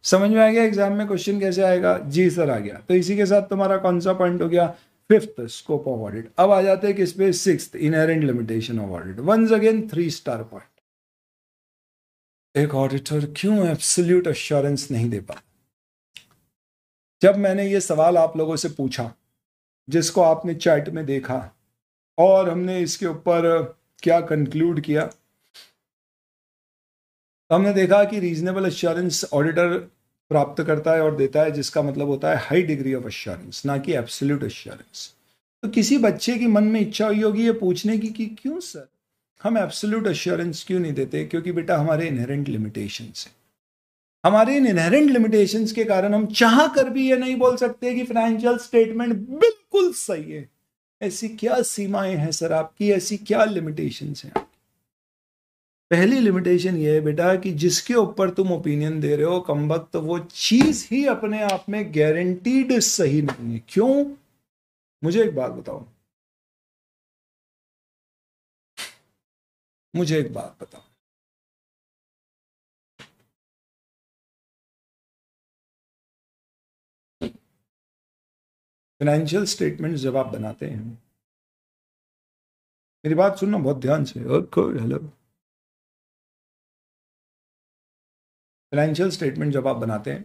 समझ में आ गया एग्जाम में क्वेश्चन कैसे आएगा? जी सर आ गया। तो इसी के साथ तुम्हारा कौन सा पॉइंट हो गया, 5th स्कोप ऑफ ऑडिट। अब आ जाते हैं किस पे, 6th inherent limitation of audit. Once again 3 star point. एक ऑडिटर क्यों एब्सोल्यूट एश्योरेंस नहीं दे पाता? जब मैंने ये सवाल आप लोगों से पूछा जिसको आपने चैट में देखा, और हमने इसके ऊपर क्या कंक्लूड किया, हमने देखा कि रीजनेबल एश्योरेंस ऑडिटर प्राप्त करता है और देता है, जिसका मतलब होता है हाई डिग्री ऑफ एश्योरेंस, ना कि एब्सोल्यूट एश्योरेंस। तो किसी बच्चे के मन में इच्छा हुई होगी ये पूछने की कि क्यों सर हम एब्सोल्यूट एश्योरेंस क्यों नहीं देते? क्योंकि बेटा हमारे इनहेरेंट लिमिटेशंस हैं। हमारे इन इनहेरेंट लिमिटेशंस के कारण हम चाह कर भी ये नहीं बोल सकते कि फाइनेंशियल स्टेटमेंट बिल्कुल सही है। ऐसी क्या सीमाएं हैं सर आपकी, ऐसी क्या लिमिटेशंस हैं? पहली लिमिटेशन ये है बेटा कि जिसके ऊपर तुम ओपिनियन दे रहे हो कमबख्त, तो वो चीज ही अपने आप में गारंटीड सही नहीं है। क्यों? मुझे एक बात बताओ, मुझे एक बात बताओ, फाइनेंशियल स्टेटमेंट जब आप बनाते हैं, मेरी बात सुनना बहुत ध्यान से, और हेलो, फाइनेंशियल स्टेटमेंट जब आप बनाते हैं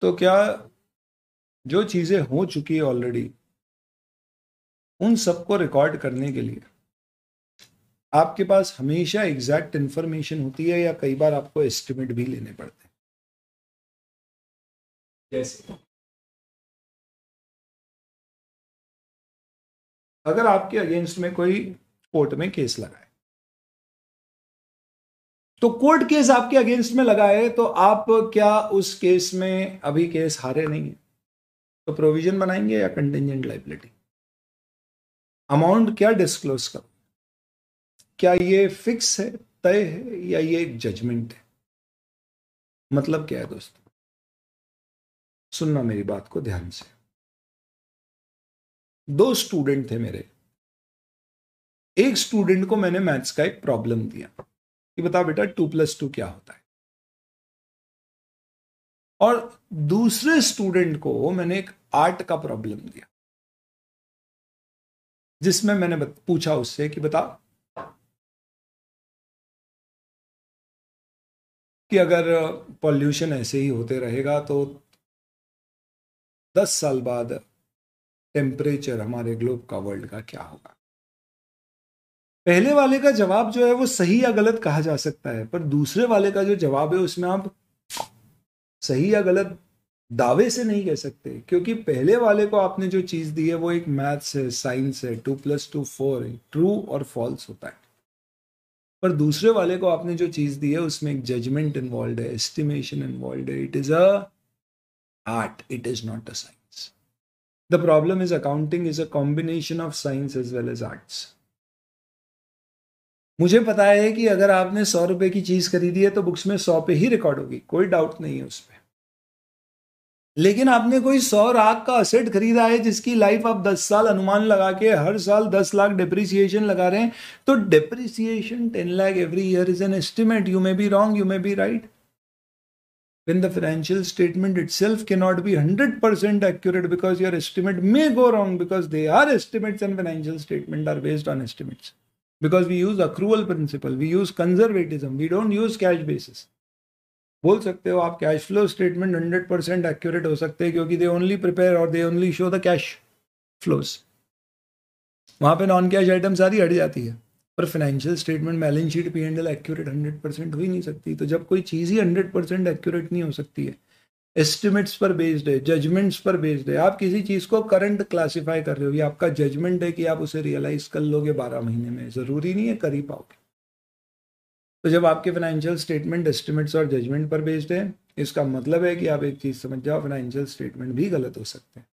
तो क्या जो चीजें हो चुकी है ऑलरेडी उन सबको रिकॉर्ड करने के लिए आपके पास हमेशा एग्जैक्ट इंफॉर्मेशन होती है, या कई बार आपको एस्टिमेट भी लेने पड़ते हैं? जैसे अगर आपके अगेंस्ट में कोई कोर्ट में केस लगाए, तो कोर्ट केस आपके अगेंस्ट में लगाए, तो आप क्या उस केस में, अभी केस हारे नहीं है तो प्रोविजन बनाएंगे या कंटिजेंट लाइबिलिटी? अमाउंट क्या डिस्क्लोज करो? क्या ये फिक्स है, तय है, या ये एक जजमेंट है? मतलब क्या है दोस्तों, सुनना मेरी बात को ध्यान से। दो स्टूडेंट थे मेरे, एक स्टूडेंट को मैंने मैथ्स का एक प्रॉब्लम दिया कि बता बेटा 2+2 क्या होता है, और दूसरे स्टूडेंट को मैंने एक आर्ट का प्रॉब्लम दिया जिसमें मैंने पूछा उससे कि बता कि अगर पॉल्यूशन ऐसे ही होते रहेगा तो 10 साल बाद टेम्परेचर हमारे ग्लोब का, वर्ल्ड का क्या होगा? पहले वाले का जवाब जो है वो सही या गलत कहा जा सकता है, पर दूसरे वाले का जो जवाब है उसमें आप सही या गलत दावे से नहीं कह सकते, क्योंकि पहले वाले को आपने जो चीज दी है वो एक मैथ्स है, साइंस है, 2+2 4 है, ट्रू और फॉल्स होता है, पर दूसरे वाले को आपने जो चीज दी है उसमें एक जजमेंट इन्वॉल्व है, एस्टिमेशन इन्वॉल्व है। It is a art, it is not a science. The problem is accounting is a combination of science as well as arts. मुझे पता है कि अगर आपने 100 रुपए की चीज खरीदी है तो बुक्स में 100 पे ही रिकॉर्ड होगी, कोई डाउट नहीं है उसमें, लेकिन आपने कोई 100 लाख का असेट खरीदा है जिसकी लाइफ आप 10 साल अनुमान लगा के हर साल 10 लाख डिप्रिसिएशन लगा रहे हैं, तो depreciation 10 lakh every year is an estimate. You may be wrong, you may be right. When the financial statement itself cannot be 100% accurate because your estimate may go wrong, because they are estimates and financial statements are based on estimates. Because we use accrual principle, we use conservatism, we don't use cash basis. बोल सकते हो आप cash flow statement 100% accurate हो सकते हैं क्योंकि they only prepare or they only show the cash flows. वहाँ पे non cash items सारी हट जाती है, पर financial statement, balance sheet, P&L accurate 100% हो ही नहीं सकती। तो जब कोई चीज़ ही 100% एक्यूरेट नहीं हो सकती है, एस्टिमेट्स पर बेस्ड है, जजमेंट्स पर बेस्ड है। आप किसी चीज़ को करंट क्लासीफाई कर रहे हो, ये आपका जजमेंट है कि आप उसे रियलाइज कर लोगे 12 महीने में, ज़रूरी नहीं है कर ही पाओगे। तो जब आपके फाइनेंशियल स्टेटमेंट एस्टिमेट्स और जजमेंट पर बेस्ड है, इसका मतलब है कि आप एक चीज़ समझ जाओ, फाइनेंशियल स्टेटमेंट भी गलत हो सकते हैं।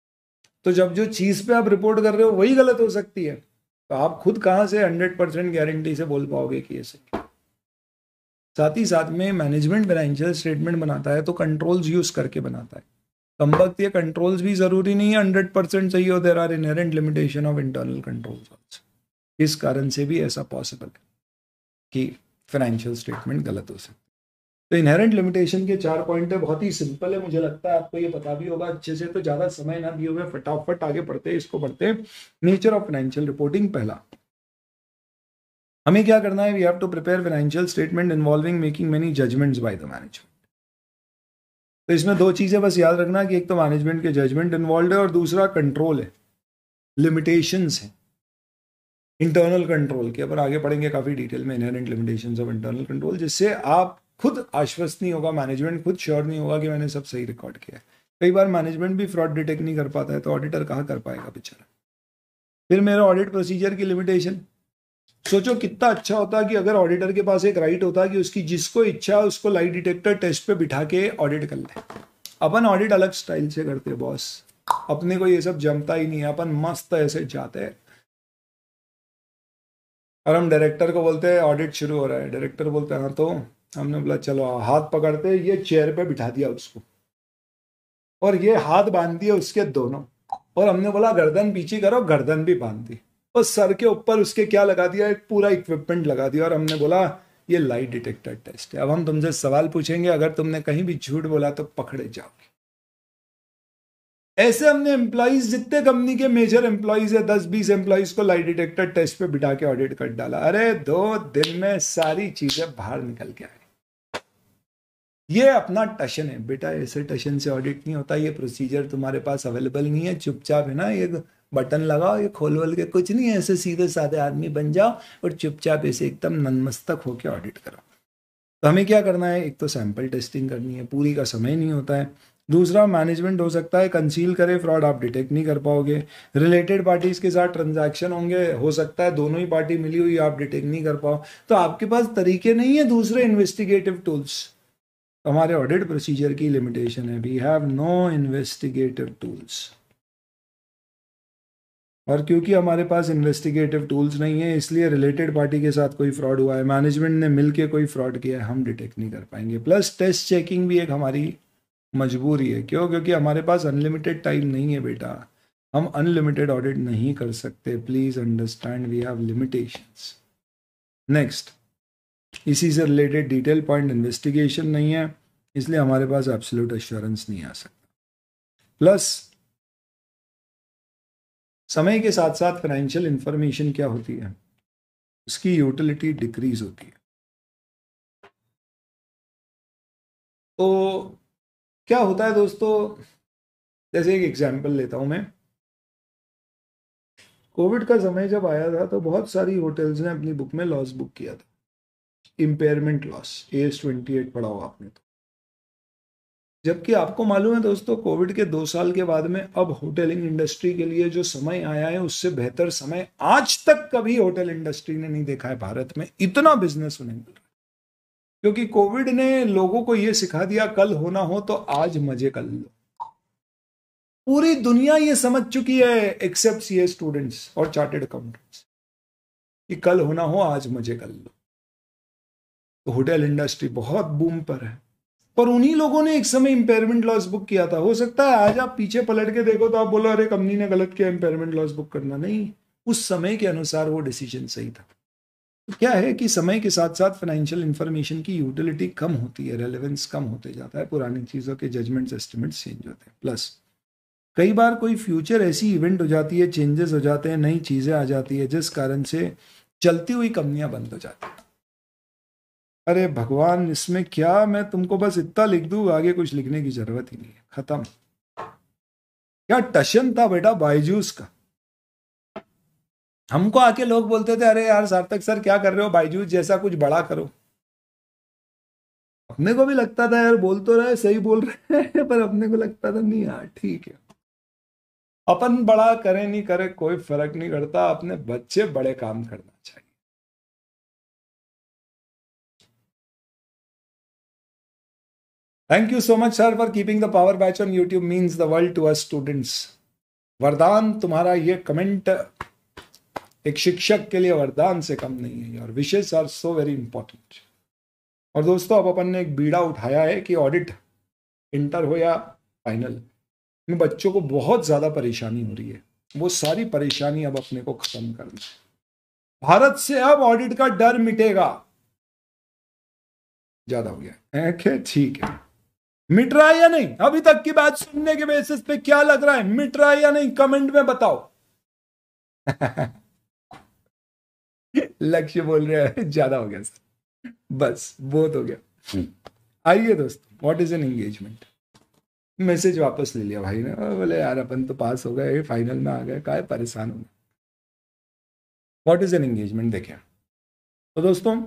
तो जब जो चीज़ पर आप रिपोर्ट कर रहे हो वही गलत हो सकती है, तो आप खुद कहाँ से 100% गारंटी से बोल पाओगे कि ये सही? साथ ही साथ में मैनेजमेंट फाइनेंशियल स्टेटमेंट बनाता है तो कंट्रोल्स यूज करके बनाता है। कमबख्त ये कंट्रोल्स भी जरूरी नहीं है 100% सही हो, there are inherent limitation of internal controls also. इस कारण से भी ऐसा पॉसिबल है कि फाइनेंशियल स्टेटमेंट गलत हो सकती है। तो इनहेरेंट लिमिटेशन के 4 पॉइंट है, बहुत ही सिंपल है, मुझे लगता है आपको ये पता भी होगा अच्छे से। तो ज़्यादा समय ना दिए हुए फटाफट आगे बढ़ते हैं, इसको पढ़ते हैं। Nature of financial reporting. पहला, हमें क्या करना है? We have to prepare financial statement involving making many judgements by the management. तो इसमें दो चीज़ें बस याद रखना कि एक तो मैनेजमेंट के जजमेंट इन्वॉल्व है और दूसरा कंट्रोल है, लिमिटेशंस हैं इंटरनल कंट्रोल के। अपन आगे पढ़ेंगे काफ़ी डिटेल में inherent limitations of internal control, जिससे आप खुद आश्वस्त नहीं होगा, मैनेजमेंट खुद श्योर नहीं होगा कि मैंने सब सही रिकॉर्ड किया है। कई बार मैनेजमेंट भी फ्रॉड डिटेक्ट नहीं कर पाता है तो ऑडिटर कहाँ कर पाएगा बेचारा। फिर मेरा ऑडिट प्रोसीजर की लिमिटेशन, सोचो कितना अच्छा होता कि अगर ऑडिटर के पास एक राइट होता कि उसकी जिसको इच्छा उसको लाई डिटेक्टर टेस्ट पे बिठा के ऑडिट कर ले। अपन ऑडिट अलग स्टाइल से करते हैं बॉस, अपने को ये सब जमता ही नहीं है, अपन मस्त ऐसे जाते हैं और हम डायरेक्टर को बोलते हैं ऑडिट शुरू हो रहा है, डायरेक्टर बोलते हैं हाँ, तो हमने बोला चलो हाथ पकड़ते, ये चेयर पे बिठा दिया उसको और ये हाथ बांध दिया उसके दोनों, और हमने बोला गर्दन पीछे करो, गर्दन भी बांध दी और सर के ऊपर उसके क्या लगा दिया, एक पूरा इक्विपमेंट लगा दिया और हमने बोला ये लाई डिटेक्टर टेस्ट है। अब हम तुमसे सवाल पूछेंगे, अगर तुमने कहीं भी झूठ बोला तो पकड़े जाओगे। ऐसे हमने एम्प्लॉइज, जितने कंपनी के मेजर एम्प्लॉइज है 10-20 एम्प्लॉइज को लाई डिटेक्टर टेस्ट पे बिठा के ऑडिट कर डाला। अरे 2 दिन में सारी चीजें बाहर निकल के आई। ये अपना टशन है बेटा, ऐसे टशन से ऑडिट नहीं होता। ये प्रोसीजर तुम्हारे पास अवेलेबल नहीं है, चुपचाप है ना, ये बटन लगाओ, ये खोल वोल के कुछ नहीं, ऐसे सीधे साधे आदमी बन जाओ और चुपचाप ऐसे एकदम नतमस्तक होकर ऑडिट करो। तो हमें क्या करना है, एक तो सैंपल टेस्टिंग करनी है, पूरी का समय नहीं होता है। दूसरा मैनेजमेंट हो सकता है कंसील करे, फ्रॉड आप डिटेक्ट नहीं कर पाओगे। रिलेटेड पार्टीज के साथ ट्रांजैक्शन होंगे, हो सकता है दोनों ही पार्टी मिली हुई, आप डिटेक्ट नहीं कर पाओ, तो आपके पास तरीके नहीं है दूसरे इन्वेस्टिगेटिव टूल्स। हमारे ऑडिट प्रोसीजर की लिमिटेशन है, we have no investigative tools. और क्योंकि हमारे पास इन्वेस्टिगेटिव टूल्स नहीं है, इसलिए रिलेटेड पार्टी के साथ कोई फ्रॉड हुआ है, मैनेजमेंट ने मिलके कोई फ्रॉड किया है, हम डिटेक्ट नहीं कर पाएंगे। प्लस टेस्ट चेकिंग भी एक हमारी मजबूरी है। क्यों? क्योंकि हमारे पास अनलिमिटेड टाइम नहीं है बेटा, हम अनलिमिटेड ऑडिट नहीं कर सकते। Please understand, we have limitations. Next, इसी से रिलेटेड डिटेल पॉइंट, इन्वेस्टिगेशन नहीं है इसलिए हमारे पास एब्सोल्यूट एश्योरेंस नहीं आ सकता। प्लस समय के साथ साथ फाइनेंशियल इंफॉर्मेशन क्या होती है, उसकी यूटिलिटी डिक्रीज होती है। तो क्या होता है दोस्तों, जैसे एक एग्जांपल लेता हूं मैं, कोविड का समय जब आया था तो बहुत सारी होटल्स ने अपनी बुक में लॉस बुक किया था, इम्पेयरमेंट लॉस, AS 28 पढ़ा हुआ आपने तो। जबकि आपको मालूम है दोस्तों, कोविड के 2 साल के बाद में अब होटलिंग इंडस्ट्री के लिए जो समय आया है उससे बेहतर समय आज तक कभी होटल इंडस्ट्री ने नहीं देखा है भारत में। इतना बिजनेस उन्हें मिल रहा है क्योंकि कोविड ने लोगों को यह सिखा दिया कल होना हो तो आज मजे कर लो। पूरी दुनिया ये समझ चुकी है एक्सेप्ट CA स्टूडेंट्स और चार्टर्ड अकाउंटेंट्स कि कल होना हो आज मजे कर लो। तो होटल इंडस्ट्री बहुत बूम पर है, पर उन्हीं लोगों ने एक समय इम्पेयरमेंट लॉस बुक किया था। हो सकता है आज आप पीछे पलट के देखो तो आप बोलो अरे कंपनी ने गलत किया इम्पेयरमेंट लॉस बुक करना। नहीं, उस समय के अनुसार वो डिसीजन सही था। तो क्या है कि समय के साथ साथ फाइनेंशियल इंफॉर्मेशन की यूटिलिटी कम होती है, रेलेवेंस कम होते जाता है, पुरानी चीज़ों के जजमेंट्स एस्टिमेट्स चेंज होते हैं। प्लस कई बार कोई फ्यूचर ऐसी इवेंट हो जाती है, चेंजेस हो जाते हैं, नई चीज़ें आ जाती है, जिस कारण से चलती हुई कंपनियाँ बंद हो जाती हैं। अरे भगवान, इसमें क्या, मैं तुमको बस इतना लिख दूँ, आगे कुछ लिखने की जरूरत ही नहीं है, खत्म। क्या टशन था बेटा बायजूस का। हमको आके लोग बोलते थे अरे यार सार्थक सर क्या कर रहे हो, बायजूस जैसा कुछ बड़ा करो। अपने को भी लगता था यार बोल तो रहे सही बोल रहे हैं, पर अपने को लगता था नहीं यार ठीक है, अपन बड़ा करे नहीं करे कोई फर्क नहीं करता, अपने बच्चे बड़े काम करना चाहिए। Thank you so much sir for keeping the power batch on YouTube, means the world to us students. वरदान, तुम्हारा ये कमेंट एक शिक्षक के लिए वरदान से कम नहीं है। Your wishes are so very important. और दोस्तों अब अपन ने एक बीड़ा उठाया है कि ऑडिट इंटर हो या फाइनल में बच्चों को बहुत ज़्यादा परेशानी हो रही है, वो सारी परेशानी अब अपने को खत्म करना है। भारत से अब ऑडिट का डर मिटेगा। ज़्यादा हो गया, ठीक है, मिट रहा है या नहीं? अभी तक की बात सुनने के बेसिस पे क्या लग रहा है, मिट रहा है या नहीं? कमेंट में बताओ। लक्ष्य बोल रहे हैं ज्यादा हो गया सर, बस बहुत हो गया। आइए दोस्तों, what is an engagement. Message वापस ले लिया भाई ने, बोले यार अपन तो पास हो गए, फाइनल में आ गए, काहे परेशान हो गए। व्हाट इज एन एंगेजमेंट देखें तो दोस्तों,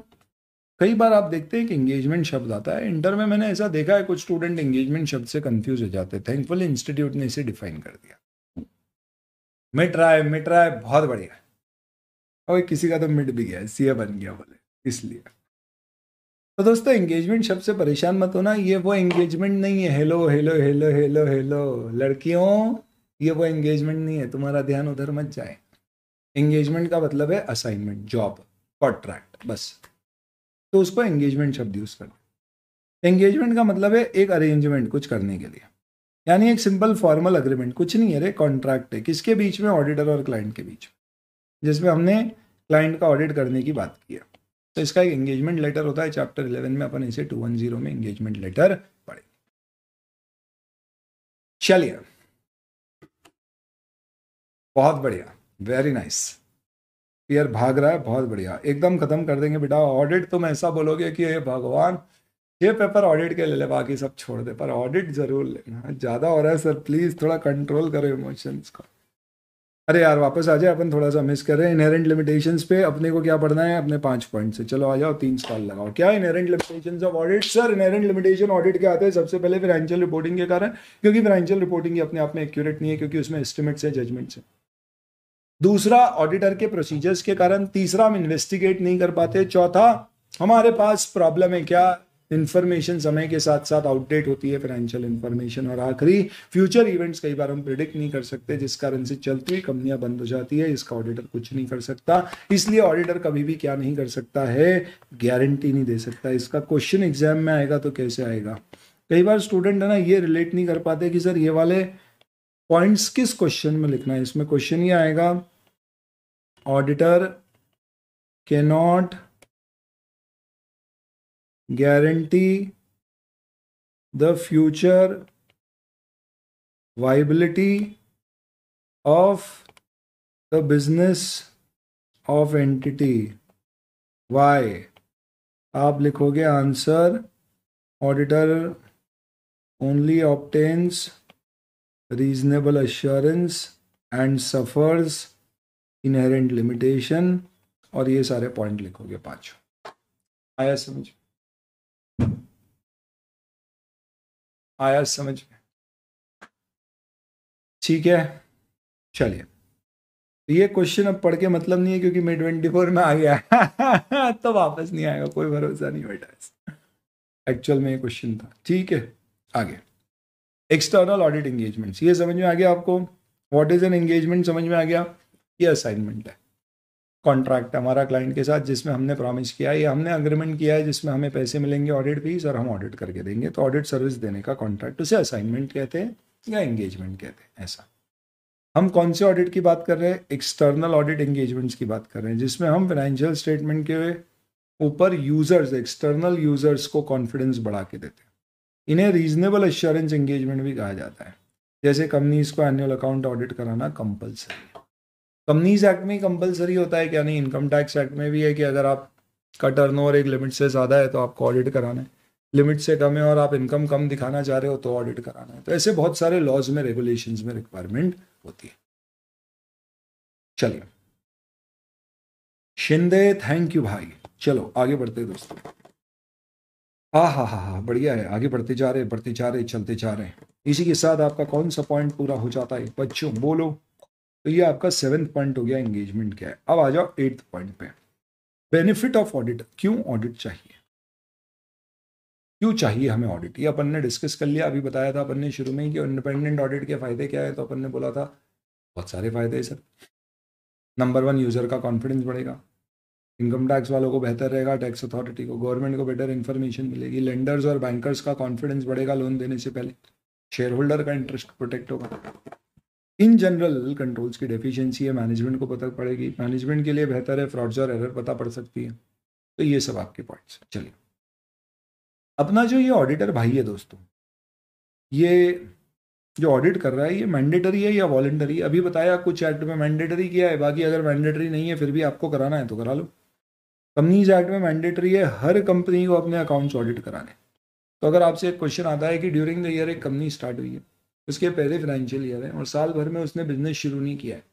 कई बार आप देखते हैं कि एंगेजमेंट शब्द आता है इंटर में, मैंने ऐसा देखा है कुछ स्टूडेंट एंगेजमेंट शब्द से कंफ्यूज हो जाते हैं। थैंकफुली इंस्टीट्यूट ने इसे डिफाइन कर दिया। मिट रहा है बहुत बढ़िया, और किसी का तो मिट भी गया, सीए बन गया बोले, इसलिए तो दोस्तों एंगेजमेंट शब्द से परेशान मत होना। ये वो एंगेजमेंट नहीं है hello hello hello hello hello लड़कियों, ये वो एंगेजमेंट नहीं है, तुम्हारा ध्यान उधर मत जाए। एंगेजमेंट का मतलब है असाइनमेंट, जॉब, कॉन्ट्रैक्ट, बस। तो उसको एंगेजमेंट शब्द यूज करना। एंगेजमेंट का मतलब है एक अरेंजमेंट कुछ करने के लिए, यानी एक सिंपल फॉर्मल अग्रीमेंट, कुछ नहीं है रे, कॉन्ट्रैक्ट है। किसके बीच में? ऑडिटर और क्लाइंट के बीच में, जिसमें हमने क्लाइंट का ऑडिट करने की बात की है। तो इसका एक एंगेजमेंट लेटर होता है। चैप्टर 11 में अपन इसे 210 में एंगेजमेंट लेटर पढ़ेंगे। चलिए, बहुत बढ़िया, वेरी नाइस। पीयर भाग रहा है, बहुत बढ़िया, एकदम खत्म कर देंगे बेटा। ऑडिट तुम ऐसा बोलोगे कि हे भगवान, ये पेपर ऑडिट के ले ले, बाकी सब छोड़ दे, पर ऑडिट जरूर लेना। ज्यादा हो रहा है सर, प्लीज थोड़ा कंट्रोल करो इमोशंस को। अरे यार वापस आ जाए, अपन थोड़ा सा मिस कर रहे हैं। इनहेरेंट लिमिटेशंस पे अपने को क्या पढ़ना है, अपने 5 पॉइंट से। चलो आ जाओ, 3 स्टार लगाओ। क्या inherent limitations of audit? Sir inherent limitation audit के आते हैं सबसे पहले फाइनेंशियल रिपोर्टिंग के कारण, क्योंकि फाइनेंशियल रिपोर्टिंग अपने आप में एक्यूरेट नहीं है, क्योंकि उसमें एस्टिमेट्स है, जजमेंट्स है। दूसरा, ऑडिटर के प्रोसीजर्स के कारण। तीसरा, हम इन्वेस्टिगेट नहीं कर पाते। चौथा, हमारे पास प्रॉब्लम है क्या, इन्फॉर्मेशन समय के साथ साथ आउटडेट होती है, फाइनेंशियल इन्फॉर्मेशन। और आखिरी, फ्यूचर इवेंट्स कई बार हम प्रिडिक्ट नहीं कर सकते, जिस कारण से चलती हुई कंपनियां बंद हो जाती है। इसका ऑडिटर कुछ नहीं कर सकता, इसलिए ऑडिटर कभी भी क्या नहीं कर सकता है, गारंटी नहीं दे सकता। इसका क्वेश्चन एग्जाम में आएगा तो कैसे आएगा? कई बार स्टूडेंट है ना, ये रिलेट नहीं कर पाते कि सर ये वाले पॉइंट्स किस क्वेश्चन में लिखना है। इसमें क्वेश्चन ये आएगा, auditor cannot guarantee the future viability of the business of entity, why? आप लिखोगे answer, auditor only obtains reasonable assurance and suffers inherent limitation, और ये सारे पॉइंट लिखोगे 5। आया समझ? आया समझ में? ठीक है, चलिए। तो ये क्वेश्चन अब पढ़ के मतलब नहीं है, क्योंकि मैं 24 में आ गया तो वापस नहीं आएगा, कोई भरोसा नहीं बेटा। एक्चुअल में ये क्वेश्चन था। ठीक है, आगे। एक्सटर्नल ऑडिट एंगेजमेंट्स, ये समझ में आ गया आपको। व्हाट इज एन एंगेजमेंट समझ में आ गया। ये असाइनमेंट है, कॉन्ट्रैक्ट हमारा क्लाइंट के साथ, जिसमें हमने प्रॉमिस किया है, हमने अग्रीमेंट किया है, जिसमें हमें पैसे मिलेंगे, ऑडिट फीस, और हम ऑडिट करके देंगे। तो ऑडिट सर्विस देने का कॉन्ट्रैक्ट, उसे असाइनमेंट कहते हैं या एंगेजमेंट कहते हैं। ऐसा हम कौन से ऑडिट की बात कर रहे हैं? एक्सटर्नल ऑडिट एंगेजमेंट्स की बात कर रहे हैं, जिसमें हम फाइनेंशियल स्टेटमेंट के ऊपर यूजर्स, एक्सटर्नल यूजर्स को कॉन्फिडेंस बढ़ा के देते हैं। इन्हें रीजनेबल एश्योरेंस एंगेजमेंट भी कहा जाता है। जैसे कंपनीज को एनुअल अकाउंट ऑडिट कराना कंपलसरी है। कंपनीज एक्ट में कंपलसरी होता है क्या? नहीं। इनकम टैक्स एक्ट में भी है कि अगर आपका टर्नओवर एक लिमिट से ज़्यादा है तो आपको ऑडिट कराना है, लिमिट से कम है और आप इनकम कम दिखाना चाह रहे हो तो ऑडिट कराना है। तो ऐसे बहुत सारे लॉज में, रेगुलेशंस में रिक्वायरमेंट होती है। चलिए, शिंदे थैंक यू भाई। चलो आगे बढ़ते हैं दोस्तों। हाँ, बढ़िया है, आगे बढ़ते जा रहे, चलते जा रहे हैं। इसी के साथ आपका कौन सा पॉइंट पूरा हो जाता है बच्चों, बोलो। तो ये आपका 7वां पॉइंट हो गया, एंगेजमेंट क्या है। अब आ जाओ 8वां पॉइंट पे, बेनिफिट ऑफ ऑडिट। क्यों ऑडिट चाहिए, क्यों चाहिए हमें ऑडिट? ये अपन ने डिस्कस कर लिया, अभी बताया था अपन ने शुरू में ही कि इंडिपेंडेंट ऑडिट के फायदे क्या है। तो अपन ने बोला था बहुत सारे फायदे हैं सर। नंबर 1, यूजर का कॉन्फिडेंस बढ़ेगा, इनकम टैक्स वालों को बेहतर रहेगा, टैक्स अथॉरिटी को, गवर्नमेंट को बेटर इन्फॉर्मेशन मिलेगी, लेंडर्स और बैंकर्स का कॉन्फिडेंस बढ़ेगा लोन देने से पहले, शेयर होल्डर का इंटरेस्ट प्रोटेक्ट होगा। इन जनरल कंट्रोल्स की डेफिशिएंसी है, मैनेजमेंट को पता पड़ेगी, मैनेजमेंट के लिए बेहतर है, फ्रॉड्स और एरर पता पड़ सकती है। तो ये सब आपके पॉइंट्स। चलिए, अपना जो ये ऑडिटर भाई है दोस्तों, ये जो ऑडिट कर रहा है, ये मैंडेटरी है या वॉलंटरी? अभी बताया कुछ एक्ट में मैंडेटरी किया है, बाकी अगर मैंडेटरी नहीं है फिर भी आपको कराना है तो करा लो। कंपनीज एक्ट में मैंडेटरी है, हर कंपनी को अपने अकाउंट्स ऑडिट कराने। तो अगर आपसे एक क्वेश्चन आता है कि ड्यूरिंग द ईयर एक कंपनी स्टार्ट हुई है, उसके पहले फाइनेंशियल ईयर है और साल भर में उसने बिजनेस शुरू नहीं किया है,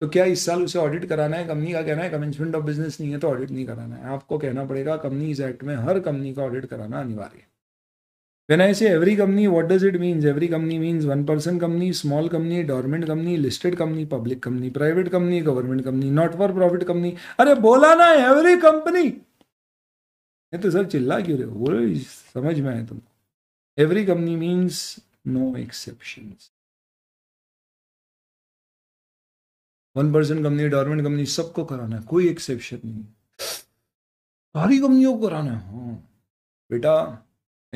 तो क्या इस साल उसे ऑडिट कराना है? कंपनी का कहना है कमेंसमेंट ऑफ बिजनेस नहीं है तो ऑडिट नहीं कराना है। आपको कहना पड़ेगा कंपनीज एक्ट में हर कंपनी का ऑडिट कराना अनिवार्य है। When I say every company, what does it means? Every company means one person company, small company, dormant company, listed company, public company, private company, government company, not for profit company. अरे बोला ना every company, ये तो sir चिल्ला क्यों रहे हो? बोलो, समझ में आए तुमको। Every company means no exceptions. One person company, dormant company सबको कराना है, कोई एक्सेप्शन नहीं, सारी कंपनियों को कराना है। हाँ बेटा,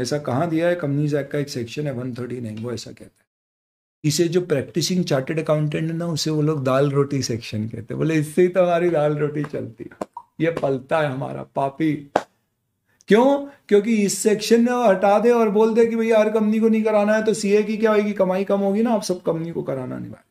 ऐसा कहाँ दिया है? कंपनीज एक्ट का एक सेक्शन है 139, वो ऐसा कहता है। इसे जो प्रैक्टिसिंग चार्टर्ड अकाउंटेंट है ना, उसे वो लोग दाल रोटी सेक्शन कहते हैं। बोले इससे ही तो हमारी दाल रोटी चलती है, ये पलता है हमारा पापी। क्यों? क्योंकि इस सेक्शन में हटा दे और बोल दे कि भैया हर कंपनी को नहीं कराना है, तो सीए की क्या होगी? कमाई कम होगी ना, आप सब कंपनी को कराना नहीं वाले।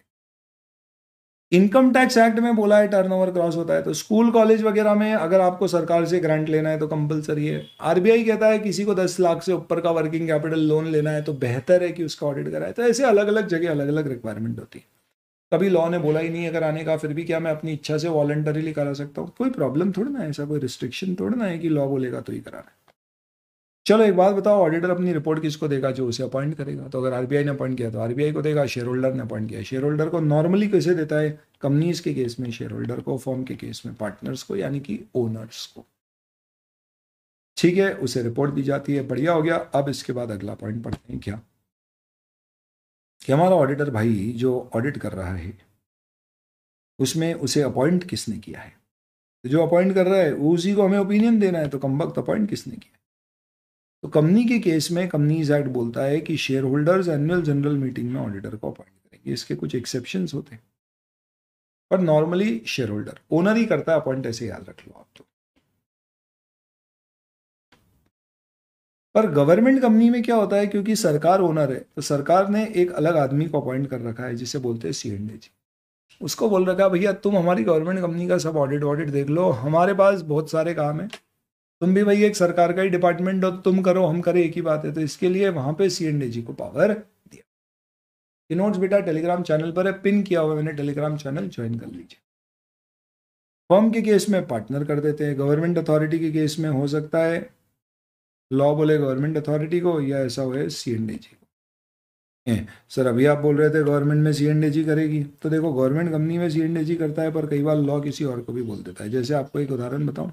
इनकम टैक्स एक्ट में बोला है टर्नओवर क्रॉस होता है तो स्कूल कॉलेज वगैरह में अगर आपको सरकार से ग्रांट लेना है तो कंपलसरी है। आरबीआई कहता है किसी को 10 लाख से ऊपर का वर्किंग कैपिटल लोन लेना है तो बेहतर है कि उसका ऑडिट कराए। तो ऐसे अलग अलग जगह अलग अलग रिक्वायरमेंट होती है। कभी लॉ ने बोला ही नहीं अगर आने का, फिर भी क्या मैं अपनी इच्छा से वॉलंटरीली करा सकता हूँ? कोई प्रॉब्लम थोड़ी ना है, ऐसा कोई रिस्ट्रिक्शन थोड़ी ना है कि लॉ बोलेगा तो ही कराना है। चलो एक बात बताओ, ऑडिटर अपनी रिपोर्ट किसको देगा? जो उसे अपॉइंट करेगा। तो अगर आरबीआई ने अपॉइंट किया तो आरबीआई को देगा, शेयर होल्डर ने अपॉइंट किया शेयर होल्डर को। नॉर्मली किसे देता है? कंपनीज के केस में शेयर होल्डर को, फॉर्म के केस में पार्टनर्स को, यानी कि ओनर्स को। ठीक है, उसे रिपोर्ट दी जाती है। बढ़िया हो गया। अब इसके बाद अगला पॉइंट पढ़ते हैं क्या कि हमारा ऑडिटर भाई जो ऑडिट कर रहा है उसमें उसे अपॉइंट किसने किया है। जो अपॉइंट कर रहा है उसी को हमें ओपिनियन देना है, तो कमबख्त अपॉइंट किसने किया है? तो कंपनी के केस में कंपनीज एक्ट बोलता है कि share holders annual general meeting में ऑडिटर को अपॉइंट करेंगे। इसके कुछ एक्सेप्शंस होते हैं पर नॉर्मली शेयर होल्डर ओनर ही करता है अपॉइंट, ऐसे याद रख लो आप। तो पर गवर्नमेंट कंपनी में क्या होता है, क्योंकि सरकार ओनर है तो सरकार ने एक अलग आदमी को अपॉइंट कर रखा है जिसे बोलते हैं सीएनडी जी। उसको बोल रखा है भैया तुम हमारी गवर्नमेंट कंपनी का सब ऑडिट वॉडिट देख लो, हमारे पास बहुत सारे काम है, तुम भी भाई एक सरकार का ही डिपार्टमेंट हो, तुम करो हम करें, एक ही बात है। तो इसके लिए वहां पे सीएनडी जी को पावर दिया। ये नोट्स बेटा टेलीग्राम चैनल पर है, पिन किया हुआ मैंने, टेलीग्राम चैनल ज्वाइन कर लीजिए। फर्म के केस में पार्टनर कर देते हैं। गवर्नमेंट अथॉरिटी के केस में हो सकता है लॉ बोले गवर्नमेंट अथॉरिटी को, या ऐसा हुए सीएनडी जी को। सर अभी आप बोल रहे थे गवर्नमेंट में सीएनडी जी करेगी, तो देखो गवर्नमेंट कंपनी में सीएनडी जी करता है पर कई बार लॉ किसी और को भी बोल देता है। जैसे आपको एक उदाहरण बताऊं,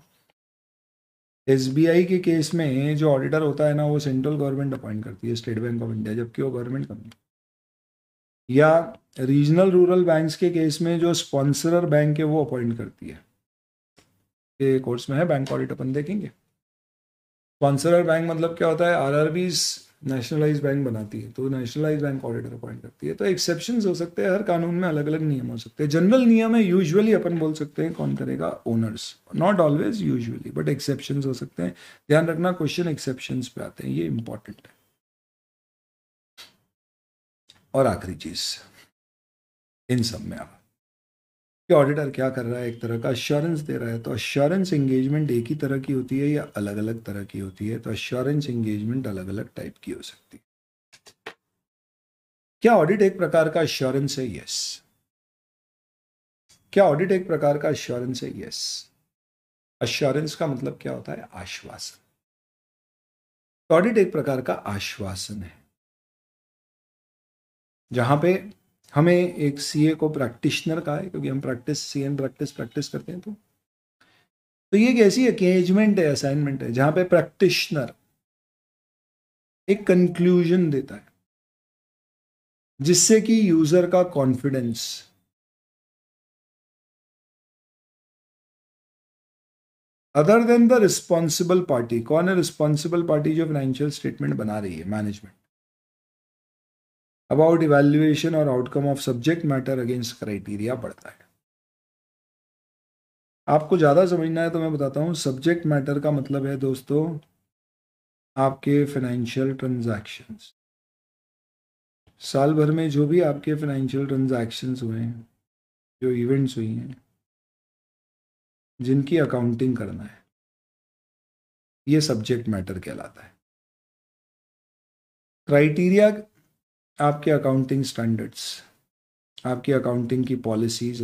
एसबीआई के केस में जो ऑडिटर होता है ना वो सेंट्रल गवर्नमेंट अपॉइंट करती है, स्टेट बैंक ऑफ इंडिया, जबकि वो गवर्नमेंट कंपनी। या रीजनल रूरल बैंक्स के केस में जो स्पॉन्सरर बैंक है वो अपॉइंट करती है। ये कोर्स में है बैंक ऑडिट, अपन देखेंगे। स्पॉन्सरर बैंक मतलब क्या होता है? आरआरबीज नेशनलाइज बैंक बनाती है तो नेशनलाइज बैंक ऑडिटर अपॉइंट करती है। तो एक्सेप्शंस हो सकते हैं, हर कानून में अलग अलग नियम हो सकते हैं। जनरल नियम है, यूजुअली अपन बोल सकते हैं कौन करेगा? Owners. Not always, usually, but exceptions हो सकते हैं। ध्यान रखना क्वेश्चन एक्सेप्शंस पे आते हैं, ये इंपॉर्टेंट है। और आखिरी चीज इन सब में आप कि ऑडिटर क्या कर रहा है, एक तरह का अश्योरेंस दे रहा है। तो अश्योरेंस एंगेजमेंट एक ही तरह की होती है या अलग अलग तरह की होती है? तो अश्योरेंस एंगेजमेंट अलग अलग टाइप की हो सकती है। क्या ऑडिट एक प्रकार का अश्योरेंस है? यस। क्या ऑडिट एक प्रकार का अश्योरेंस है? यस। अश्योरेंस का मतलब क्या होता है? आश्वासन। तो ऑडिट एक प्रकार का आश्वासन है जहां पे हमें एक सीए को प्रैक्टिशनर का है, क्योंकि हम प्रैक्टिस सीएन प्रैक्टिस करते हैं। तो ये एक ऐसी एंगेजमेंट है, असाइनमेंट है जहां पे प्रैक्टिशनर एक कंक्लूजन देता है जिससे कि यूजर का confidence other than the responsible party. कौन है रिस्पॉन्सिबल पार्टी? जो फाइनेंशियल स्टेटमेंट बना रही है, मैनेजमेंट। अबाउट इवेल्युएशन और outcome of subject matter against criteria पड़ता है। आपको ज़्यादा समझना है तो मैं बताता हूँ, सब्जेक्ट मैटर का मतलब है दोस्तों आपके फाइनेंशियल ट्रांजैक्शंस। साल भर में जो भी आपके फाइनेंशियल ट्रांजैक्शंस हुए हैं, जो इवेंट्स हुई हैं, जिनकी अकाउंटिंग करना है, ये सब्जेक्ट मैटर कहलाता है। क्राइटेरिया आपके अकाउंटिंग स्टैंडर्ड्स, आपकी अकाउंटिंग की पॉलिसीज,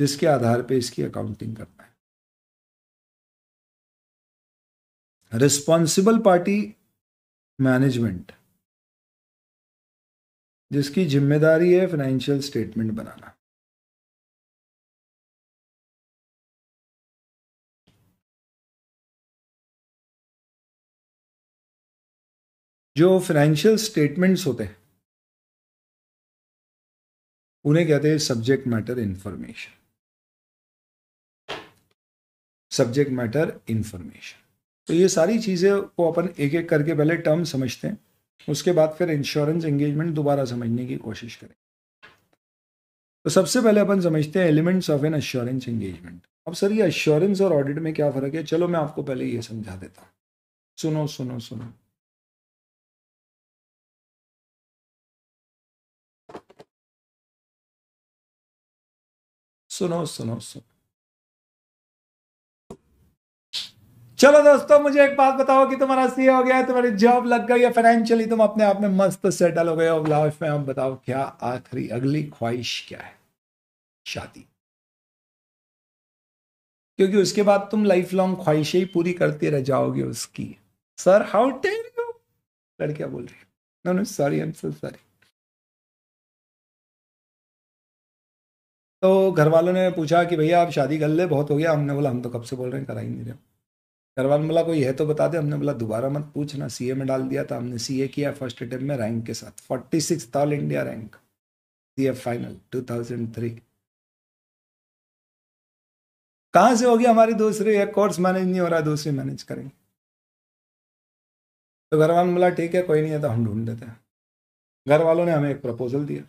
जिसके आधार पे इसकी अकाउंटिंग करना है। रिस्पॉन्सिबल पार्टी मैनेजमेंट, जिसकी जिम्मेदारी है फाइनेंशियल स्टेटमेंट बनाना। जो फाइनेंशियल स्टेटमेंट्स होते हैं उन्हें कहते हैं subject matter information, subject matter information. तो ये सारी चीजें को अपन एक एक करके पहले टर्म समझते हैं, उसके बाद फिर इंश्योरेंस एंगेजमेंट दोबारा समझने की कोशिश करेंगे। तो सबसे पहले अपन समझते हैं elements of an assurance engagement. अब सर ये एश्योरेंस और ऑडिट में क्या फर्क है? चलो मैं आपको पहले ये समझा देता हूँ। सुनो सुनो सुनो, सुनो सुनो सुनो। चलो दोस्तों, मुझे एक बात बताओ कि तुम्हारा सीए हो गया है, तुम्हारी जॉब लग गई है, फाइनेंशियली तुम अपने आप में मस्त सेटल हो गए हो लाइफ में। हम बताओ क्या आखिरी अगली ख्वाहिश क्या है? शादी। क्योंकि उसके बाद तुम लाइफ लॉन्ग ख्वाहिशें ही पूरी करते रह जाओगे उसकी। सर हाउ डेयर यू, लड़किया बोल रही है। No no sorry, I am so sorry. तो घर वालों ने पूछा कि भैया आप शादी कर ले, बहुत हो गया। हमने बोला हम तो कब से बोल रहे हैं, करा ही नहीं रहे। घर वालों ने बोला कोई है तो बता दे। हमने बोला दोबारा मत पूछना, सीए में डाल दिया था। हमने सीए किया फर्स्ट अटेम्प्ट में रैंक के साथ, 46th all India rank, CA final 2003। कहाँ से होगी हमारी दूसरी, एक कोर्स मैनेज नहीं हो रहा, दूसरी मैनेज करेंगे। तो घर वालों ने बोला ठीक है कोई नहीं है तो हम ढूंढ देते हैं। घर वालों ने हमें एक प्रपोजल दिया,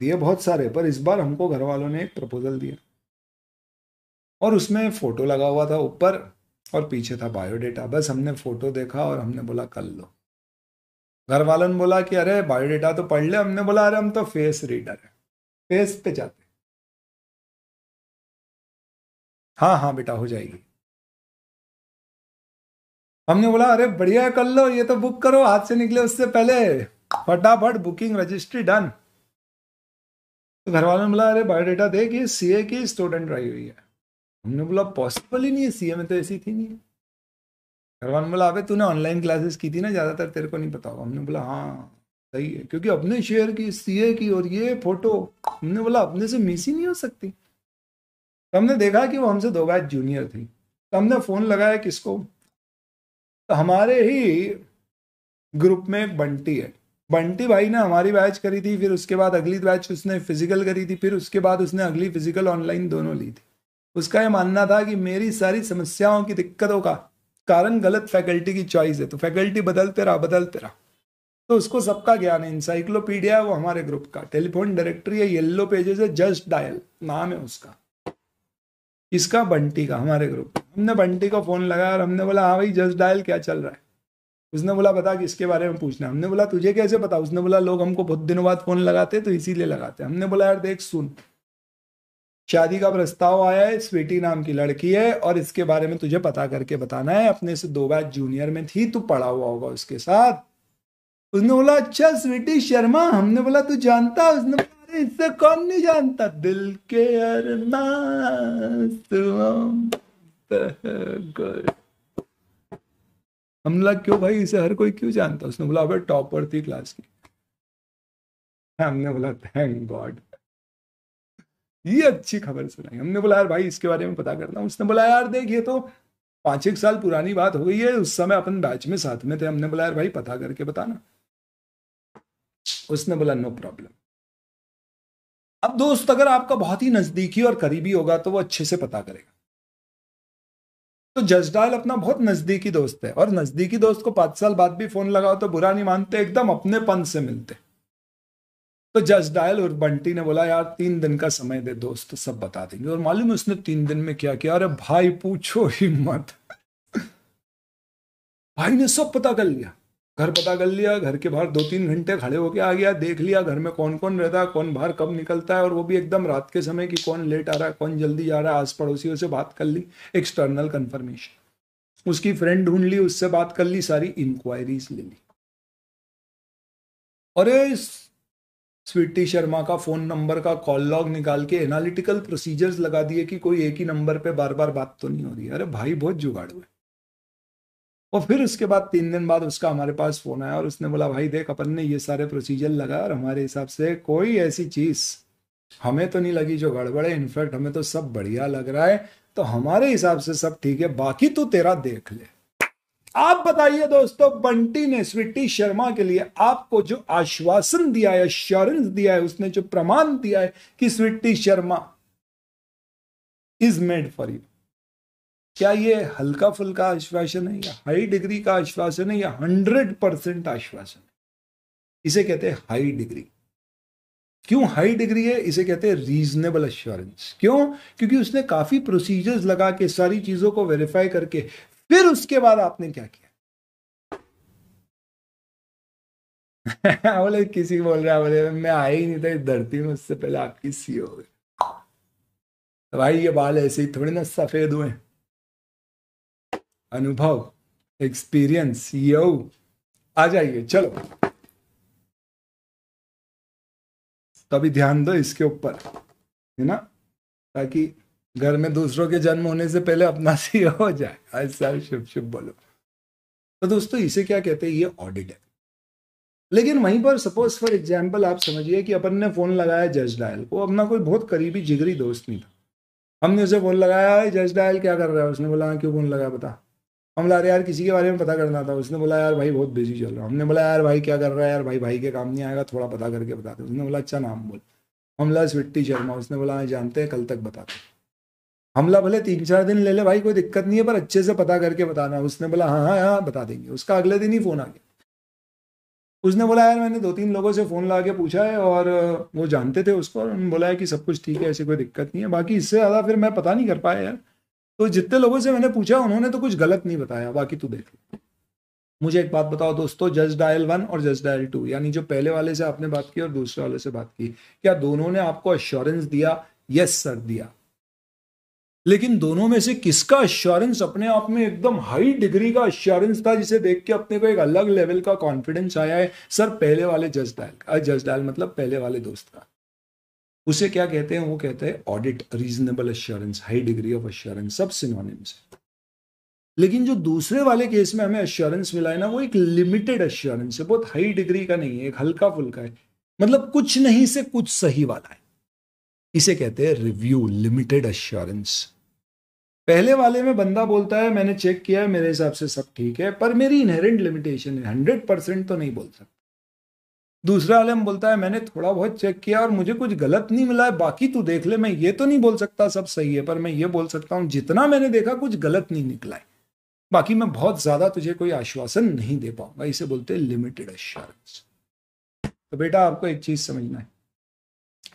दिए बहुत सारे, पर इस बार हमको घर वालों ने एक प्रपोजल दिया और उसमें फोटो लगा हुआ था ऊपर और पीछे था बायोडेटा। बस हमने फोटो देखा और हमने बोला कर लो। घर वालों ने बोला कि अरे बायोडेटा तो पढ़ ले। हमने बोला अरे हम तो फेस रीडर है, फेस पे जाते। हाँ हाँ बेटा हो जाएगी। हमने बोला अरे बढ़िया कर लो, ये तो बुक करो हाथ से निकले उससे पहले, फटाफट बुकिंग रजिस्ट्री डन। तो घर वालों ने बोला अरे बायोडाटा देख ये सीए की स्टूडेंट रही हुई है। हमने बोला पॉसिबल ही नहीं है, सीए में तो ऐसी थी नहीं। घर वालों ने बोला अबे तूने ऑनलाइन क्लासेस की थी ना, ज़्यादातर तेरे को नहीं पता होगा। हमने बोला हाँ सही है, क्योंकि अपने शेयर की सीए की और ये फोटो, हमने बोला अपने से मिस ही नहीं हो सकती। तो हमने देखा कि वो हमसे 2 बैच जूनियर थी। तो हमने फ़ोन लगाया किसको, तो हमारे ही ग्रुप में एक बंटी है। बंटी भाई ने हमारी बैच करी थी, फिर उसके बाद अगली बैच उसने फिजिकल करी थी, फिर उसके बाद उसने अगली फिजिकल ऑनलाइन दोनों ली थी। उसका ये मानना था कि मेरी सारी समस्याओं की दिक्कतों का कारण गलत फैकल्टी की चॉइस है। तो फैकल्टी बदलते रहा बदलते रहा, तो उसको सबका ज्ञान है, इंसाइक्लोपीडिया है वो हमारे ग्रुप का। टेलीफोन डायरेक्टरी है, येल्लो पेजेस है, जस्ट डायल नाम है उसका, इसका बंटी का, हमारे ग्रुप। हमने बंटी को फ़ोन लगाया और हमने बोला हाँ भाई जस्ट डायल क्या चल रहा है। उसने बोला बता किसके बारे में पूछना। हमने बोला तुझे कैसे पता। उसने बोला लोग हमको बहुत दिनों बाद फोन लगाते तो इसीलिए लगाते। हमने बोला यार देख सुन, शादी का प्रस्ताव आया है, स्वीटी नाम की लड़की है और इसके बारे में तुझे पता करके बताना है। अपने से 2 बैच जूनियर में थी, तू पढ़ा हुआ होगा उसके साथ। उसने बोला अच्छा स्वीटी शर्मा। हमने बोला तू जानता। उसने बोला अरे इससे कौन नहीं जानता, दिल के अरमान। हमने बोला क्यों भाई, इसे हर कोई क्यों जानता। उसने बोला अबे टॉपर थी क्लास की। हमने बोला थैंक गॉड, ये अच्छी खबर सुनाई। हमने बोला यार भाई इसके बारे में पता करता हूँ। उसने बोला यार देख ये तो 5-1 साल पुरानी बात हो गई है, उस समय अपन बैच में साथ में थे। हमने बोला यार भाई पता करके बताना। उसने बोला नो प्रॉब्लम। अब दोस्त अगर आपका बहुत ही नजदीकी और करीबी होगा तो वो अच्छे से पता करेगा। तो जस्ट डायल अपना बहुत नजदीकी दोस्त है और नजदीकी दोस्त को 5 साल बाद भी फोन लगाओ तो बुरा नहीं मानते, एकदम अपनेपन से मिलते। तो जस्ट डायल और बंटी ने बोला यार 3 दिन का समय दे दोस्त, सब बता देंगे। और मालूम है उसने 3 दिन में क्या किया? अरे भाई पूछो ही मत। भाई ने सब पता कर लिया, घर पता कर लिया, घर के बाहर 2-3 घंटे खड़े होके आ गया, देख लिया घर में कौन कौन रहता है, कौन बाहर कब निकलता है, और वो भी एकदम रात के समय कि कौन लेट आ रहा है, कौन जल्दी जा रहा है। आस पड़ोसियों से बात कर ली, एक्सटर्नल कंफर्मेशन। उसकी फ्रेंड ढूंढ ली, उससे बात कर ली, सारी इंक्वायरीज ले ली। अरे स्वीटी शर्मा का फोन नंबर का कॉल लॉग निकाल के एनालिटिकल प्रोसीजर्स लगा दिए कि कोई एक ही नंबर पे बार बार बात तो नहीं हो रही है। अरे भाई बहुत जुगाड़ हुए। और फिर उसके बाद 3 दिन बाद उसका हमारे पास फोन आया और उसने बोला भाई देख अपन ने ये सारे प्रोसीजर लगाया और हमारे हिसाब से कोई ऐसी चीज हमें तो नहीं लगी जो गड़बड़ है, इनफैक्ट हमें तो सब बढ़िया लग रहा है, तो हमारे हिसाब से सब ठीक है, बाकी तू तेरा देख ले। आप बताइए दोस्तों, बंटी ने स्वीटी शर्मा के लिए आपको जो आश्वासन दिया है, एश्योरेंस दिया है, उसने जो प्रमाण दिया है कि Sweety Sharma is made for you, क्या ये हल्का फुल्का आश्वासन है या हाई डिग्री का आश्वासन है या 100% आश्वासन है? इसे कहते हैं हाई डिग्री। क्यों हाई डिग्री है? इसे कहते हैं रीजनेबल एश्योरेंस। क्यों? क्योंकि उसने काफी प्रोसीजर्स लगा के सारी चीजों को वेरीफाई करके फिर उसके बाद आपने क्या किया? बोले किसी बोल रहा है, बोले मैं आया ही नहीं था इस धरती में, उससे पहले आपकी सीओ हो गए। भाई ये बाल ऐसे ही थोड़े ना सफेद हुए, अनुभव, एक्सपीरियंस, यो आ जाइए। चलो तो अभी ध्यान दो इसके ऊपर, है ना, ताकि घर में दूसरों के जन्म होने से पहले अपना सी हो जाए। आज साल शुभ शुभ बोलो। तो दोस्तों इसे क्या कहते हैं? ये ऑडिट है। लेकिन वहीं पर सपोज फॉर एग्जांपल आप समझिए कि अपन ने फोन लगाया जस्ट डायल को, अपना कोई बहुत करीबी जिगरी दोस्त नहीं था, हमने उसे फोन लगाया जस्ट डायल क्या कर रहा है? उसने बोला क्यों फोन लगाया बता। हम बोला यार किसी के बारे में पता करना था। उसने बोला यार भाई बहुत बिजी चल रहा है। हमने बोला यार भाई क्या कर रहा है यार भाई, भाई के काम नहीं आएगा, थोड़ा पता करके बता दे। उसने बोला अच्छा नाम बोल। हम बोला स्वीटी शर्मा। उसने बोला जानते हैं, कल तक बताते। हम बोला भले 3-4 दिन ले ले भाई, कोई दिक्कत नहीं है, पर अच्छे से पता करके बताना। उसने बोला हाँ हाँ हाँ बता देंगे। उसका अगले दिन ही फोन आ गया। उसने बोला यार मैंने 2-3 लोगों से फोन लगा के पूछा है और वो जानते थे उसको, और उन्होंने बोला है कि सब कुछ ठीक है, ऐसी कोई दिक्कत नहीं है। बाकी इससे ज़्यादा फिर मैं पता नहीं कर पाया यार, तो जितने लोगों से मैंने पूछा उन्होंने तो कुछ गलत नहीं बताया, बाकी तू देख ले। मुझे एक बात बताओ दोस्तों, जस्ट डायल 1 और जस्ट डायल 2, यानी जो पहले वाले से आपने बात की और दूसरे वाले से बात की, क्या दोनों ने आपको एश्योरेंस दिया? यस सर दिया। लेकिन दोनों में से किसका एश्योरेंस अपने आप में एकदम हाई डिग्री का एश्योरेंस था, जिसे देख के अपने को एक अलग लेवल का कॉन्फिडेंस आया है? सर पहले वाले जस्ट डायल का। जस्ट डायल मतलब पहले वाले दोस्त का। उसे क्या कहते हैं? वो कहते हैं audit, reasonable assurance, high degree of assurance, सब सिनोनिम्स है। लेकिन जो दूसरे वाले केस में हमें एश्योरेंस मिला है ना, वो एक लिमिटेड एश्योरेंस है, बहुत हाई डिग्री का नहीं है, एक हल्का फुल्का है, मतलब कुछ नहीं से कुछ सही वाला है। इसे कहते हैं रिव्यू, लिमिटेड एश्योरेंस। पहले वाले में बंदा बोलता है मैंने चेक किया है, मेरे हिसाब से सब ठीक है, पर मेरी इनहेरेंट लिमिटेशन है, 100% तो नहीं बोल सकता। दूसरा वाले में बोलता है मैंने थोड़ा बहुत चेक किया और मुझे कुछ गलत नहीं मिला है, बाकी तू देख ले। मैं ये तो नहीं बोल सकता सब सही है, पर मैं ये बोल सकता हूँ जितना मैंने देखा कुछ गलत नहीं निकला है, बाकी मैं बहुत ज्यादा तुझे कोई आश्वासन नहीं दे पाऊंगा। इसे बोलते हैं लिमिटेड एश्योरेंस। तो बेटा आपको एक चीज समझना है,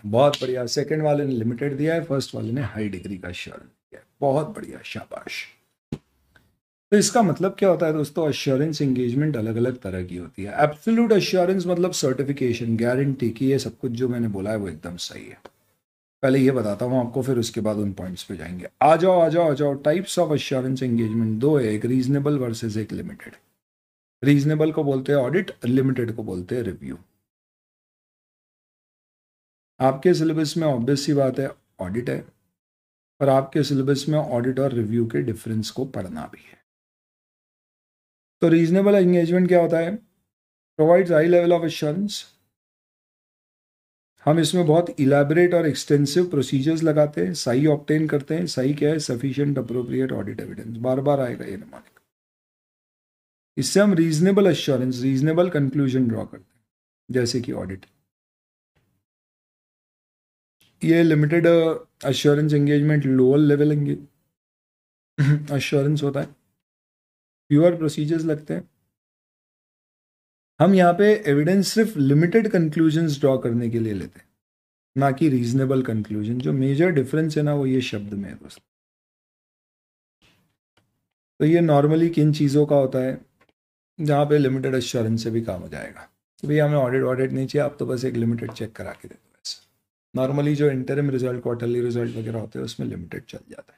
बहुत बढ़िया, सेकंड वाले ने लिमिटेड दिया है, फर्स्ट वाले ने हाई डिग्री का एश्योरेंस दिया है, बहुत बढ़िया, शाबाश। तो इसका मतलब क्या होता है दोस्तों? एश्योरेंस एंगेजमेंट अलग अलग तरह की होती है। एब्सोल्यूट एश्योरेंस मतलब सर्टिफिकेशन, गारंटी की ये सब कुछ जो मैंने बोला है वो एकदम सही है। पहले ये बताता हूँ आपको, फिर उसके बाद उन पॉइंट्स पे जाएंगे। आ जाओ आ जाओ आ जाओ। टाइप्स ऑफ एश्योरेंस एंगेजमेंट 2 है, एक रीजनेबल वर्सेज एक लिमिटेड। रीजनेबल को बोलते हैं ऑडिट, लिमिटेड को बोलते हैं रिव्यू। आपके सिलेबस में ऑब्वियस सी बात है ऑडिट है, पर आपके सिलेबस में ऑडिट और रिव्यू के डिफरेंस को पढ़ना भी है। तो रीजनेबल एंगेजमेंट क्या होता है? Provides high level of assurance. हम इसमें बहुत इलैबोरेट और एक्सटेंसिव प्रोसीजर्स लगाते हैं, सही ऑब्टेन करते हैं। सही क्या है? सफिशिएंट अप्रोप्रिएट ऑडिट एविडेंस, बार बार आएगा ये नमूने। इससे हम reasonable assurance, reasonable conclusion draw करते हैं, जैसे कि ऑडिट। ये limited assurance engagement lower level assurance होता है, प्योर प्रोसीजर्स लगते हैं। हम यहाँ पे एविडेंस सिर्फ लिमिटेड कंक्लूजन्स ड्रॉ करने के लिए लेते हैं, ना कि रीजनेबल कंक्लूजन। जो मेजर डिफरेंस है ना वो ये शब्द में है दोस्तों। तो ये नॉर्मली किन चीज़ों का होता है? जहाँ पे लिमिटेड एश्योरेंस से भी काम हो जाएगा कि भैया हमें ऑडिट ऑडिट नहीं चाहिए, आप तो बस एक लिमिटेड चेक करा के दे दो। नॉर्मली जो इंटरिम रिजल्ट, क्वार्टरली रिजल्ट वगैरह होते हैं उसमें लिमिटेड चल जाता है।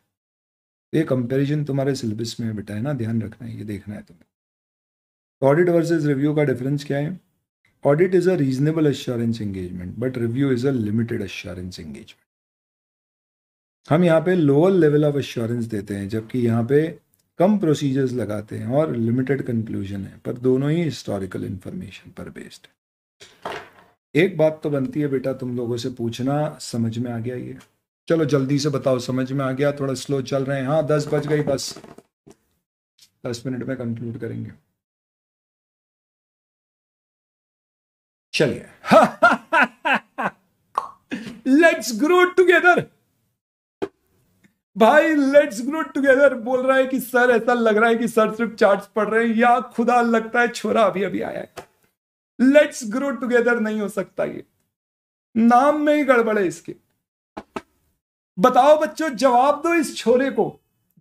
ये कंपैरिजन तुम्हारे सिलेबस में बेटा है ना, ध्यान रखना है, ये देखना है तुम्हें। ऑडिट वर्सेस रिव्यू का डिफरेंस क्या है? Audit is a reasonable assurance engagement but review is a limited assurance engagement. हम यहाँ पे लोअर लेवल ऑफ एश्योरेंस देते हैं जबकि यहाँ पे कम प्रोसीजर्स लगाते हैं और लिमिटेड कंक्लूजन है, पर दोनों ही हिस्टोरिकल इंफॉर्मेशन पर बेस्ड है। एक बात तो बनती है बेटा तुम लोगों से पूछना, समझ में आ गया ये? चलो जल्दी से बताओ, समझ में आ गया? थोड़ा स्लो चल रहे हैं। हाँ 10 बज गई, बस 10 मिनट में कंक्लूड करेंगे। चलिए लेट्स ग्रो टुगेदर भाई, लेट्स ग्रो टुगेदर। बोल रहा है कि सर ऐसा लग रहा है कि सर सिर्फ चार्ट्स पढ़ रहे हैं, या खुदा लगता है छोरा अभी अभी आया है। लेट्स ग्रो टुगेदर नहीं हो सकता, ये नाम में ही गड़बड़ है इसके। बताओ बच्चों, जवाब दो इस छोरे को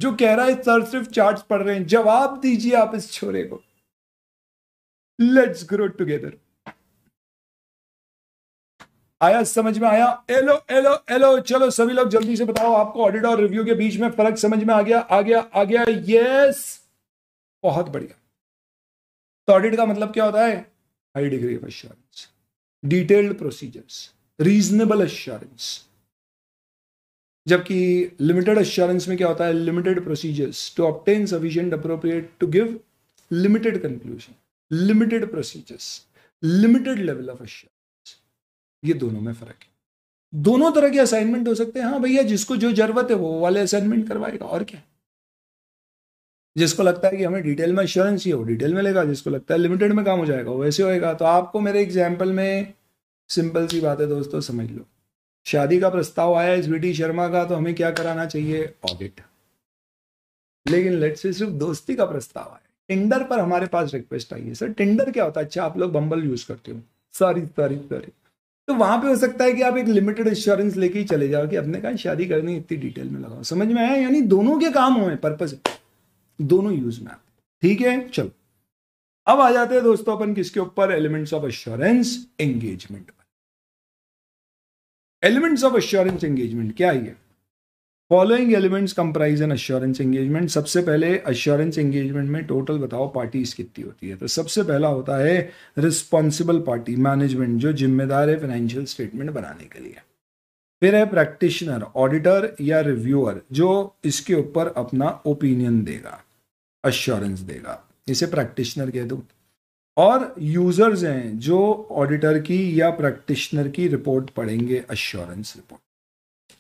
जो कह रहा है सर सिर्फ चार्ट्स पढ़ रहे हैं। जवाब दीजिए आप इस छोरे को। लेट्स ग्रो टुगेदर आया, समझ में आया? एलो एलो एलो, चलो सभी लोग जल्दी से बताओ, आपको ऑडिट और रिव्यू के बीच में फर्क समझ में आ गया? आ गया, आ गया, यस, बहुत बढ़िया। तो ऑडिट का मतलब क्या होता है? High degree of assurance, detailed procedures, reasonable assurance. जबकि लिमिटेड एश्योरेंस में क्या होता है? Limited procedures to obtain sufficient appropriate to give limited conclusion, limited procedures, limited level of assurance. ये दोनों में फर्क है। दोनों तरह के असाइनमेंट हो सकते हैं। हाँ भैया, जिसको जो जरूरत है वो वाले असाइनमेंट करवाएगा, और क्या। जिसको लगता है कि हमें डिटेल में एश्योरेंस ही हो, डिटेल में लेगा। जिसको लगता है लिमिटेड में काम हो जाएगा, वो ऐसे होएगा। तो आपको मेरे एग्जाम्पल में सिंपल सी बात है दोस्तों, समझ लो। शादी का प्रस्ताव आया स्वीटी शर्मा का, तो हमें क्या कराना चाहिए? ऑडिट। लेकिन लेट्स से सिर्फ दोस्ती का प्रस्ताव आया, टिंडर पर हमारे पास रिक्वेस्ट आई है, सर टिंडर क्या होता है? अच्छा आप लोग बम्बल यूज करते हो, सॉरी। तो वहां पे हो सकता है कि आप एक लिमिटेड इंश्योरेंस लेके ही चले जाओ कि अपने कहा शादी करनी, इतनी डिटेल में लगाओ। समझ में आया? यानी दोनों के काम हुए, पर्पस दोनों यूज में आते, ठीक है। चलो अब आ जाते हैं दोस्तों अपन किसके ऊपर? Elements of assurance engagement. Elements of assurance engagement क्या है? Following elements comprise an assurance engagement. सबसे पहले एश्योरेंस एंगेजमेंट में टोटल बताओ पार्टीज कितनी होती है? तो सबसे पहला होता है रिस्पॉन्सिबल पार्टी, मैनेजमेंट, जो जिम्मेदार है फाइनेंशियल स्टेटमेंट बनाने के लिए। फिर है प्रैक्टिशनर, ऑडिटर या रिव्यूअर, जो इसके ऊपर अपना ओपिनियन देगा, एश्योरेंस देगा, इसे प्रैक्टिशनर कह दो। और यूजर्स हैं जो ऑडिटर की या प्रैक्टिशनर की रिपोर्ट पढ़ेंगे, एश्योरेंस रिपोर्ट।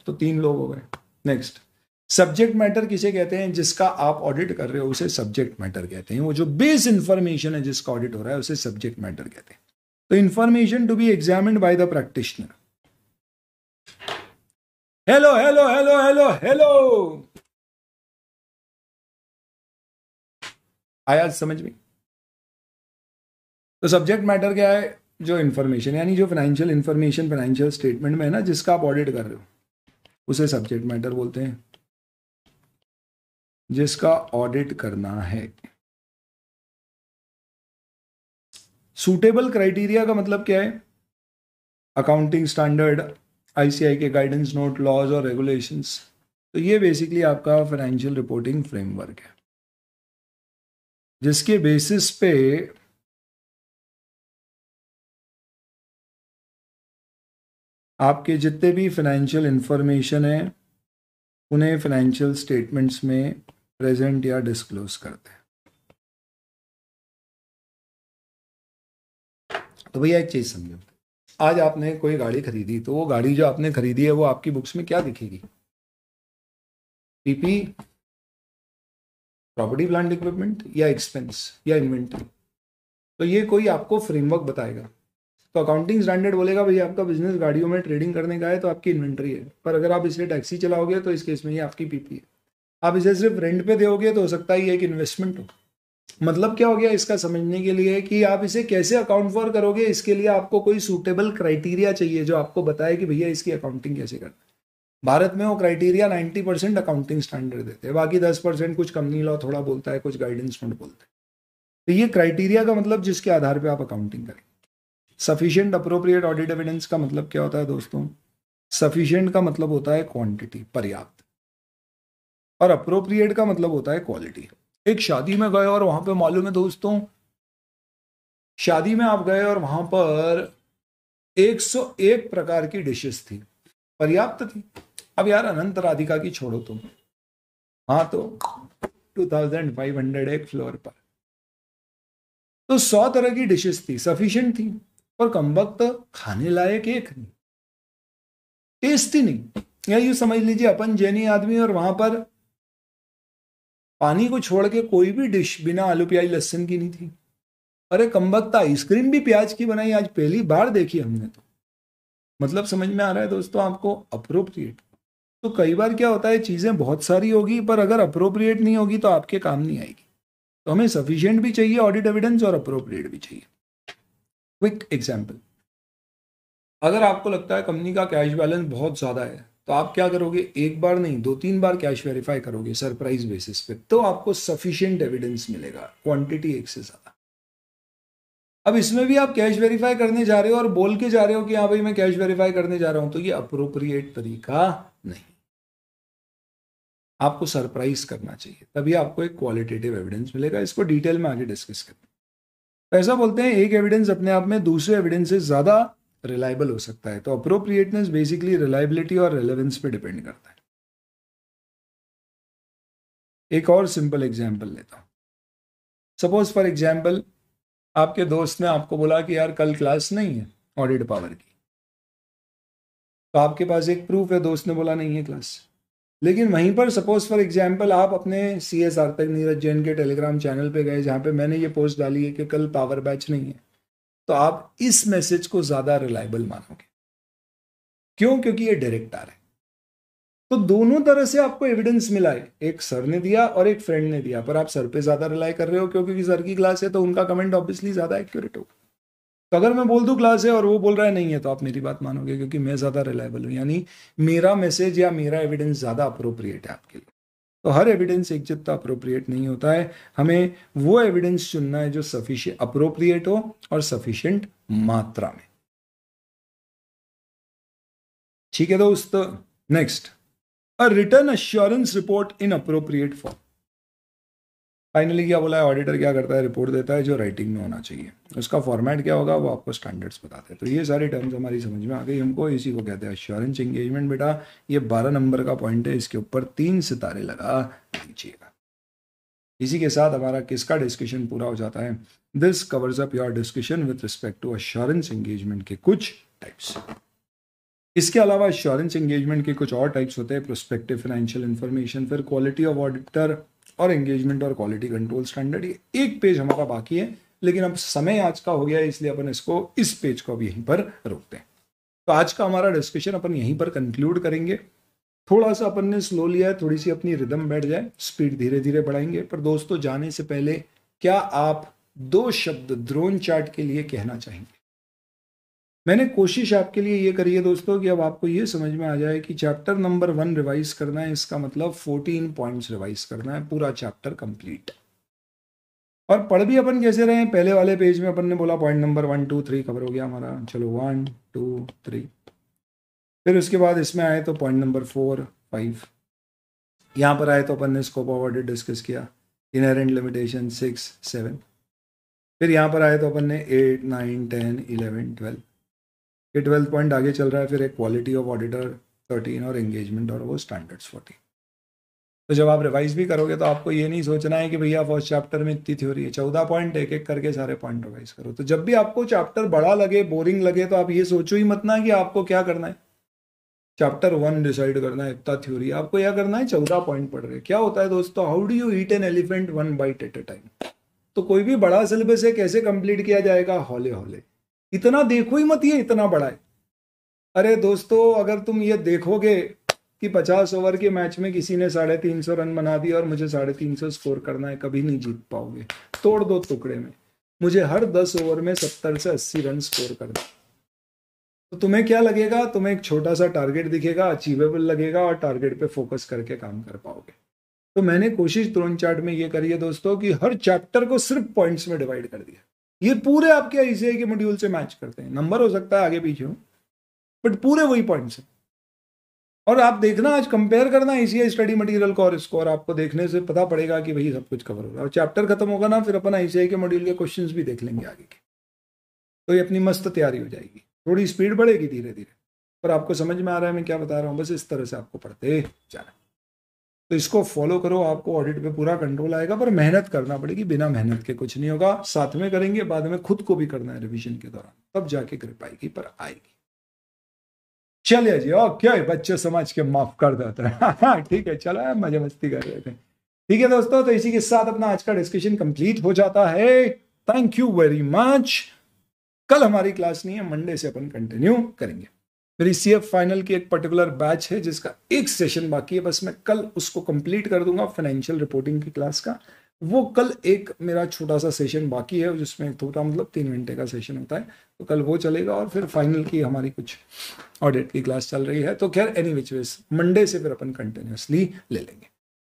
तो 3 लोग हो गए। नेक्स्ट, सब्जेक्ट मैटर किसे कहते हैं? जिसका आप ऑडिट कर रहे हो उसे सब्जेक्ट मैटर कहते हैं। वो जो बेस इंफॉर्मेशन है जिसका ऑडिट हो रहा है उसे सब्जेक्ट मैटर कहते हैं। तो information to be examined by the practitioner. Hello hello hello hello hello, आया समझ में? तो सब्जेक्ट मैटर क्या है? जो इंफॉर्मेशन, यानी जो फाइनेंशियल इंफॉर्मेशन फाइनेंशियल स्टेटमेंट में है ना, जिसका आप ऑडिट कर रहे हो उसे सब्जेक्ट मैटर बोलते हैं। जिसका ऑडिट करना है, सूटेबल क्राइटेरिया का मतलब क्या है? अकाउंटिंग स्टैंडर्ड, आईसीएआई के गाइडेंस नोट, लॉज और रेगुलेशंस। तो ये बेसिकली आपका फाइनेंशियल रिपोर्टिंग फ्रेमवर्क है, जिसके बेसिस पे आपके जितने भी फाइनेंशियल इंफॉर्मेशन है उन्हें फाइनेंशियल स्टेटमेंट्स में प्रेजेंट या डिस्क्लोज करते हैं। तो भैया एक चीज समझो, आज आपने कोई गाड़ी खरीदी, तो वो गाड़ी जो आपने खरीदी है वो आपकी बुक्स में क्या दिखेगी? पीपी, प्रॉपर्टी प्लांट इक्विपमेंट, या एक्सपेंस, या इन्वेंटरी। तो ये कोई आपको फ्रेमवर्क बताएगा। तो अकाउंटिंग स्टैंडर्ड बोलेगा भैया आपका बिजनेस गाड़ियों में ट्रेडिंग करने का है तो आपकी इन्वेंट्री है, पर अगर आप इससे टैक्सी चलाओगे तो इस केस में ये आपकी पीपी है। आप इसे सिर्फ रेंट पे दोगे तो हो सकता है ये एक इन्वेस्टमेंट हो। मतलब क्या हो गया इसका समझने के लिए कि आप इसे कैसे अकाउंट फॉर करोगे, इसके लिए आपको कोई सूटेबल क्राइटेरिया चाहिए जो आपको बताए कि भैया इसकी अकाउंटिंग कैसे करना है। भारत में वो क्राइटेरिया 90% अकाउंटिंग स्टैंडर्ड देते हैं, बाकी 10% कुछ कंपनी लॉ थोड़ा बोलता है, कुछ गाइडेंस नोट बोलते हैं। तो ये क्राइटेरिया का मतलब जिसके आधार पर आप अकाउंटिंग करेंगे। सफिशिएंट अप्रोप्रिएट ऑडिट एविडेंस का मतलब क्या होता है दोस्तों? सफिशिएंट का मतलब होता है क्वांटिटी, पर्याप्त। और अप्रोप्रिएट का मतलब होता है क्वालिटी। एक शादी में गए और वहां पे मालूम है दोस्तों, शादी में आप गए और वहां पर 101 प्रकार की डिशेस थी, पर्याप्त थी। अब यार अनंत राधिका की छोड़ो तुम, हाँ तो 2500 एक फ्लोर पर तो 100 तरह की डिशेस थी, सफिशिएंट थी पर कमबख्त खाने लायक एक नहीं, टेस्टी नहीं। या यूं समझ लीजिए अपन जैनी आदमी और वहां पर पानी को छोड़ के कोई भी डिश बिना आलू प्याज लहसुन की नहीं थी। अरे कमबख्त आइसक्रीम भी प्याज की बनाई आज पहली बार देखी हमने तो। मतलब समझ में आ रहा है दोस्तों आपको अप्रोप्रिएट। तो कई बार क्या होता है चीजें बहुत सारी होगी पर अगर अप्रोप्रिएट नहीं होगी तो आपके काम नहीं आएगी। तो हमें सफिशिएंट भी चाहिए ऑडिट एविडेंस और अप्रोप्रिएट भी चाहिए। क्विक एग्जाम्पल, अगर आपको लगता है कंपनी का कैश बैलेंस बहुत ज्यादा है तो आप क्या करोगे, एक बार नहीं 2-3 बार कैश वेरीफाई करोगे सरप्राइज बेसिस पे, तो आपको सफिशिएंट एविडेंस मिलेगा क्वांटिटी एक से ज्यादा। अब इसमें भी आप कैश वेरीफाई करने जा रहे हो और बोल के जा रहे हो कि हाँ भाई मैं कैश वेरीफाई करने जा रहा हूं, तो ये अप्रोप्रिएट तरीका नहीं। आपको सरप्राइज करना चाहिए तभी आपको एक क्वालिटेटिव एविडेंस मिलेगा। इसको डिटेल में आगे डिस्कस करें। तो ऐसा बोलते हैं एक एविडेंस अपने आप में दूसरे एविडेंस से ज्यादा रिलायबल हो सकता है। तो अप्रोप्रिएटनेस बेसिकली रिलायबिलिटी और रेलेवेंस पे डिपेंड करता है। एक और सिंपल एग्जांपल लेता हूं। सपोज फॉर एग्जांपल आपके दोस्त ने आपको बोला कि यार कल क्लास नहीं है ऑडिट पावर की, तो आपके पास एक प्रूफ है दोस्त ने बोला नहीं है क्लास। लेकिन वहीं पर सपोज फॉर एग्जांपल आप अपने सीए सार्थक नीरज जैन के टेलीग्राम चैनल पे गए जहां पे मैंने ये पोस्ट डाली है कि कल पावर बैच नहीं है, तो आप इस मैसेज को ज्यादा रिलायबल मानोगे। क्यों? क्योंकि ये डायरेक्ट आ रहा है। तो दोनों तरह से आपको एविडेंस मिला है, एक सर ने दिया और एक फ्रेंड ने दिया, पर आप सर पे ज्यादा रिलाई कर रहे हो क्योंकि सर की क्लास है तो उनका कमेंट ऑब्वियसली ज्यादा एक्यूरेट होगा। तो अगर मैं बोल दूं क्लास है और वो बोल रहा है नहीं है तो आप मेरी बात मानोगे क्योंकि मैं ज्यादा रिलायबल हूं, यानी मेरा मैसेज या मेरा एविडेंस ज्यादा अप्रोप्रिएट है आपके लिए। तो हर एविडेंस एक जितना अप्रोप्रिएट नहीं होता है, हमें वो एविडेंस चुनना है जो सफिशिएंट अप्रोप्रिएट हो और सफिशिएंट मात्रा में। ठीक है दोस्त, next a return assurance report in appropriate form. Finally क्या बोला है, ऑडिटर क्या करता है, रिपोर्ट देता है जो राइटिंग में होना चाहिए। उसका फॉर्मेट क्या होगा वो आपको स्टैंडर्ड्स बताते हैं। तो ये सारी टर्म्स हमारी समझ में आ गई हमको, इसी को कहते हैं एश्योरेंस एंगेजमेंट। बेटा ये 12 नंबर का पॉइंट है, इसके ऊपर 3 सितारे लगा दीजिएगा। इसी के साथ हमारा किसका डिस्कशन पूरा हो जाता है। This covers up your discussion with respect to assurance engagement के कुछ टाइप्स। इसके अलावा एश्योरेंस एंगेजमेंट के कुछ और टाइप्स होते हैं, प्रोस्पेक्टिव फाइनेंशियल इन्फॉर्मेशन, फिर क्वालिटी ऑफ ऑडिटर और एंगेजमेंट और क्वालिटी कंट्रोल स्टैंडर्ड। ये एक पेज हमारा बाकी है लेकिन अब समय आज का हो गया है इसलिए अपन इसको इस पेज को अब यहीं पर रोकते हैं। तो आज का हमारा डिस्कशन अपन यहीं पर कंक्लूड करेंगे। थोड़ा सा अपन ने स्लो लिया है, थोड़ी सी अपनी रिदम बैठ जाए, स्पीड धीरे धीरे बढ़ाएंगे। पर दोस्तों जाने से पहले क्या आप 2 शब्द ड्रोन चार्ट के लिए कहना चाहेंगे? मैंने कोशिश आपके लिए ये करी है दोस्तों कि अब आपको ये समझ में आ जाए कि चैप्टर नंबर 1 रिवाइज करना है, इसका मतलब 14 पॉइंट्स रिवाइज करना है, पूरा चैप्टर कंप्लीट। और पढ़ भी अपन कैसे रहे हैं, पहले वाले पेज में अपन ने बोला पॉइंट नंबर 1, 2, 3 कवर हो गया हमारा, चलो 1, 2, 3। फिर उसके बाद इसमें आए तो पॉइंट नंबर 4, 5 यहाँ पर आए तो अपन ने स्कोप ऑफ ऑडिट डिस्कस किया, इनहेरेंट लिमिटेशन 6, 7। फिर यहाँ पर आए तो अपन ने 8, 9, 10, 11, 12 ये 12 पॉइंट आगे चल रहा है। फिर एक क्वालिटी ऑफ ऑडिटर 13 और एंगेजमेंट और वो स्टैंडर्ड्स 14। तो जब आप रिवाइज भी करोगे तो आपको ये नहीं सोचना है कि भैया फर्स्ट चैप्टर में इतनी थ्योरी है, 14 पॉइंट एक एक करके सारे पॉइंट रिवाइज करो। तो जब भी आपको चैप्टर बड़ा लगे, बोरिंग लगे, तो आप ये सोचो ही मत ना कि आपको क्या करना है, चैप्टर 1 डिसाइड करना है, इतना थ्योरी। आपको यह करना है 14 पॉइंट पढ़ रहे। क्या होता है दोस्तों, how do you eat an elephant 1 bite at a time. तो कोई भी बड़ा सिलेबस है कैसे कंप्लीट किया जाएगा, हौले हौले, इतना देखो ही मत ये इतना बड़ा है। अरे दोस्तों अगर तुम ये देखोगे कि 50 ओवर के मैच में किसी ने 350 रन बना दिया और मुझे 350 स्कोर करना है, कभी नहीं जीत पाओगे, तोड़ दो टुकड़े में। मुझे हर 10 ओवर में 70 से 80 रन स्कोर करना है। तो तुम्हें क्या लगेगा, तुम्हें एक छोटा सा टारगेट दिखेगा, अचीवेबल लगेगा और टारगेट पे फोकस करके काम कर पाओगे। तो मैंने कोशिश ड्रोन चार्ट में ये करी है दोस्तों कि हर चैप्टर को सिर्फ पॉइंट्स में डिवाइड कर दिया। ये पूरे आपके आईसीएआई के मॉड्यूल से मैच करते हैं, नंबर हो सकता है आगे पीछे हो बट पूरे वही पॉइंट्स हैं। और आप देखना आज कंपेयर करना आईसीएआई स्टडी मटेरियल को और इसको, और आपको देखने से पता पड़ेगा कि वही सब कुछ कवर हो रहा है। और चैप्टर खत्म होगा ना, फिर अपन आईसीएआई के मॉड्यूल के क्वेश्चंस भी देख लेंगे आगे के, तो ये अपनी मस्त तैयारी हो जाएगी, थोड़ी स्पीड बढ़ेगी धीरे धीरे। पर आपको समझ में आ रहा है मैं क्या बता रहा हूँ, बस इस तरह से आपको पढ़ते जाना, तो इसको फॉलो करो, आपको ऑडिट पे पूरा कंट्रोल आएगा। पर मेहनत करना पड़ेगी, बिना मेहनत के कुछ नहीं होगा। साथ में करेंगे, बाद में खुद को भी करना है रिविजन के दौरान, तब जाके कृपा आएगी पर आएगी। चलिए जी, ओके, बच्चे समझ के माफ कर देता है, ठीक है, चलो मजा मस्ती कर रहे थे। ठीक है दोस्तों, तो इसी के साथ अपना आज का डिस्कशन कंप्लीट हो जाता है। Thank you very much. कल हमारी क्लास नहीं है, मंडे से अपन कंटिन्यू करेंगे। मेरी सीएफ फाइनल की एक पर्टिकुलर बैच है जिसका एक सेशन बाकी है बस, मैं कल उसको कंप्लीट कर दूंगा, फाइनेंशियल रिपोर्टिंग की क्लास का। वो कल एक मेरा छोटा सा सेशन बाकी है जिसमें एक थोड़ा मतलब 3 घंटे का सेशन होता है, तो कल वो चलेगा। और फिर फाइनल की हमारी कुछ ऑडिट की क्लास चल रही है, तो खैर एनी विच वेज मंडे से फिर अपन कंटिन्यूसली ले लेंगे।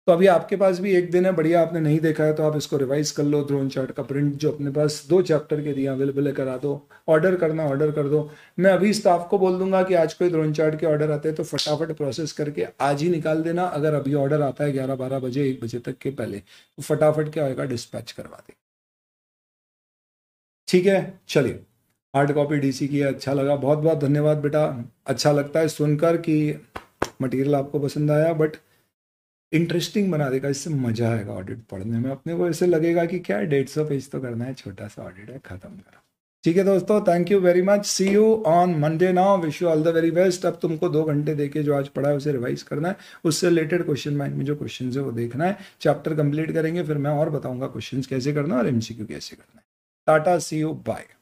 तो अभी आपके पास भी एक दिन है, बढ़िया, आपने नहीं देखा है तो आप इसको रिवाइज कर लो। ड्रोन चार्ट का प्रिंट जो अपने पास 2 चैप्टर के दिए अवेलेबल है, करा दो। ऑर्डर करना ऑर्डर कर दो। मैं अभी स्टाफ को बोल दूंगा कि आज कोई ड्रोन चार्ट के ऑर्डर आते हैं तो फटाफट प्रोसेस करके आज ही निकाल देना। अगर अभी ऑर्डर आता है 11-12 बजे 1 बजे तक के पहले, तो फटाफट क्या होगा, डिस्पैच करवा दें। ठीक है, चलिए। हार्ड कॉपी डीसी की है, अच्छा लगा, बहुत बहुत धन्यवाद बेटा। अच्छा लगता है सुनकर कि मटीरियल आपको पसंद आया, बट इंटरेस्टिंग बना देगा, इससे मजा आएगा ऑडिट पढ़ने में। अपने को ऐसे लगेगा कि क्या 150 पेज तो करना है, छोटा सा ऑडिट है, खत्म करो। ठीक है दोस्तों, thank you very much, see you on Monday now, wish you all the very best. अब तुमको 2 घंटे देके जो आज पढ़ा है उसे रिवाइज करना है, उससे रिलेटेड क्वेश्चन माइंड में जो क्वेश्चन है वो देखना है। चैप्टर कंप्लीट करेंगे, फिर मैं और बताऊंगा क्वेश्चन कैसे करना है और एमसीक्यू कैसे करना है। Tata, see you, bye.